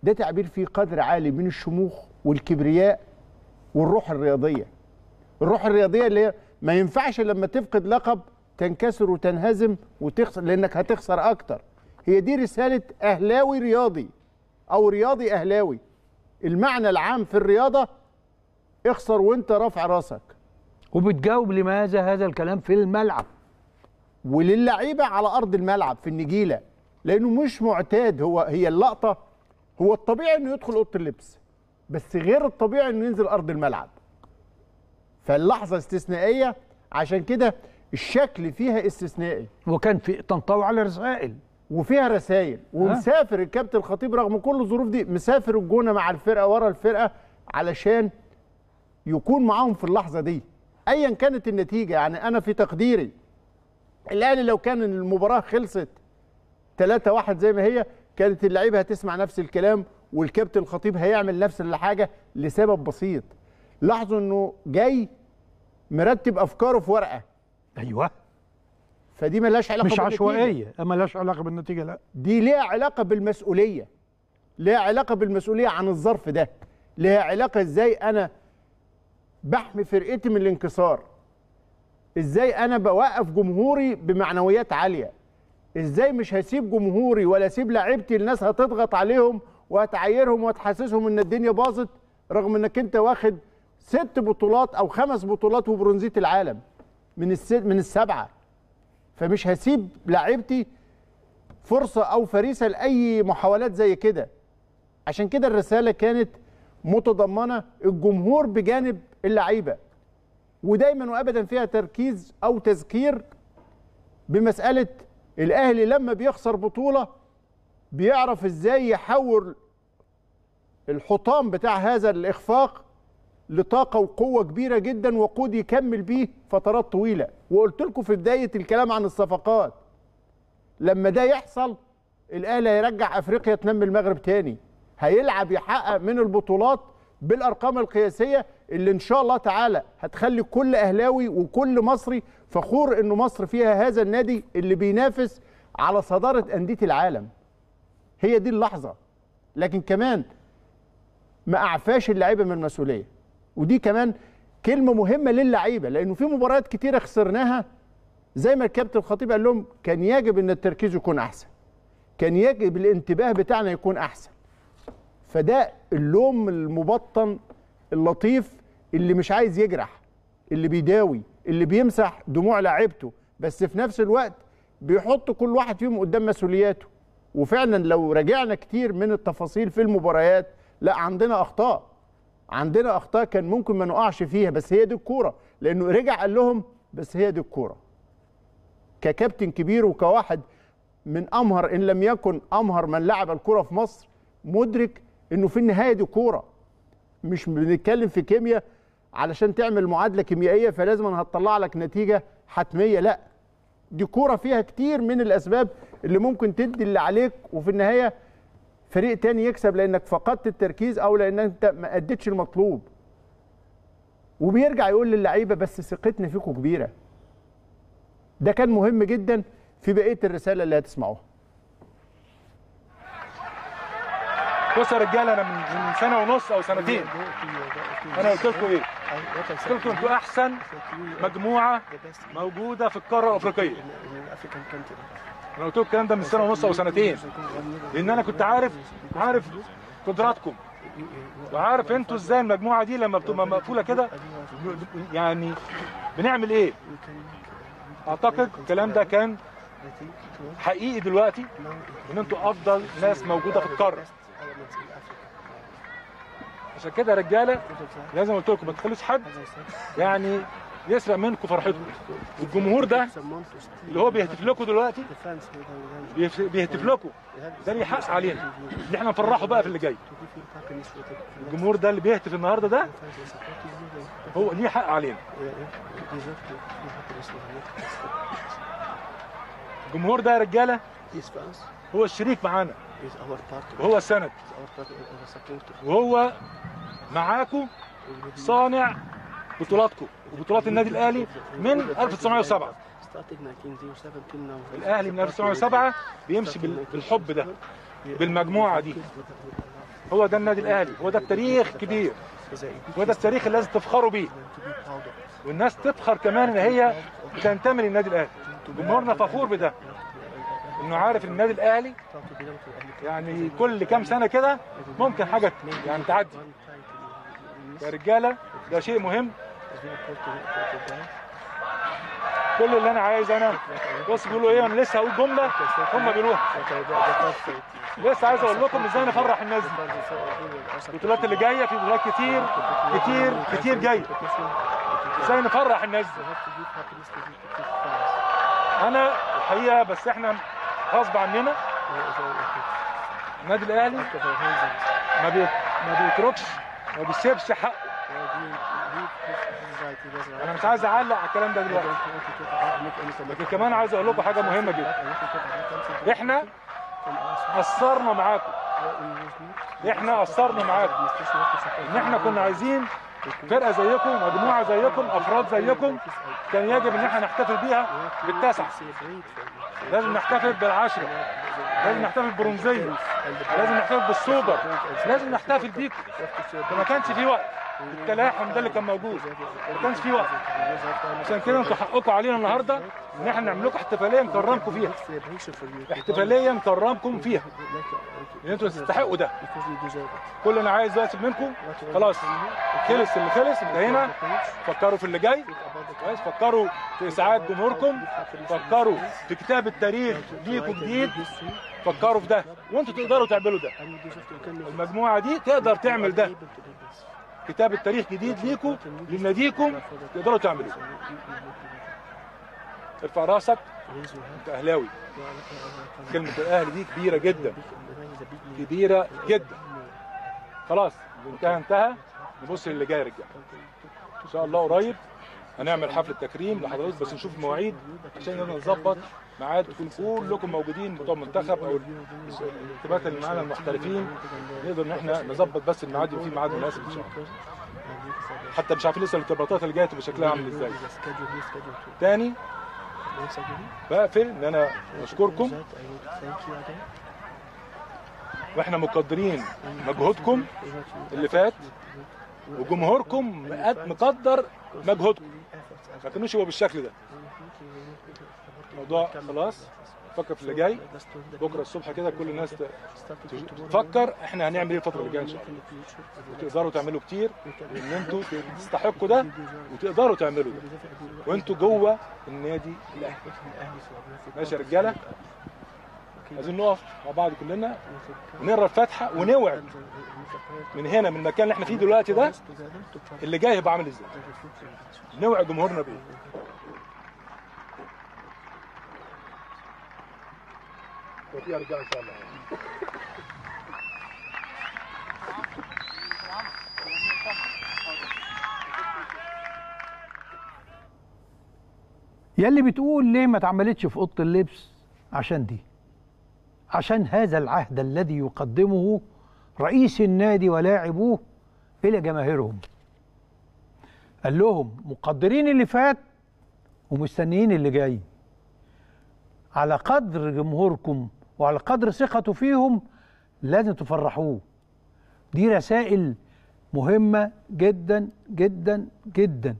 ده تعبير فيه قدر عالي من الشموخ والكبرياء والروح الرياضيه، الروح الرياضيه اللي هي ما ينفعش لما تفقد لقب تنكسر وتنهزم وتخسر، لانك هتخسر اكتر. هي دي رساله اهلاوي رياضي او رياضي اهلاوي. المعنى العام في الرياضه اخسر وانت رافع راسك، وبتجاوب لماذا هذا الكلام في الملعب وللعيبه على ارض الملعب في النجيله، لانه مش معتاد. هو هي اللقطه، هو الطبيعي انه يدخل اوضه اللبس، بس غير الطبيعي انه ينزل ارض الملعب. فاللحظه استثنائيه، عشان كده الشكل فيها استثنائي، وكان في تنطوي على رسائل وفيها رسائل. ومسافر الكابتن الخطيب رغم كل الظروف دي، مسافر الجونه مع الفرقه ورا الفرقه علشان يكون معاهم في اللحظه دي ايا كانت النتيجه. يعني انا في تقديري الاهلي لو كان المباراه خلصت ثلاثة واحد زي ما هي، كانت اللعيبه هتسمع نفس الكلام، والكابتن الخطيب هيعمل نفس الحاجه لسبب بسيط. لاحظوا انه جاي مرتب افكاره في ورقه. ايوه، فدي مالهاش علاقه بالنتيجه، مش عشوائيه، مالهاش علاقه بالنتيجه، لا، دي ليها علاقه بالمسؤوليه، ليها علاقه بالمسؤوليه عن الظرف ده. لها علاقه ازاي انا بحمي فرقتي من الانكسار، ازاي انا بوقف جمهوري بمعنويات عاليه، ازاي مش هسيب جمهوري ولا اسيب لاعيبتي الناس هتضغط عليهم وهتعايرهم وهتحسسهم ان الدنيا باظت، رغم انك انت واخد ست بطولات او خمس بطولات وبرونزيه العالم من الس... من السبعه، فمش هسيب لاعيبتي فرصه او فريسه لاي محاولات زي كده. عشان كده الرساله كانت متضمنه الجمهور بجانب اللعيبه، ودايما وابدا فيها تركيز او تذكير بمساله الاهلي لما بيخسر بطوله بيعرف ازاي يحول الحطام بتاع هذا الاخفاق لطاقه وقوه كبيره جدا وقود يكمل بيه فترات طويله. وقلت لكم في بدايه الكلام عن الصفقات، لما ده يحصل الاهلي هيرجع افريقيا تنمي المغرب تاني، هيلعب يحقق من البطولات بالارقام القياسيه اللي ان شاء الله تعالى هتخلي كل اهلاوي وكل مصري فخور انه مصر فيها هذا النادي اللي بينافس على صداره انديه العالم. هي دي اللحظه، لكن كمان ما اعفاش اللعيبه من المسؤوليه، ودي كمان كلمه مهمه للعيبه، لانه في مباريات كتيره خسرناها زي ما الكابتن الخطيب قال لهم كان يجب ان التركيز يكون احسن، كان يجب الانتباه بتاعنا يكون احسن. فده اللوم المبطن اللطيف اللي مش عايز يجرح، اللي بيداوي، اللي بيمسح دموع لاعيبته، بس في نفس الوقت بيحط كل واحد فيهم قدام مسؤولياته. وفعلا لو رجعنا كتير من التفاصيل في المباريات، لا عندنا اخطاء، عندنا اخطاء كان ممكن ما نقعش فيها، بس هي دي الكوره، لانه رجع قال لهم بس هي دي الكوره. ككابتن كبير وكواحد من امهر ان لم يكن امهر من لعب الكوره في مصر، مدرك انه في النهايه دي كوره، مش بنتكلم في كيمياء علشان تعمل معادله كيميائيه فلازم أنا هتطلع لك نتيجه حتميه، لا دي كوره فيها كتير من الاسباب اللي ممكن تدي اللي عليك وفي النهايه فريق تاني يكسب لانك فقدت التركيز او لان انت ما اديتش المطلوب. وبيرجع يقول للعيبه بس ثقتنا فيكم كبيره. ده كان مهم جدا في بقيه الرساله اللي هتسمعوها. بص يا رجاله، انا من سنه ونص او سنتين انا قلت لكم ايه؟ قلت لكم انتوا احسن مجموعه موجوده في القاره الافريقيه. انا قلت لكم الكلام ده من سنه ونص او سنتين، لان انا كنت عارف عارف قدراتكم وعارف انتوا ازاي المجموعه دي لما بتبقى مقفوله كده يعني بنعمل ايه؟ اعتقد الكلام ده كان حقيقي دلوقتي، ان انتوا افضل ناس موجوده في القاره. عشان كده يا رجاله لازم قلت لكم ما تخلوش حد يعني يسرق منكم فرحتكم. الجمهور ده اللي هو بيهتف لكم دلوقتي بيهتف لكم، ده اللي حق علينا اللي احنا نفرحه بقى في اللي جاي. الجمهور ده اللي بيهتف النهارده ده هو ليه حق علينا. الجمهور ده يا رجاله هو الشريك معانا، وهو السند، وهو معاكم صانع بطولاتكم وبطولات النادي الاهلي من ألف وتسعمية وسبعة. الاهلي من ألف وتسعمية وسبعة بيمشي بالحب ده بالمجموعه دي. هو ده النادي الاهلي، هو ده التاريخ الكبير، هو ده التاريخ اللي لازم تفخروا بيه، والناس تفخر كمان ان هي بتنتمي للنادي الاهلي. جمهورنا فخور بده، انه عارف النادي الاهلي يعني كل كام سنه كده ممكن حاجه يعني تعدي. يا رجاله ده شيء مهم. كل اللي انا عايز انا بص بيقولوا ايه، انا لسه هقول جمله هم بيقولوها، لسه عايز اقول لكم ازاي نفرح الناس دي. البطولات اللي جايه في بطولات كتير كتير كتير جايه، ازاي نفرح الناس دي. انا الحقيقه بس احنا غصب عننا النادي الاهلي ما بي... ما بيتركش ما بيسيبش حقه. انا مش عايز اعلق على الكلام ده دلوقتي، لكن كمان عايز اقول لكم حاجه مهمه جدا. احنا قصرنا معاكم، احنا قصرنا معاكم، ان احنا كنا عايزين فرقه زيكم، مجموعه زيكم، افراد زيكم، كان يجب ان احنا نحتفل بيها بالتاسعه، لازم نحتفل بالعشره، لازم نحتفل بالبرونزيه. لازم نحتفل بالسوبر، لازم نحتفل بيك. ما كانش في وقت، التلاحم ده اللي كان موجود ما كانش في وقت، عشان كده انتوا حقكم علينا النهارده ان احنا نعمل لكم احتفاليه نكرمكم فيها، احتفاليه نكرمكم فيها، ان انتوا تستحقوا ده. كل اللي انا عايز دلوقتي منكم خلاص خلص اللي خلص، انتهينا. فكروا في اللي جاي كويس، فكروا في اسعاد جمهوركم، فكروا في كتاب التاريخ ليكم جديد، فكروا في ده وانتوا تقدروا تعملوا ده. المجموعه دي تقدر تعمل ده، كتاب التاريخ جديد ليكم لناديكم، تقدروا تعملوه. ارفع راسك، انت اهلاوي. كلمه الاهلي دي كبيره جدا، كبيره جدا. خلاص انتهى انتهى، نبص للي جاي. رجع ان شاء الله قريب هنعمل حفله تكريم لحضراتكم، بس نشوف المواعيد عشان نقدر نظبط ميعاد تكونوا كلكم موجودين، بتوع المنتخب او الانتخابات اللي معانا المحترفين، نقدر ان احنا نظبط بس الميعاد يبقى في ميعاد مناسب ان شاء الله. حتى مش عارفين لسه الارتباطات اللي جايه تبقى شكلها عامل ازاي. تاني بقفل ان انا اشكركم، واحنا مقدرين مجهودكم اللي فات، وجمهوركم مقدر مجهودكم، ما كانوش هو بالشكل ده. الموضوع خلاص، فكر في اللي جاي. بكره الصبح كده كل الناس تفكر احنا هنعمل ايه الفتره اللي جايه ان شاء الله، وتقدروا تعملوا كتير، ان انتوا تستحقوا ده وتقدروا تعملوا ده وانتوا جوه النادي الاهلي. ماشي يا رجاله، عايزين نقف مع بعض كلنا ونقرا الفاتحه ونوعد من هنا، من المكان اللي احنا فيه دلوقتي ده، اللي جاي هيبقى عامل ازاي، نوعد جمهورنا بايه. يا رجاله ان شاء الله. يلي بتقول ليه ما اتعملتش في اوضه اللبس؟ عشان دي، عشان هذا العهد الذي يقدمه رئيس النادي ولاعبوه إلى جماهيرهم. قال لهم مقدرين اللي فات ومستنيين اللي جاي، على قدر جمهوركم وعلى قدر ثقته فيهم لازم تفرحوه. دي رسائل مهمة جدا جدا جدا،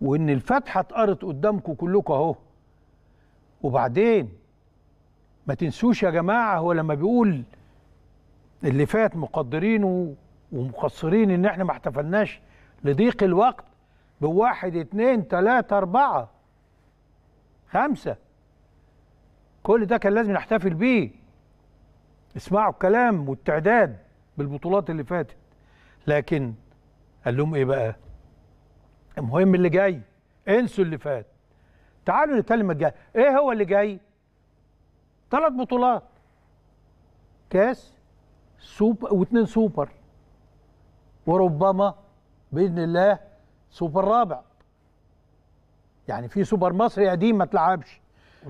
وإن الفاتحة اتقرت قدامكم كلكم أهو. وبعدين ما تنسوش يا جماعة، هو لما بيقول اللي فات مقدرين ومقصرين ان احنا ما احتفلناش لضيق الوقت بواحد اتنين تلاتة اربعة خمسة، كل ده كان لازم نحتفل بيه. اسمعوا الكلام والتعداد بالبطولات اللي فاتت، لكن قال لهم ايه بقى؟ المهم اللي جاي، انسوا اللي فات، تعالوا نتكلم الجاي. ايه هو اللي جاي؟ ثلاث بطولات، كاس سوبر واثنين سوبر، وربما باذن الله سوبر رابع. يعني في سوبر مصري قديم ما تلعبش،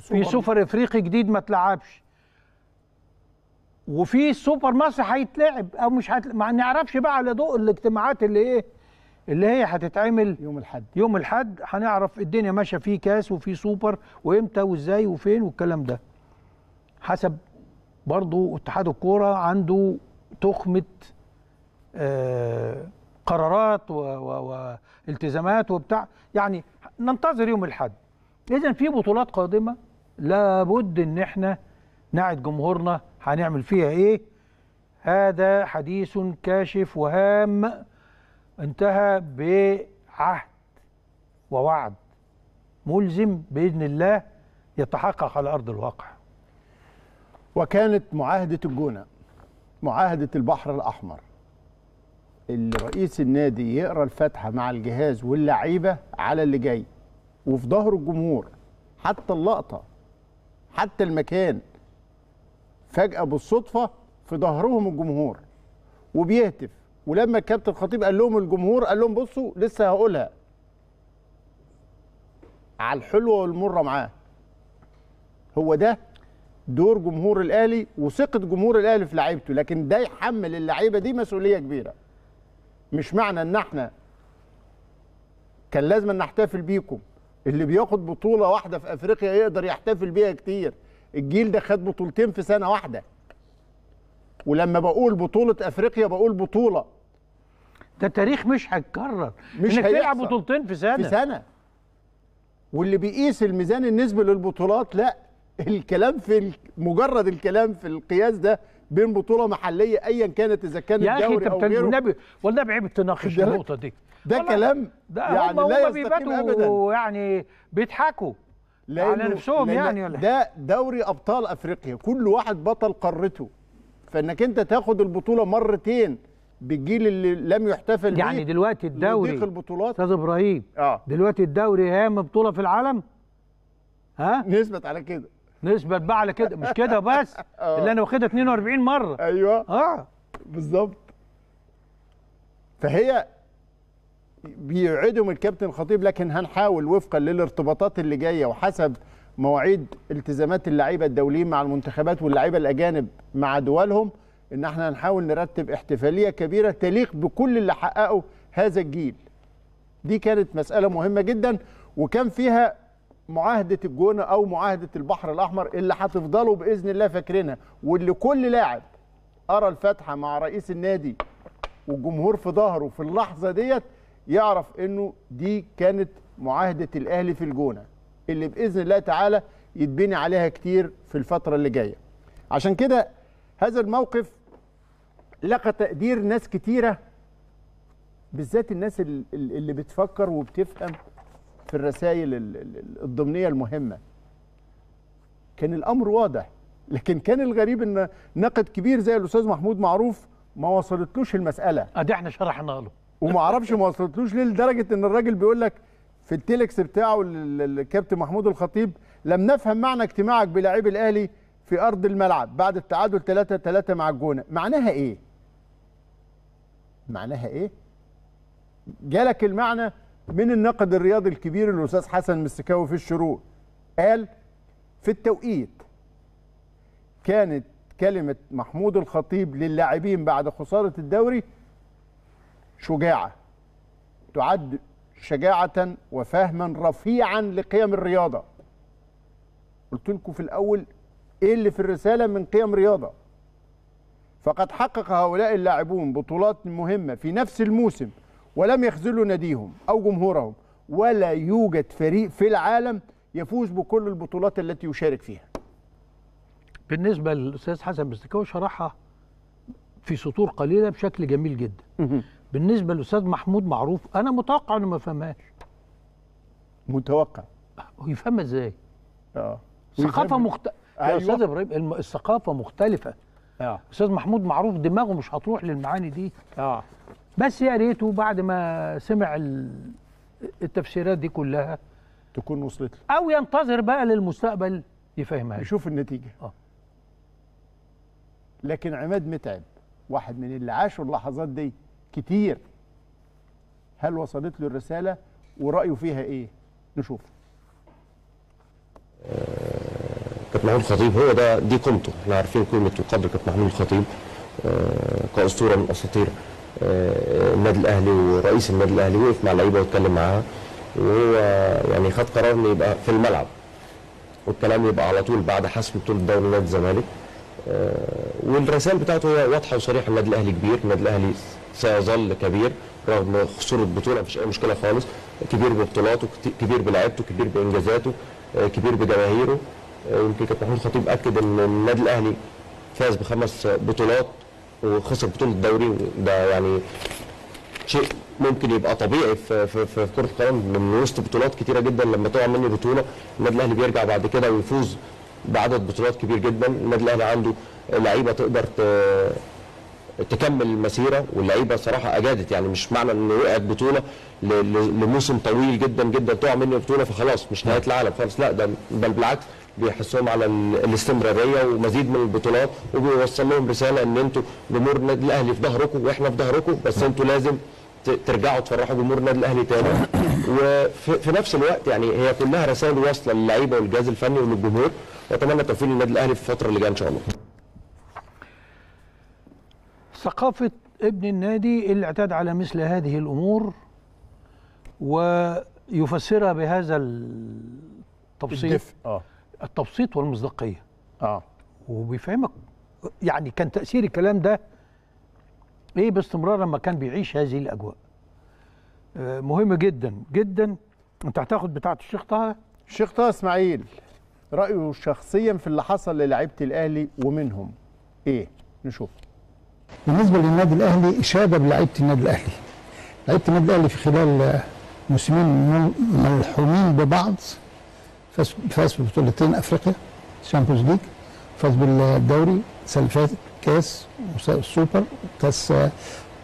في سوبر افريقي جديد ما تلعبش، وفي سوبر مصري هيتلعب او مش هيتلعب ما نعرفش بقى، على ضوء الاجتماعات اللي ايه اللي هي هتتعمل يوم الحد. يوم الحد هنعرف الدنيا ماشيه، في كاس وفي سوبر وامتى وازاي وفين والكلام ده، حسب برضو اتحاد الكوره عنده تخمه آه قرارات والتزامات وبتاع. يعني ننتظر يوم الحد. اذا في بطولات قادمه لابد ان احنا نعد جمهورنا هنعمل فيها ايه. هذا حديث كاشف وهام، انتهى بعهد ووعد ملزم باذن الله يتحقق على ارض الواقع. وكانت معاهدة الجونة، معاهدة البحر الأحمر، اللي رئيس النادي يقرأ الفاتحة مع الجهاز واللعيبة على اللي جاي، وفي ظهر الجمهور، حتى اللقطة حتى المكان، فجأة بالصدفة في ظهرهم الجمهور وبيهتف. ولما الكابتن الخطيب قال لهم الجمهور، قال لهم بصوا لسه هقولها على الحلوة والمرة معاه. هو ده دور جمهور الاهلي وثقه جمهور الاهلي في لعيبته، لكن ده يحمل اللعيبه دي مسؤوليه كبيره. مش معنى ان احنا كان لازم نحتفل بيكم، اللي بياخد بطوله واحده في افريقيا يقدر يحتفل بيها كتير، الجيل ده خد بطولتين في سنه واحده. ولما بقول بطولة أفريقيا بقول بطولة. ده تاريخ مش هيتكرر، مش انك تلعب بطولتين في سنة في سنة. واللي بيقيس الميزان النسبي للبطولات، لا الكلام في مجرد الكلام في القياس ده بين بطولة محلية أيا كانت، إذا كان الدوري أو غيره. يا أخي والنبي عيب تناقش النقطة دي، ده كلام يعني لا يستقيم أبدا. ويعني بيضحكوا على نفسهم يعني، ولا ده دوري أبطال أفريقيا، كل واحد بطل قارته، فإنك أنت تاخد البطولة مرتين بالجيل اللي لم يحتفل بيه يعني. دلوقتي الدوري أستاذ إبراهيم آه. دلوقتي الدوري هام بطولة في العالم، ها نسبت على كده، نسبت بقى على كده، مش كده بس آه. اللي أنا واخدها اثنين وأربعين مرة. أيوه آه بالظبط. فهي بيعيدهم الكابتن الخطيب، لكن هنحاول وفقا للارتباطات اللي جايه وحسب مواعيد التزامات اللعيبه الدوليين مع المنتخبات واللعيبه الاجانب مع دولهم، ان احنا هنحاول نرتب احتفاليه كبيره تليق بكل اللي حققه هذا الجيل. دي كانت مساله مهمه جدا، وكان فيها معاهده الجونه او معاهده البحر الاحمر اللي هتفضلوا باذن الله فاكرينها، واللي كل لاعب قرا الفاتحه مع رئيس النادي والجمهور في ظهره في اللحظه ديت يعرف انه دي كانت معاهده الاهلي في الجونه، اللي باذن الله تعالى يتبني عليها كتير في الفتره اللي جايه. عشان كده هذا الموقف لقى تقدير ناس كتيره، بالذات الناس اللي بتفكر وبتفهم في الرسائل الضمنيه المهمه. كان الامر واضح، لكن كان الغريب ان نقد كبير زي الاستاذ محمود معروف ما وصلتلوش المساله. ادي احنا شرحنا له وما اعرفش ما وصلتلوش ليه، لدرجه ان الراجل بيقول لك في التيلكس بتاعه الكابتن محمود الخطيب: لم نفهم معنى اجتماعك بلاعبي الاهلي في ارض الملعب بعد التعادل ثلاثة ثلاثة مع الجونه. معناها ايه؟ معناها ايه؟ جالك المعنى من الناقد الرياضي الكبير الاستاذ حسن مسكاوي في الشروق. قال: في التوقيت كانت كلمه محمود الخطيب للاعبين بعد خساره الدوري شجاعة، تعد شجاعة وفهما رفيعا لقيم الرياضة. قلت لكم في الأول إيه اللي في الرسالة من قيم رياضة. فقد حقق هؤلاء اللاعبون بطولات مهمة في نفس الموسم ولم يخذلوا ناديهم أو جمهورهم، ولا يوجد فريق في العالم يفوز بكل البطولات التي يشارك فيها. بالنسبة للأستاذ حسن بستكاوي شرحها في سطور قليلة بشكل جميل جدا. بالنسبه للاستاذ محمود معروف انا متوقع انه ما فهمهاش. متوقع هو يفهمها ازاي؟ اه ثقافه مختلفه يا استاذ ابراهيم، الثقافه مختلفه. اه الاستاذ محمود معروف دماغه مش هتروح للمعاني دي. اه بس يا ريته بعد ما سمع التفسيرات دي كلها تكون وصلت له، او ينتظر بقى للمستقبل يفهمها، يشوف النتيجه. اه لكن عماد متعب واحد من اللي عاشوا اللحظات دي كتير. هل وصلت له الرسالة ورأيه فيها ايه؟ نشوف. كابتن محمود الخطيب هو ده، دي قيمته، احنا عارفين قيمة وقدر كابتن محمود الخطيب كأسطورة من أساطير النادي الأهلي ورئيس النادي الأهلي. وقف مع اللعيبة واتكلم معاها، وهو يعني خد قرار إنه يبقى في الملعب، والكلام يبقى على طول بعد حسم بطولة دوري نادي الزمالك. والرسائل بتاعته هي واضحة وصريحة: النادي الأهلي كبير، النادي الأهلي سيظل كبير رغم خسوره بطوله، مفيش اي مشكله خالص. كبير ببطولاته، كبير بلعبته، كبير بانجازاته، كبير بجماهيره. يمكن كابتن محمود الخطيب اكد ان النادي الاهلي فاز بخمس بطولات وخسر بطوله الدوري، ده يعني شيء ممكن يبقى طبيعي في في, في كره القدم من وسط بطولات كتيره جدا. لما تقع منه بطوله النادي الاهلي بيرجع بعد كده ويفوز بعدد بطولات كبير جدا. النادي الاهلي عنده لعيبه تقدر ت تكمل المسيره، واللعيبه صراحه اجادت. يعني مش معنى ان وقعت بطوله لموسم طويل جدا جدا تقع منه بطوله فخلاص مش نهايه العالم خالص، لا، ده بل بالعكس بيحسهم على الاستمراريه ومزيد من البطولات، وبيوصل لهم رساله ان انتوا جمهور النادي الاهلي في ظهركم واحنا في ظهركم، بس انتوا لازم ترجعوا تفرحوا جمهور النادي الاهلي تاني. وفي نفس الوقت يعني هي كلها رسائل واصله للعيبه والجهاز الفني وللجمهور، واتمنى توفيق للنادي الاهلي في الفتره اللي جايه ان شاء الله. ثقافة ابن النادي اللي اعتاد على مثل هذه الأمور ويفسرها بهذا التبسيط، التبسيط والمصداقية. اه وبيفهمك يعني كان تأثير الكلام ده ايه باستمرار لما كان بيعيش هذه الاجواء. مهم جدا جدا. انت هتاخد بتاعه الشيخ طه الشيخ طه اسماعيل رايه شخصيا في اللي حصل للاعيبه الاهلي ومنهم ايه؟ نشوف. بالنسبه للنادي الاهلي اشاده بلاعيبه النادي الاهلي. لعيبه النادي الاهلي في خلال موسمين ملحومين ببعض، فاز ببطولتين افريقيا الشامبيونز ليج، فاز بالدوري السنه اللي فاتت، كاس السوبر، كاس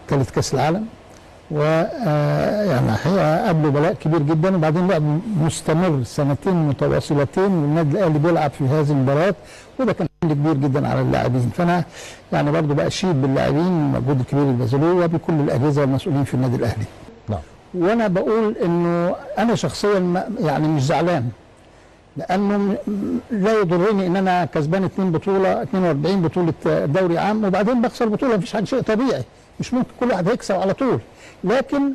ثالث كاس العالم، و يعني الحقيقه قابله بلاء كبير جدا، وبعدين لعب مستمر سنتين متواصلتين والنادي الاهلي بيلعب في هذه المباريات، وده كان حمل كبير جدا على اللاعبين. فانا يعني برضه بأشيد باللاعبين المجهود الكبير اللي بذلوه وبكل الاجهزه والمسؤولين في النادي الاهلي. نعم. وانا بقول انه انا شخصيا يعني مش زعلان، لانه لا يضرني ان انا كسبان اثنين بطوله اثنين واربعين بطوله دوري عام وبعدين بخسر بطوله، مفيش حاجه، شيء طبيعي، مش ممكن كل واحد هيكسب على طول، لكن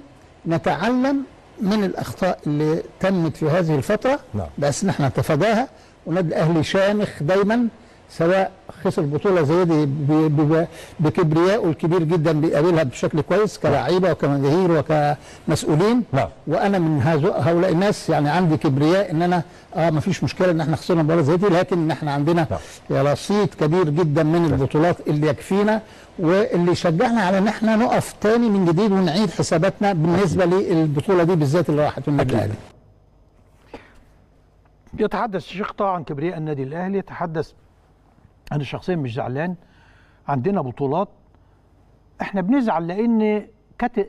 نتعلم من الاخطاء اللي تمت في هذه الفتره. نعم. بس ان احنا نتفاداها، والنادي الاهلي شامخ دايما، سواء خسر بطوله زي دي بكبريائه الكبير جدا بيقابلها بشكل كويس كلاعيبه وكمجاهير وكمسؤولين. نعم. وانا من هؤلاء الناس، يعني عندي كبرياء ان انا اه ما فيش مشكله ان احنا خسرنا مباراه زي دي، لكن احنا عندنا رصيد كبير جدا من البطولات اللي يكفينا واللي يشجعنا على ان احنا نقف تاني من جديد ونعيد حساباتنا بالنسبه للبطوله دي بالذات اللي راحت من النادي الاهلي. يتحدث الشيخ طه عن كبرياء النادي الاهلي، يتحدث أنا شخصيا مش زعلان، عندنا بطولات، إحنا بنزعل لأن كت...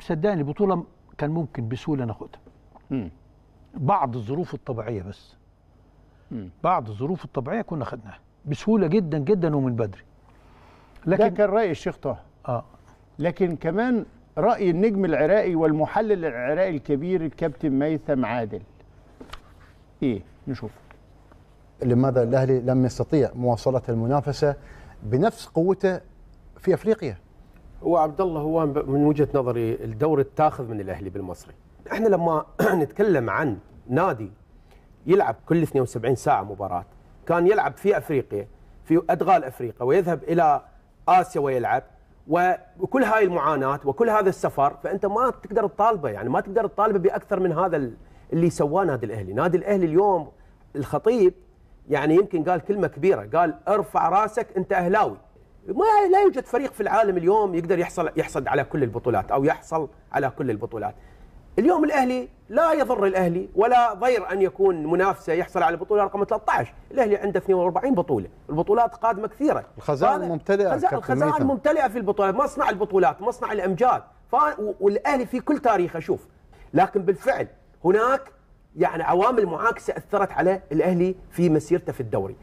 صدقني بطولة كان ممكن بسهولة ناخدها. مم. بعض الظروف الطبيعية بس. مم. بعض الظروف الطبيعية كنا خدناها بسهولة جدا جدا ومن بدري. لكن ده كان رأي الشيخ طه. آه. لكن كمان رأي النجم العراقي والمحلل العراقي الكبير الكابتن ميثم عادل. إيه؟ نشوف. لماذا الأهلي لم يستطيع مواصلة المنافسة بنفس قوته في أفريقيا؟ هو عبد الله، هو من وجهة نظري الدور التاخذ من الأهلي بالمصري. احنا لما نتكلم عن نادي يلعب كل اثنين وسبعين ساعة مباراة، كان يلعب في أفريقيا في أدغال أفريقيا ويذهب إلى آسيا ويلعب، وكل هاي المعاناة وكل هذا السفر، فأنت ما تقدر تطالبه، يعني ما تقدر تطالبه بأكثر من هذا اللي سواه نادي الأهلي. نادي الأهلي اليوم الخطيب يعني يمكن قال كلمة كبيرة، قال ارفع راسك أنت أهلاوي. ما لا يوجد فريق في العالم اليوم يقدر يحصل يحصد على كل البطولات أو يحصل على كل البطولات. اليوم الأهلي لا يضر الأهلي ولا ضير أن يكون منافسة يحصل على البطولة رقم ثلاثة عشر، الأهلي عنده اثنين واربعين بطولة، البطولات قادمة كثيرة، الخزائن ممتلئة، الخزائن ممتلئة في البطولات، مصنع البطولات، مصنع الأمجاد، والأهلي في كل تاريخه شوف. لكن بالفعل هناك يعني عوامل معاكسة أثرت على الأهلي في مسيرته في الدوري.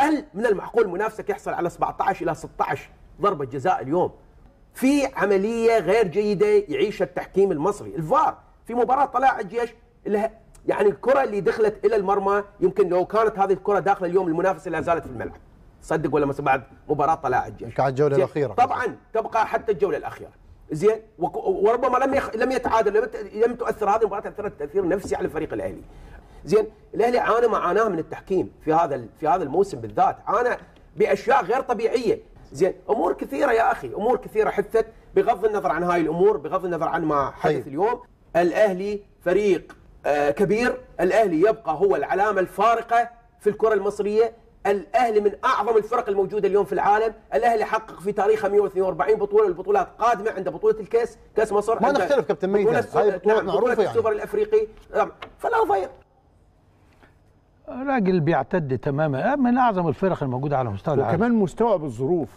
هل من المعقول منافسك يحصل على سبعطعش إلى ستطعش ضربة جزاء اليوم؟ في عملية غير جيدة يعيشها التحكيم المصري، الفار في مباراة طلائع الجيش، يعني الكرة اللي دخلت إلى المرمى يمكن لو كانت هذه الكرة داخلة اليوم المنافسة لا زالت في الملعب. صدق ولا ما بعد مباراة طلائع الجيش؟ كانت الجولة الأخيرة. طبعا تبقى حتى الجولة الأخيرة. زين، وربما لم يخ... لم يتعادل، لم تؤثر هذه المباراه اثرت تاثير نفسي على الفريق الاهلي. زين، الاهلي عانى ما عاناه من التحكيم في هذا ال... في هذا الموسم بالذات، عانى باشياء غير طبيعيه. زين، امور كثيره يا اخي، امور كثيره حدثت بغض النظر عن هاي الامور، بغض النظر عن ما حدث. طيب. اليوم الاهلي فريق آه كبير، الاهلي يبقى هو العلامه الفارقه في الكره المصريه، الاهلي من اعظم الفرق الموجوده اليوم في العالم، الاهلي حقق في تاريخه مئة واثنين واربعين بطوله، البطولات قادمه، عنده بطوله الكاس، كاس مصر، ما نختلف كابتن ميثم، هاي بطولات معروفه يعني، السوبر الافريقي، فلا ضير. راجل بيعتد تماما، من اعظم الفرق الموجوده على مستوى العالم، وكمان مستوعب الظروف.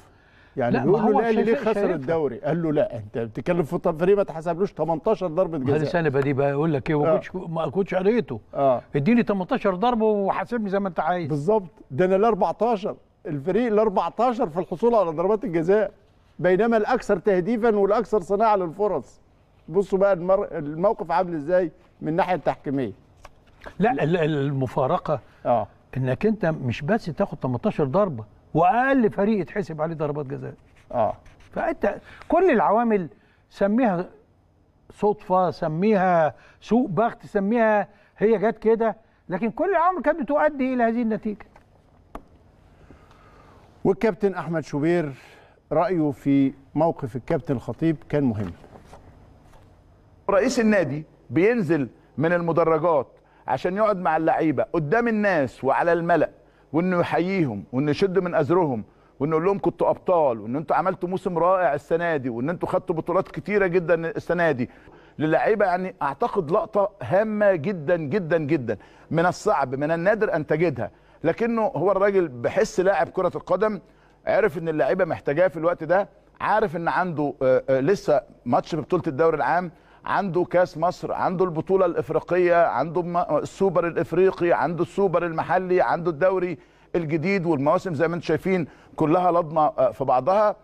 يعني بيقول له الاهلي ليه خسر الدوري؟ قال له لا، انت بتتكلم في فريق ما تحسبلوش ثمنطعش ضربه جزاء. لساني بديهي بقول لك ايه، ما كنتش ما كنتش قريته. اه اديني ثمنطعش ضربه وحاسبني زي ما انت عايز. بالظبط، ده انا ال اربعطعش، الفريق ال اربعطعش في الحصول على ضربات الجزاء، بينما الاكثر تهديفا والاكثر صناعه للفرص. بصوا بقى المر... الموقف عامل ازاي من الناحيه التحكيميه. لا ال... المفارقه اه انك انت مش بس تاخد ثمنطعش ضربه، واقل فريق يتحسب عليه ضربات جزاء. اه فانت كل العوامل سميها صدفه، سميها سوء بخت، سميها هي جت كده، لكن كل العوامل كانت بتؤدي الى هذه النتيجه. والكابتن أحمد شوبير رأيه في موقف الكابتن الخطيب كان مهم. رئيس النادي بينزل من المدرجات عشان يقعد مع اللعيبة قدام الناس وعلى الملأ، وانه يحييهم وانه يشد من أزرهم وانه يقول لهم كنتوا أبطال، وان انتوا عملتوا موسم رائع السنة دي، وان انتوا خدتوا بطولات كتيرة جدا السنة دي للعيبة. يعني أعتقد لقطة هامة جدا جدا جدا، من الصعب من النادر أن تجدها، لكنه هو الراجل بحس لاعب كرة القدم، عارف ان اللعيبة محتاجاه في الوقت ده، عارف ان عنده لسه ماتش ببطولة الدوري العام، عنده كاس مصر، عنده البطولة الإفريقية، عنده السوبر الإفريقي، عنده السوبر المحلي، عنده الدوري الجديد، والمواسم زي ما انتم شايفين كلها لضمة في بعضها.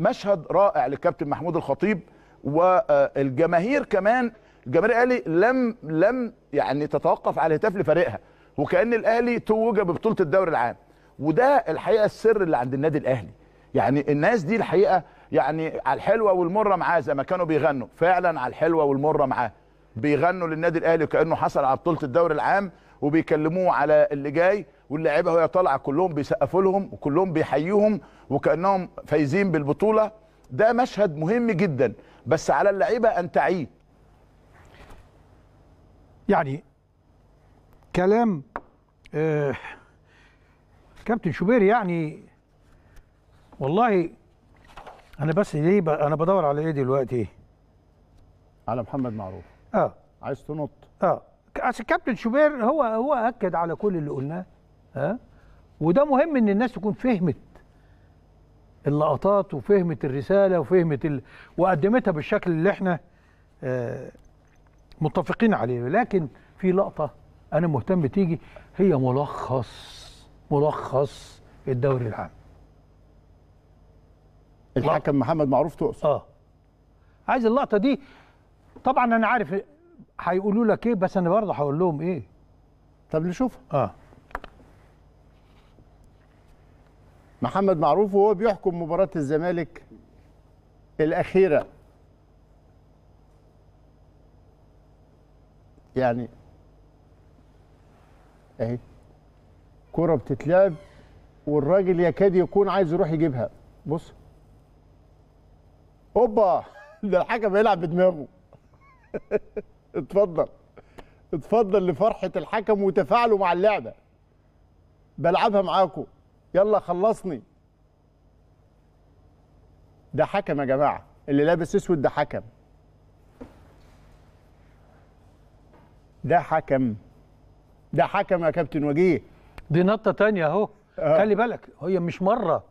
مشهد رائع للكابتن محمود الخطيب والجماهير كمان. الجماهير الاهلي لم لم يعني تتوقف على هتاف لفريقها، وكأن الاهلي توج ببطولة الدوري العام. وده الحقيقة السر اللي عند النادي الاهلي، يعني الناس دي الحقيقة يعني على الحلوة والمرة معاه، زي ما كانوا بيغنوا فعلا على الحلوة والمرة معاه، بيغنوا للنادي الاهلي وكأنه حصل على بطولة الدوري العام، وبيكلموه على اللي جاي، واللاعيبه وهي طالعه كلهم بيسقفوا لهم وكلهم بيحييهم وكأنهم فايزين بالبطولة. ده مشهد مهم جدا، بس على اللعيبة أن تعيه. يعني كلام آه كابتن شوبير، يعني والله أنا بس ليه ب... أنا بدور على إيه دلوقتي؟ على محمد معروف. أه عايز تنط. أه عشان كابتن شوبير هو هو أكد على كل اللي قلناه. أه وده مهم إن الناس تكون فهمت اللقطات وفهمت الرسالة وفهمت ال... وقدمتها بالشكل اللي احنا آه متفقين عليه. لكن في لقطة أنا مهتم تيجي، هي ملخص ملخص الدوري العام. الحكم محمد معروف تقصد؟ اه عايز اللقطة دي. طبعا أنا عارف هيقولوا لك إيه، بس أنا برضه هقول لهم إيه. طب نشوف. اه محمد معروف وهو بيحكم مباراة الزمالك الأخيرة، يعني أهي كرة بتتلعب والراجل يكاد يكون عايز يروح يجيبها. بص اوبا، ده الحكم بيلعب بدماغه. اتفضل اتفضل لفرحة الحكم وتفاعله مع اللعبة. بلعبها معاكم، يلا خلصني. ده حكم يا جماعه، اللي لابس اسود ده حكم، ده حكم، ده حكم يا كابتن وجيه. دي نطه تانية اهو. أه. خلي بالك، هي مش مره،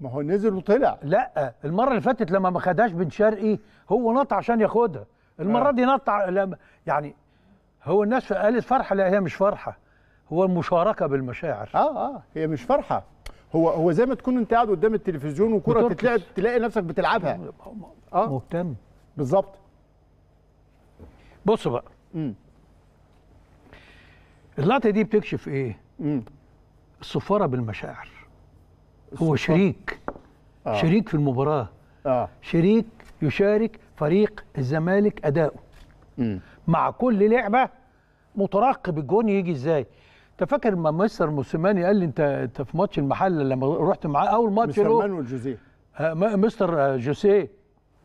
ما هو نزل وطلع. لا المره اللي فاتت لما ما خدهاش بن شرقي هو نط عشان ياخدها، المره أه. دي نط. يعني هو الناس قالت فرحه، لا هي مش فرحه، هو المشاركة بالمشاعر. اه اه هي مش فرحة، هو هو زي ما تكون انت قاعد قدام التلفزيون وكرة تتلعب تلاقي نفسك بتلعبها. اه مهتم بالظبط. بص بقى، امم اللقطة دي بتكشف ايه؟ امم الصفارة بالمشاعر. الصفارة. هو شريك آه. شريك في المباراة، اه شريك يشارك فريق الزمالك أداؤه امم مع كل لعبة مترقب الجون يجي ازاي. انت فاكر لما مستر موسيماني قال لي انت انت في ماتش المحل لما رحت معاه اول ماتش له، مستر مانويل جوزيه، مستر جوزيه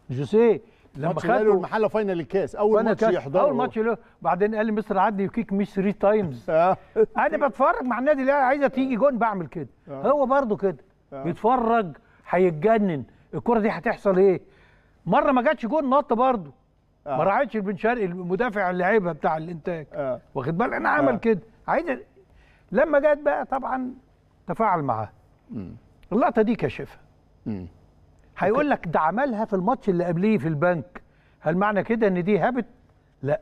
جوزيه لما خدوا المحله فاينل الكاس، اول ماتش يحضره، اول ماتش له. بعدين قال لي مستر عدي وكيك مش ثري تايمز. انا بتفرج مع النادي الاهلي، عايزه تيجي جون بعمل كده. هو برده كده بيتفرج، هيتجنن الكره دي هتحصل ايه. مره ما جاتش جون، نط برده، آه. ما راعيتش البن شرقي المدافع اللعيبه بتاع الانتاج، آه. واخد بالك، انا عمل آه. كده عايز. لما جت بقى طبعا تفاعل معاه. اللقطه دي كشفها. هيقول لك ده عملها في الماتش اللي قبليه في البنك، هل معنى كده ان دي هبت؟ لا.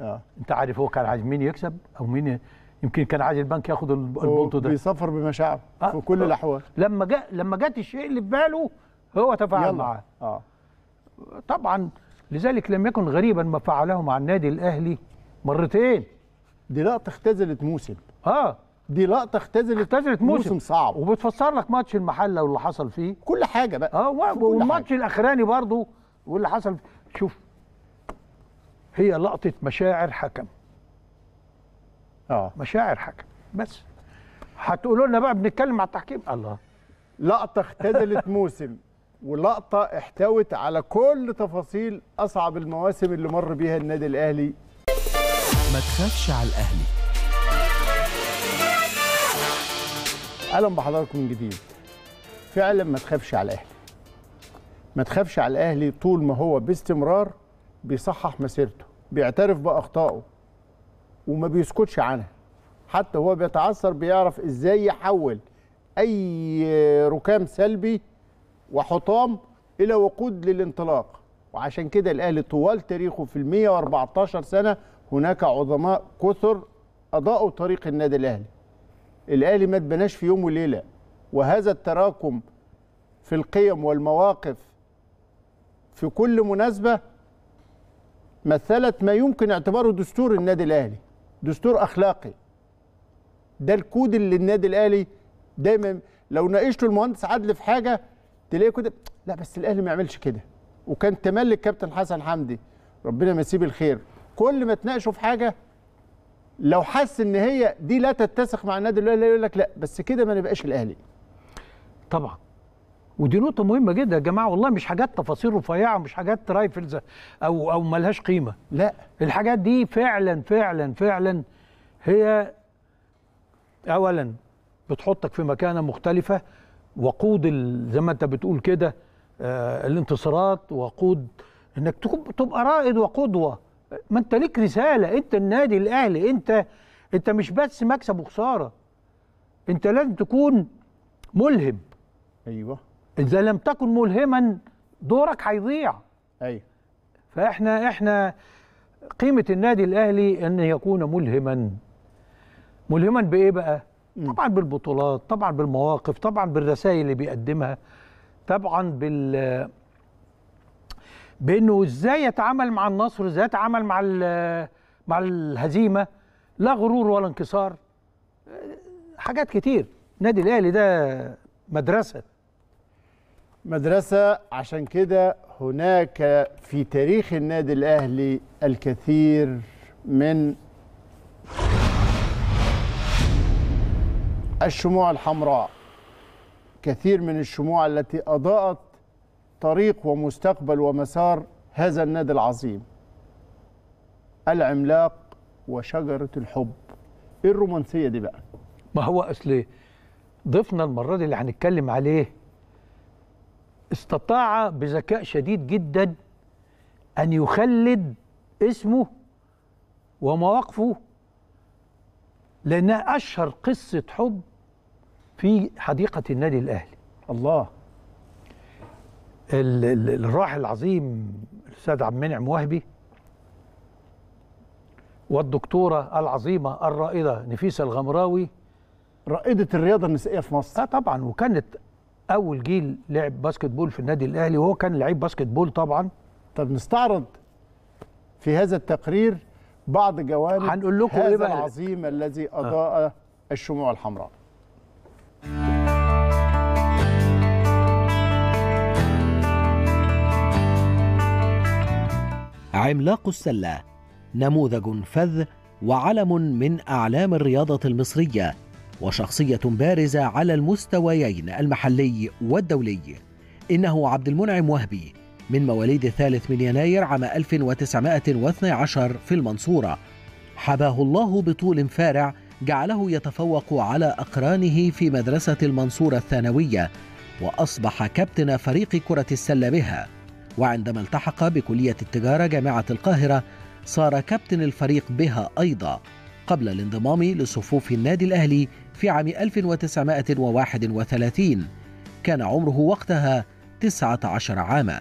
آه. انت عارف هو كان عايز مين يكسب او مين ي... يمكن كان عايز البنك ياخد البونتو ده، بيسافر بمشاعره آه. في كل الاحوال. لما جاء لما جت الشيء اللي في باله هو تفاعل معاه. اه طبعا لذلك لم يكن غريبا ما فعله مع النادي الاهلي مرتين. دي لقطه اختزلت موسم. اه دي لقطه اختزلت اختزلت موسم, موسم صعب، وبتفسر لك ماتش المحله واللي حصل فيه كل حاجه بقى. اه والماتش الاخراني برضه واللي حصل. شوف، هي لقطه مشاعر حكم. اه مشاعر حكم بس. هتقولوا لنا بقى بنتكلم على التحكيم، الله لقطة اختزلت موسم، ولقطة احتوت على كل تفاصيل أصعب المواسم اللي مر بيها النادي الأهلي. ما تخافش على الأهلي. أهلا بحضراتكم من جديد. فعلا ما تخافش على الأهلي. ما تخافش على الأهلي طول ما هو باستمرار بيصحح مسيرته، بيعترف بأخطائه وما بيسكتش عنها. حتى هو بيتعثر بيعرف إزاي يحول أي ركام سلبي وحطام إلى وقود للانطلاق. وعشان كده الأهلي طوال تاريخه في مئة وأربعة عشر سنة هناك عظماء كثر أضاءوا طريق النادي الأهلي. الأهلي ما اتبناش في يوم وليلة، وهذا التراكم في القيم والمواقف في كل مناسبة مثلت ما يمكن اعتباره دستور النادي الأهلي، دستور أخلاقي. ده الكود اللي النادي الأهلي دايما لو ناقشته المهندس عادل في حاجة تلاقيه كده، لا بس الأهلي ما يعملش كده. وكان تملك كابتن حسن حمدي ربنا يمسيه بالخير، كل ما تناقشه في حاجة لو حس ان هي دي لا تتسق مع النادي الاهلي يقول لك لا بس كده ما نبقاش الاهلي. طبعا ودي نقطه مهمه جدا يا جماعه، والله مش حاجات تفاصيل رفيعه، مش حاجات رايفلز او او ملهاش قيمه، لا الحاجات دي فعلا فعلا فعلا هي اولا بتحطك في مكانه مختلفه، وقود زي ما انت بتقول كده آه الانتصارات، وقود انك تبقى رائد وقدوه. ما انت ليك رساله، انت النادي الاهلي، انت انت مش بس مكسب وخساره، انت لازم تكون ملهم. ايوه اذا لم تكن ملهما دورك هيضيع. ايوه فاحنا احنا قيمه النادي الاهلي ان يكون ملهما. ملهما بايه بقى؟ طبعا بالبطولات، طبعا بالمواقف، طبعا بالرسائل اللي بيقدمها، طبعا بال بانه ازاي يتعامل مع النصر، ازاي يتعامل مع مع الهزيمه، لا غرور ولا انكسار. حاجات كتير. النادي الاهلي ده مدرسه. مدرسه، عشان كده هناك في تاريخ النادي الاهلي الكثير من الشموع الحمراء، كثير من الشموع التي اضاءت طريق ومستقبل ومسار هذا النادي العظيم العملاق وشجرة الحب. ايه الرومانسية دي بقى؟ ما هو أصل ضيفنا المرة دي اللي هنتكلم عليه استطاع بذكاء شديد جدا أن يخلد اسمه ومواقفه، لأنها أشهر قصة حب في حديقة النادي الأهلي. الله. الراحل العظيم الاستاذ عبد المنعم وهبي والدكتوره العظيمه الرائده نفيسه الغمراوي، رائده الرياضه النسائيه في مصر. اه طبعا، وكانت اول جيل لعب باسكت بول في النادي الاهلي، وهو كان لعيب باسكت بول طبعا. طب نستعرض في هذا التقرير بعض جوانب هنقول لكم هذا إيه العظيم الذي اضاء آه. الشموع الحمراء. عملاق السلة، نموذج فذ وعلم من أعلام الرياضة المصرية، وشخصية بارزة على المستويين المحلي والدولي. إنه عبد المنعم وهبي من مواليد الثالث من يناير عام ألف وتسعمئة واثني عشر في المنصورة. حباه الله بطول فارع جعله يتفوق على أقرانه في مدرسة المنصورة الثانوية، وأصبح كابتن فريق كرة السلة بها. وعندما التحق بكلية التجارة جامعة القاهرة صار كابتن الفريق بها أيضا، قبل الانضمام لصفوف النادي الأهلي في عام ألف وتسعمئة وواحد وثلاثين. كان عمره وقتها تسعة عشر عاما.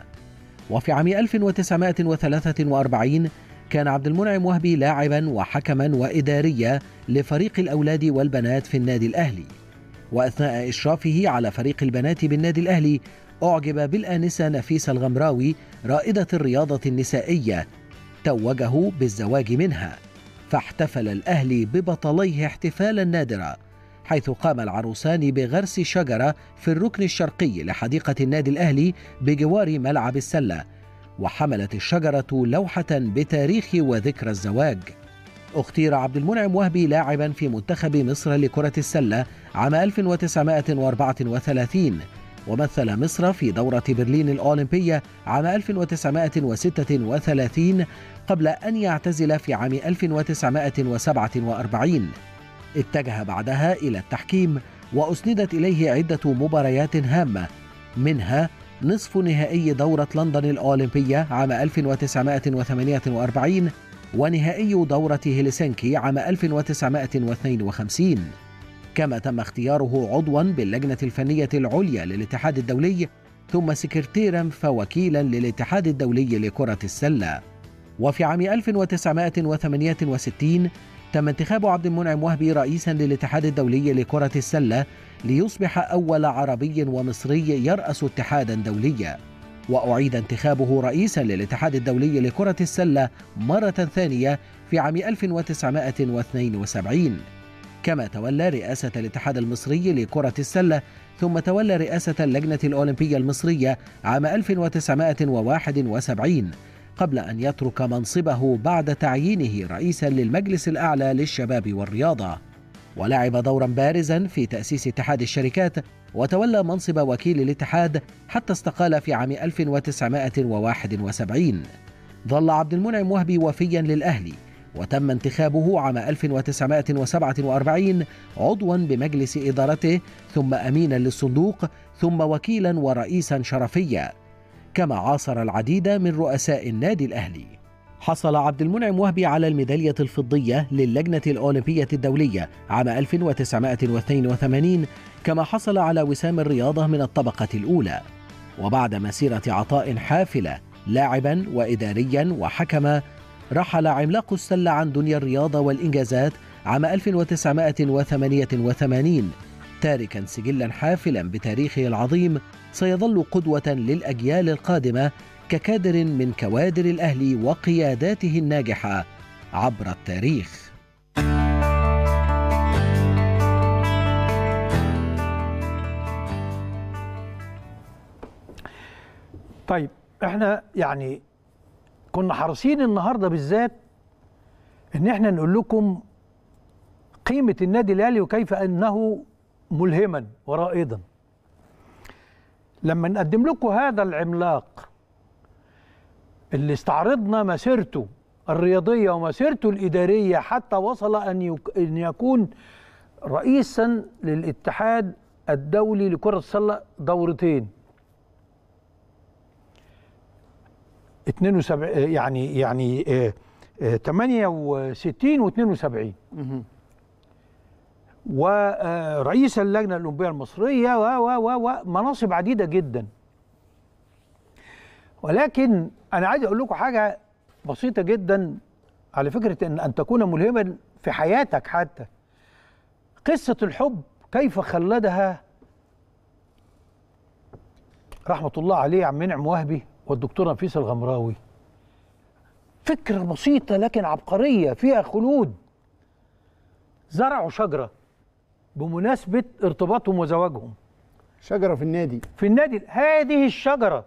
وفي عام ألف وتسعمئة وثلاثة وأربعين كان عبد المنعم وهبي لاعبا وحكما وإداريا لفريق الأولاد والبنات في النادي الأهلي. وأثناء إشرافه على فريق البنات بالنادي الأهلي أعجب بالآنسة نفيسة الغمراوي رائدة الرياضة النسائية، توجه بالزواج منها. فاحتفل الأهلي ببطليه احتفالا نادرا، حيث قام العروسان بغرس شجرة في الركن الشرقي لحديقة النادي الأهلي بجوار ملعب السلة، وحملت الشجرة لوحة بتاريخ وذكرى الزواج. اختير عبد المنعم وهبي لاعبا في منتخب مصر لكرة السلة عام ألف وتسعمائة وأربعة وثلاثين، ومثل مصر في دورة برلين الأولمبية عام ألف وتسعمائة وستة وثلاثين قبل أن يعتزل في عام ألف وتسعمائة وسبعة وأربعين. اتجه بعدها إلى التحكيم وأسندت إليه عدة مباريات هامة، منها نصف نهائي دورة لندن الأولمبية عام ألف وتسعمائة وثمانية وأربعين ونهائي دورة هلسنكي عام ألف وتسعمائة واثنين وخمسين. كما تم اختياره عضوا باللجنة الفنية العليا للاتحاد الدولي ثم سكرتيرا فوكيلا للاتحاد الدولي لكرة السلة. وفي عام ألف وتسعمائة وثمانية وستين تم انتخاب عبد المنعم وهبي رئيسا للاتحاد الدولي لكرة السلة ليصبح أول عربي ومصري يرأس اتحادا دوليا، وأعيد انتخابه رئيسا للاتحاد الدولي لكرة السلة مرة ثانية في عام ألف وتسعمائة واثنين وسبعين. كما تولى رئاسة الاتحاد المصري لكرة السلة ثم تولى رئاسة اللجنة الأولمبية المصرية عام ألف وتسعمائة وواحد وسبعين قبل أن يترك منصبه بعد تعيينه رئيسا للمجلس الأعلى للشباب والرياضة، ولعب دورا بارزا في تأسيس اتحاد الشركات وتولى منصب وكيل الاتحاد حتى استقال في عام ألف وتسعمائة وواحد وسبعين. ظل عبد المنعم وهبي وفيا للأهلي وتم انتخابه عام ألف وتسعمائة وسبعة وأربعين عضوا بمجلس إدارته ثم أمينا للصندوق ثم وكيلا ورئيسا شرفيا، كما عاصر العديد من رؤساء النادي الأهلي. حصل عبد المنعم وهبي على الميدالية الفضية للجنة الأولمبية الدولية عام ألف وتسعمائة واثنين وثمانين، كما حصل على وسام الرياضة من الطبقة الأولى. وبعد مسيرة عطاء حافلة لاعبا وإداريا وحكما، رحل عملاق السلة عن دنيا الرياضة والإنجازات عام ألف وتسعمائة وثمانية وثمانين، تاركا سجلا حافلا بتاريخه العظيم سيظل قدوة للأجيال القادمة ككادر من كوادر الأهلي وقياداته الناجحة عبر التاريخ. طيب احنا يعني كنا حريصين النهارده بالذات ان احنا نقول لكم قيمة النادي الأهلي وكيف انه ملهما ورائدا. لما نقدم لكم هذا العملاق اللي استعرضنا مسيرته الرياضية ومسيرته الإدارية حتى وصل أن أن يكون رئيسا للاتحاد الدولي لكرة السلة دورتين، اثنين وسبعين يعني يعني ثمانية وستين و72، ورئيس اللجنة الأولمبية المصرية ومناصب عديدة جدا. ولكن أنا عايز أقول لكم حاجة بسيطة جدا على فكرة أن أن تكون ملهما في حياتك، حتى قصة الحب كيف خلدها رحمة الله عليه عم منعم وهبي والدكتورة نفيسة الغمراوي. فكرة بسيطة لكن عبقرية فيها خلود. زرعوا شجرة بمناسبة ارتباطهم وزواجهم، شجرة في النادي في النادي هذه الشجرة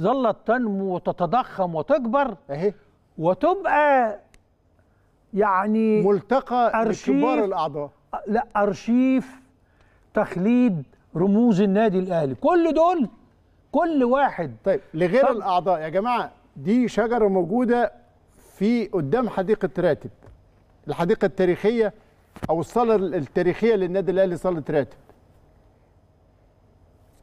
ظلت تنمو وتتضخم وتكبر اهي وتبقى يعني ملتقى لكبار الاعضاء، لا ارشيف تخليد رموز النادي الاهلي، كل دول كل واحد طيب لغير طب. الاعضاء يا جماعه، دي شجره موجوده في قدام حديقه راتب، الحديقه التاريخيه او الصاله التاريخيه للنادي الاهلي صاله راتب.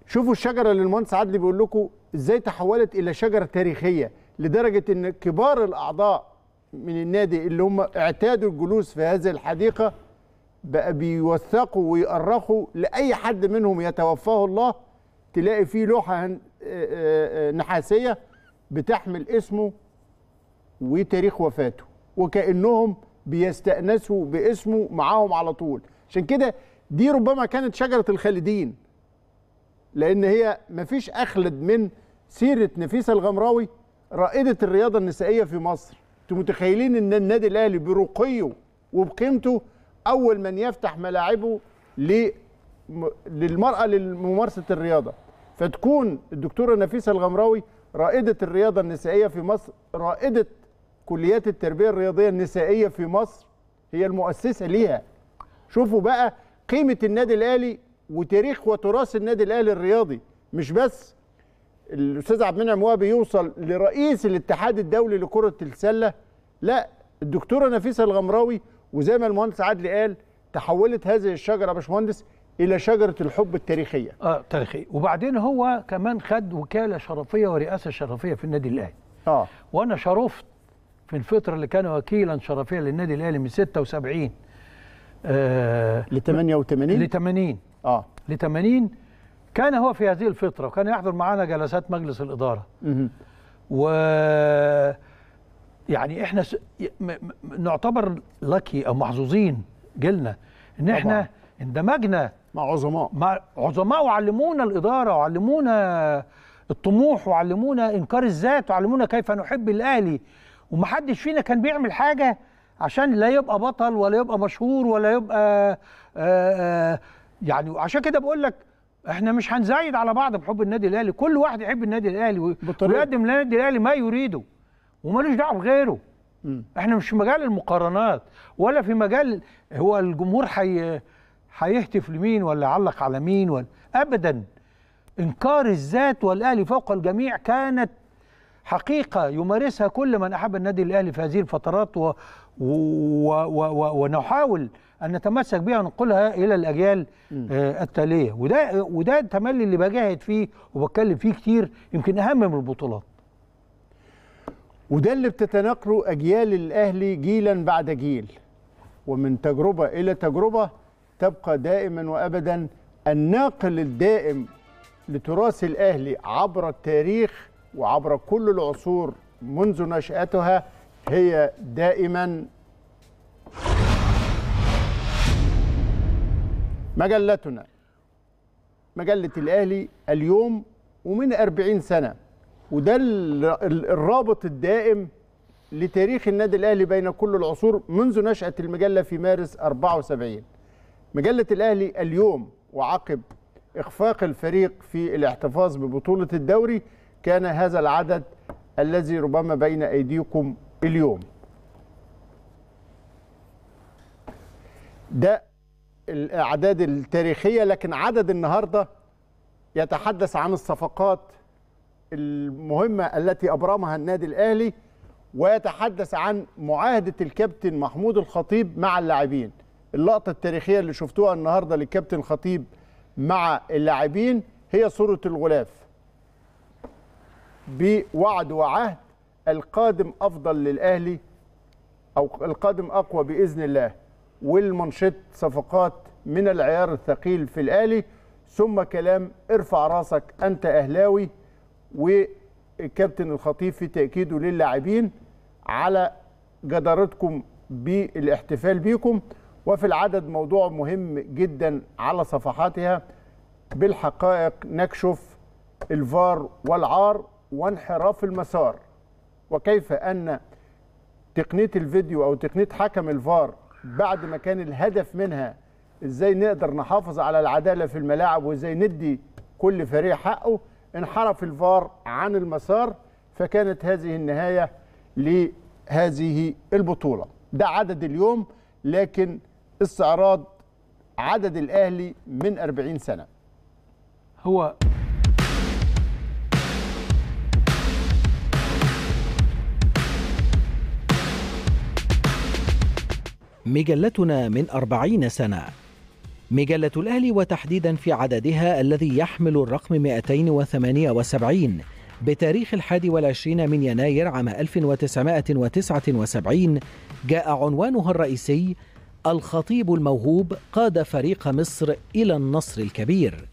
شوفوا الشجره اللي المهندس عدلي بيقول لكم ازاي تحولت الى شجره تاريخيه لدرجه ان كبار الاعضاء من النادي اللي هم اعتادوا الجلوس في هذه الحديقه بقى بيوثقوا ويؤرخوا لاي حد منهم يتوفاه الله تلاقي فيه لوحه نحاسيه بتحمل اسمه وتاريخ وفاته وكانهم بيستأنسوا باسمه معاهم على طول. عشان كده دي ربما كانت شجره الخالدين، لأن هي مفيش أخلد من سيرة نفيسة الغمراوي رائدة الرياضة النسائية في مصر. أنتوا متخيلين إن النادي الأهلي برقيه وبقيمته أول من يفتح ملاعبه للمرأة لممارسة الرياضة، فتكون الدكتورة نفيسة الغمراوي رائدة الرياضة النسائية في مصر، رائدة كليات التربية الرياضية النسائية في مصر هي المؤسسة ليها. شوفوا بقى قيمة النادي الأهلي وتاريخ وتراث النادي الأهلي الرياضي. مش بس الأستاذ عبد المنعم وهبي يوصل لرئيس الاتحاد الدولي لكرة السلة، لا، الدكتورة نفيسة الغمراوي، وزي ما المهندس عدلي قال تحولت هذه الشجرة يا باشمهندس إلى شجرة الحب التاريخية. اه تاريخية. وبعدين هو كمان خد وكالة شرفية ورئاسة شرفية في النادي الأهلي. اه وأنا شرفت في الفترة اللي كان وكيلا شرفيا للنادي الأهلي من ستة وسبعين آه ل ثمانية وثمانين ل ثمانين اه ل ثمانين كان هو في هذه الفترة، وكان يحضر معانا جلسات مجلس الإدارة. اها و يعني احنا س... م... نعتبر لاكي او محظوظين جيلنا ان احنا طبعا اندمجنا مع عظماء مع عظماء وعلمونا الإدارة وعلمونا الطموح وعلمونا إنكار الذات وعلمونا كيف نحب الأهلي، ومحدش فينا كان بيعمل حاجة عشان لا يبقى بطل ولا يبقى مشهور ولا يبقى آآ آآ يعني. عشان كده بقول لك احنا مش هنزايد على بعض بحب النادي الأهلي، كل واحد يحب النادي الأهلي ويقدم للنادي الأهلي ما يريده ومالوش دعوه بغيره. م. احنا مش في مجال المقارنات ولا في مجال هو الجمهور حي هيهتف لمين ولا يعلق على مين ولا ابدا. انكار الذات والاهلي فوق الجميع كانت حقيقه يمارسها كل من احب النادي الاهلي في هذه الفترات، و... و... و... و... ونحاول ان نتمسك بها وننقلها الى الاجيال آه التاليه. وده وده التملي اللي بجاهد فيه وبتكلم فيه كتير، يمكن اهم من البطولات، وده اللي بتتناقله اجيال الاهلي جيلا بعد جيل، ومن تجربه الى تجربه تبقى دائما وابدا الناقل الدائم لتراث الاهلي عبر التاريخ وعبر كل العصور منذ نشأتها هي دائما مجلتنا، مجلة الأهلي اليوم ومن أربعين سنة، وده الرابط الدائم لتاريخ النادي الأهلي بين كل العصور منذ نشأة المجلة في مارس أربعة وسبعين. مجلة الأهلي اليوم وعقب إخفاق الفريق في الاحتفاظ ببطولة الدوري كان هذا العدد الذي ربما بين أيديكم اليوم. ده الأعداد التاريخية، لكن عدد النهاردة يتحدث عن الصفقات المهمة التي أبرمها النادي الأهلي، ويتحدث عن معاهدة الكابتن محمود الخطيب مع اللاعبين. اللقطة التاريخية اللي شفتوها النهاردة للكابتن الخطيب مع اللاعبين هي صورة الغلاف بوعد وعهد القادم أفضل للأهلي أو القادم أقوى بإذن الله، والمنشط صفقات من العيار الثقيل في الأهلي، ثم كلام ارفع راسك أنت أهلاوي، والكابتن الخطيب في تأكيده للاعبين على جدارتكم بالاحتفال بيكم. وفي العدد موضوع مهم جدا على صفحاتها بالحقائق نكشف الفار والعار وانحراف المسار، وكيف أن تقنية الفيديو أو تقنية حكم الفار بعد ما كان الهدف منها إزاي نقدر نحافظ على العدالة في الملاعب وإزاي ندي كل فريق حقه، انحرف الفار عن المسار، فكانت هذه النهاية لهذه البطولة. ده عدد اليوم، لكن استعراض عدد الأهلي من أربعين سنة هو مجلتنا من أربعين سنة. مجلة الأهلي وتحديدا في عددها الذي يحمل الرقم مئتين وثمانية وسبعين بتاريخ الحادي والعشرين من يناير عام ألف وتسعمئة وتسعة وسبعين جاء عنوانها الرئيسي الخطيب الموهوب قاد فريق مصر إلى النصر الكبير،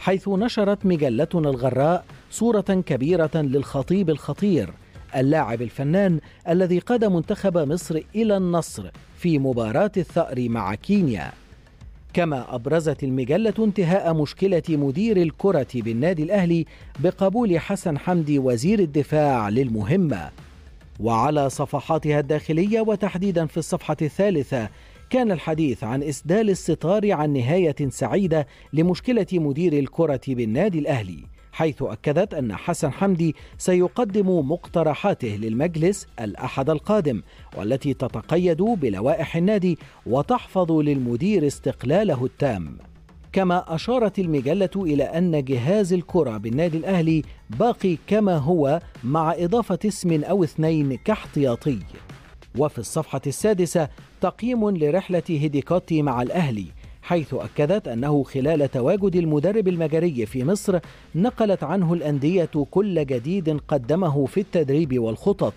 حيث نشرت مجلتنا الغراء صورة كبيرة للخطيب الخطير اللاعب الفنان الذي قاد منتخب مصر إلى النصر في مباراة الثأر مع كينيا. كما أبرزت المجلة انتهاء مشكلة مدير الكرة بالنادي الأهلي بقبول حسن حمدي وزير الدفاع للمهمة. وعلى صفحاتها الداخلية وتحديدا في الصفحة الثالثة كان الحديث عن إسدال الستار عن نهاية سعيدة لمشكلة مدير الكرة بالنادي الأهلي، حيث أكدت أن حسن حمدي سيقدم مقترحاته للمجلس الأحد القادم، والتي تتقيد بلوائح النادي وتحفظ للمدير استقلاله التام. كما أشارت المجلة إلى أن جهاز الكرة بالنادي الأهلي باقي كما هو، مع إضافة اسم أو اثنين كاحتياطي. وفي الصفحة السادسة تقييم لرحلة هيديغوتي مع الأهلي، حيث أكدت أنه خلال تواجد المدرب المجري في مصر نقلت عنه الأندية كل جديد قدمه في التدريب والخطط.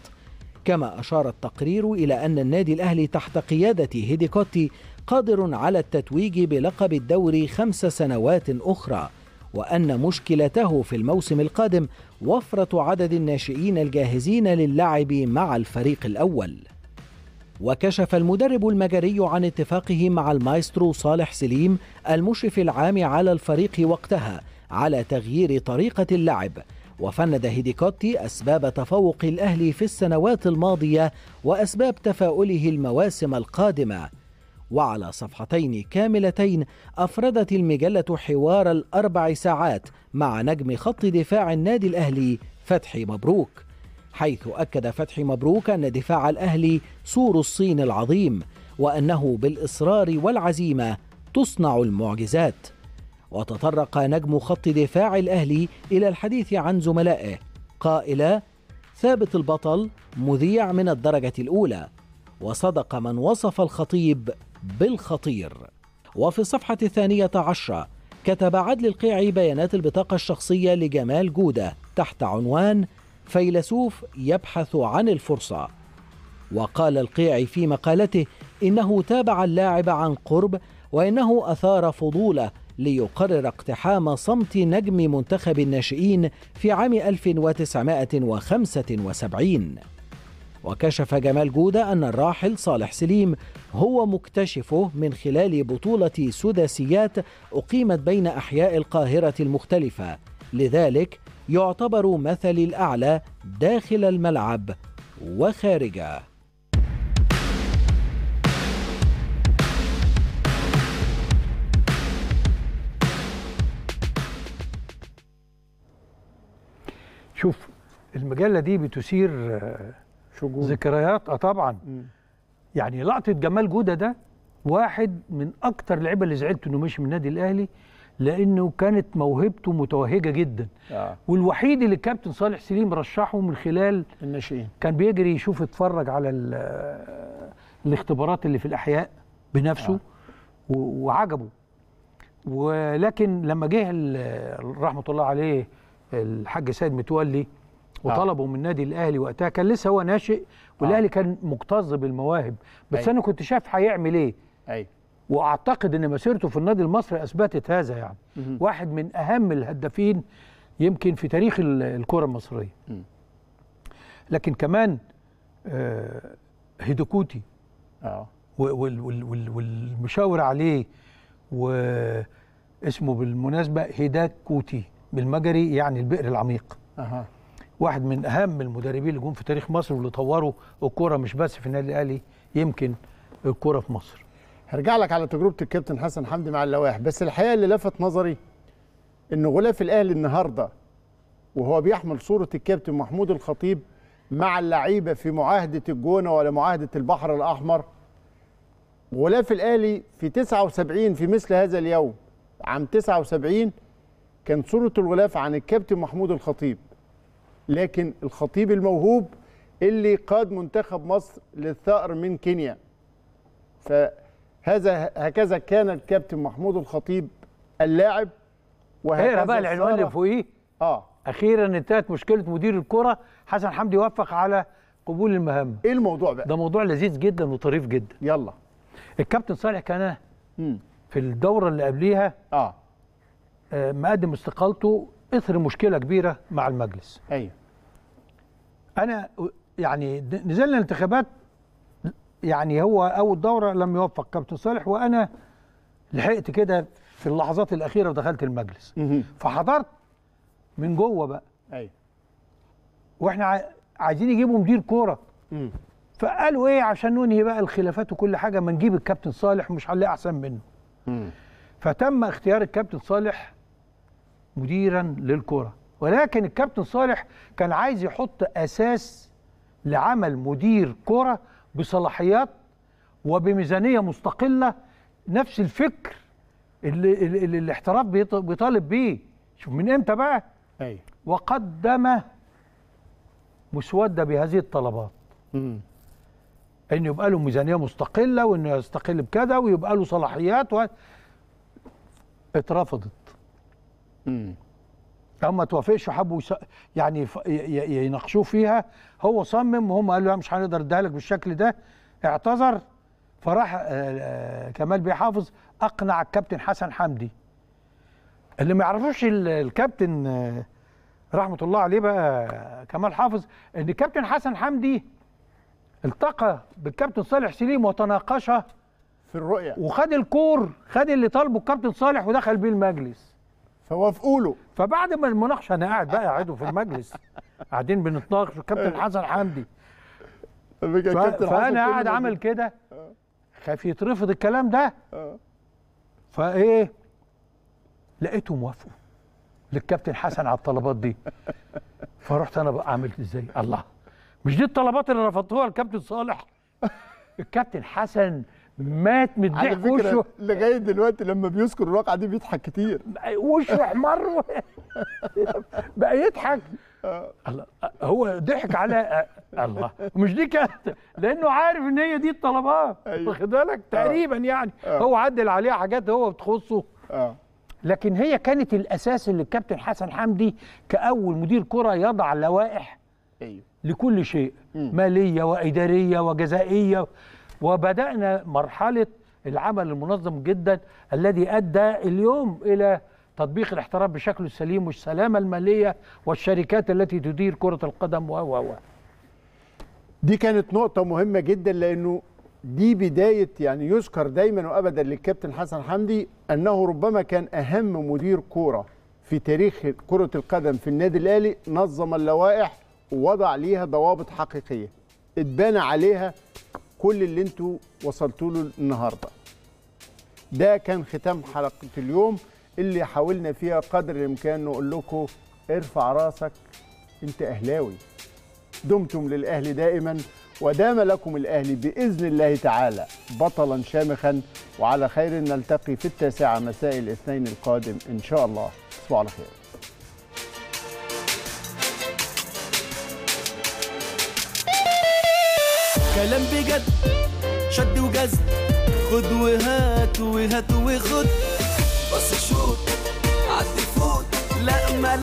كما أشار التقرير إلى أن النادي الأهلي تحت قيادة هيديغوتي قادر على التتويج بلقب الدوري خمس سنوات أخرى، وأن مشكلته في الموسم القادم وفرة عدد الناشئين الجاهزين للعب مع الفريق الأول. وكشف المدرب المجري عن اتفاقه مع المايسترو صالح سليم المشرف العام على الفريق وقتها على تغيير طريقة اللعب. وفند هيديغوتي أسباب تفوق الأهلي في السنوات الماضية وأسباب تفاؤله المواسم القادمة. وعلى صفحتين كاملتين أفردت المجلة حوار الأربع ساعات مع نجم خط دفاع النادي الأهلي فتحي مبروك، حيث أكد فتحي مبروك أن دفاع الأهلي سور الصين العظيم، وأنه بالإصرار والعزيمة تصنع المعجزات. وتطرق نجم خط دفاع الأهلي إلى الحديث عن زملائه قائلا: ثابت البطل مذيع من الدرجة الأولى. وصدق من وصف الخطيب بالخطير. وفي الصفحة الثانية عشرة كتب عدل القيعي بيانات البطاقة الشخصية لجمال جودة تحت عنوان فيلسوف يبحث عن الفرصة. وقال القيعي في مقالته إنه تابع اللاعب عن قرب، وإنه أثار فضوله ليقرر اقتحام صمت نجم منتخب الناشئين في عام ألف وتسعمائة وخمسة وسبعين. وكشف جمال جودة أن الراحل صالح سليم هو مكتشفه من خلال بطولة سداسيات أقيمت بين أحياء القاهرة المختلفة، لذلك يعتبر مثل الأعلى داخل الملعب وخارجه. شوف المجلة دي بتثير ذكريات. اه طبعا مم. يعني لقطه جمال جوده ده واحد من اكتر اللعيبه اللي زعلت انه مش من النادي الاهلي، لانه كانت موهبته متوهجه جدا. آه. والوحيد اللي الكابتن صالح سليم رشحه من خلال الناشئين، كان بيجري يشوف يتفرج على الاختبارات اللي في الاحياء بنفسه. آه. وعجبه. ولكن لما جه رحمه الله عليه الحاج سيد متولي وطلبوا من النادي الاهلي وقتها، كان لسه هو ناشئ والاهلي كان مكتظ بالمواهب، بس أي. انا كنت شايف هيعمل ايه. ايوه. واعتقد ان مسيرته في النادي المصري اثبتت هذا، يعني م -م. واحد من اهم الهدافين يمكن في تاريخ الكره المصريه. م. لكن كمان آه هيديغوتي اه وال وال وال والمشاور عليه، واسمه بالمناسبه هيديغوتي بالمجري يعني البئر العميق. اها. واحد من اهم المدربين اللي جم في تاريخ مصر واللي طوروا الكوره مش بس في النادي الاهلي، يمكن الكوره في مصر. هرجع لك على تجربه الكابتن حسن حمدي مع اللواح، بس الحقيقه اللي لفت نظري ان غلاف الاهلي النهارده وهو بيحمل صوره الكابتن محمود الخطيب مع اللعيبه في معاهده الجونه ولا معاهده البحر الاحمر. غلاف الاهلي في تسعة وسبعين في مثل هذا اليوم عام تسعة وسبعين كان صوره الغلاف عن الكابتن محمود الخطيب، لكن الخطيب الموهوب اللي قاد منتخب مصر للثأر من كينيا. فهذا هكذا كان الكابتن محمود الخطيب اللاعب. وهي بقى العنوان اللي فوقيه. اه اخيرا انتهت مشكله مدير الكره، حسن حمدي وافق على قبول المهمه. ايه الموضوع بقى؟ ده موضوع لذيذ جدا وطريف جدا. يلا. الكابتن صالح كان في الدوره اللي قبليها اه مقدم استقالته اثر مشكله كبيره مع المجلس. ايوه. انا يعني نزلنا الانتخابات، يعني هو اول دوره لم يوفق كابتن صالح، وانا لحقت كده في اللحظات الاخيره ودخلت المجلس. مه. فحضرت من جوه بقى. ايوه. واحنا عايزين يجيبوا مدير كوره. مه. فقالوا ايه عشان ننهي بقى الخلافات وكل حاجه، ما نجيب الكابتن صالح مش هنلاقي احسن منه. مه. فتم اختيار الكابتن صالح مديرا للكرة، ولكن الكابتن صالح كان عايز يحط أساس لعمل مدير كرة بصلاحيات وبميزانية مستقلة، نفس الفكر اللي, اللي الاحتراف بيطالب بيه. شوف من امتى بقى؟ أي. وقدم مسودة بهذه الطلبات، امم انه يبقى له ميزانية مستقلة وانه يستقل بكذا ويبقى له صلاحيات و... اترفضت. امم هم توافقش، حبوا يعني يناقشوه فيها، هو صمم وهم قالوا لا مش هنقدر اديها لك بالشكل ده، اعتذر. فراح كمال بيه حافظ اقنع الكابتن حسن حمدي. اللي ما يعرفوش الكابتن رحمه الله عليه بقى كمال حافظ، ان الكابتن حسن حمدي التقى بالكابتن صالح سليم وتناقشا في الرؤيه، وخد الكور، خد اللي طالبه الكابتن صالح ودخل بيه المجلس، فوافقوا له. فبعد ما المناقشه، انا قاعد بقى قاعده في المجلس قاعدين بنتناقش الكابتن حسن حمدي، فانا قاعد عامل كده خايف يترفض الكلام ده، فايه لقيته موافق للكابتن حسن على الطلبات دي. فرحت انا بقى عملت ازاي؟ الله، مش دي الطلبات اللي رفضتوها الكابتن صالح؟ الكابتن حسن مات من الضحك، وشه لغايه دلوقتي لما بيذكر الواقعه دي بيضحك كتير، وشه احمر بقى يضحك. الله، هو ضحك على الله، مش دي كانت، لانه عارف ان هي دي الطلبات، واخد بالك تقريبا يعني، هو عدل عليها حاجات هو بتخصه، لكن هي كانت الاساس اللي الكابتن حسن حمدي كاول مدير كره يضع لوائح لكل شيء، ماليه واداريه وجزائيه. وبدأنا مرحلة العمل المنظم جدا الذي أدى اليوم إلى تطبيق الاحتراف بشكله السليم والسلامة المالية والشركات التي تدير كرة القدم و و دي كانت نقطة مهمة جدا، لأنه دي بداية، يعني يذكر دايما وأبدا للكابتن حسن حمدي أنه ربما كان أهم مدير كرة في تاريخ كرة القدم في النادي الأهلي، نظم اللوائح ووضع ليها ضوابط حقيقية اتبنى عليها كل اللي انتوا وصلتوا له النهارده. ده كان ختام حلقه اليوم اللي حاولنا فيها قدر الامكان نقول لكم ارفع راسك انت اهلاوي، دمتم للاهلي دائما، ودام لكم الاهلي باذن الله تعالى بطلا شامخا، وعلى خير نلتقي في التاسعه مساء الاثنين القادم ان شاء الله. تصبحوا على خير. كلام بجد، شد وجذب، خد وهات وهات وخد، بص شوت عدي فوت، لا ملا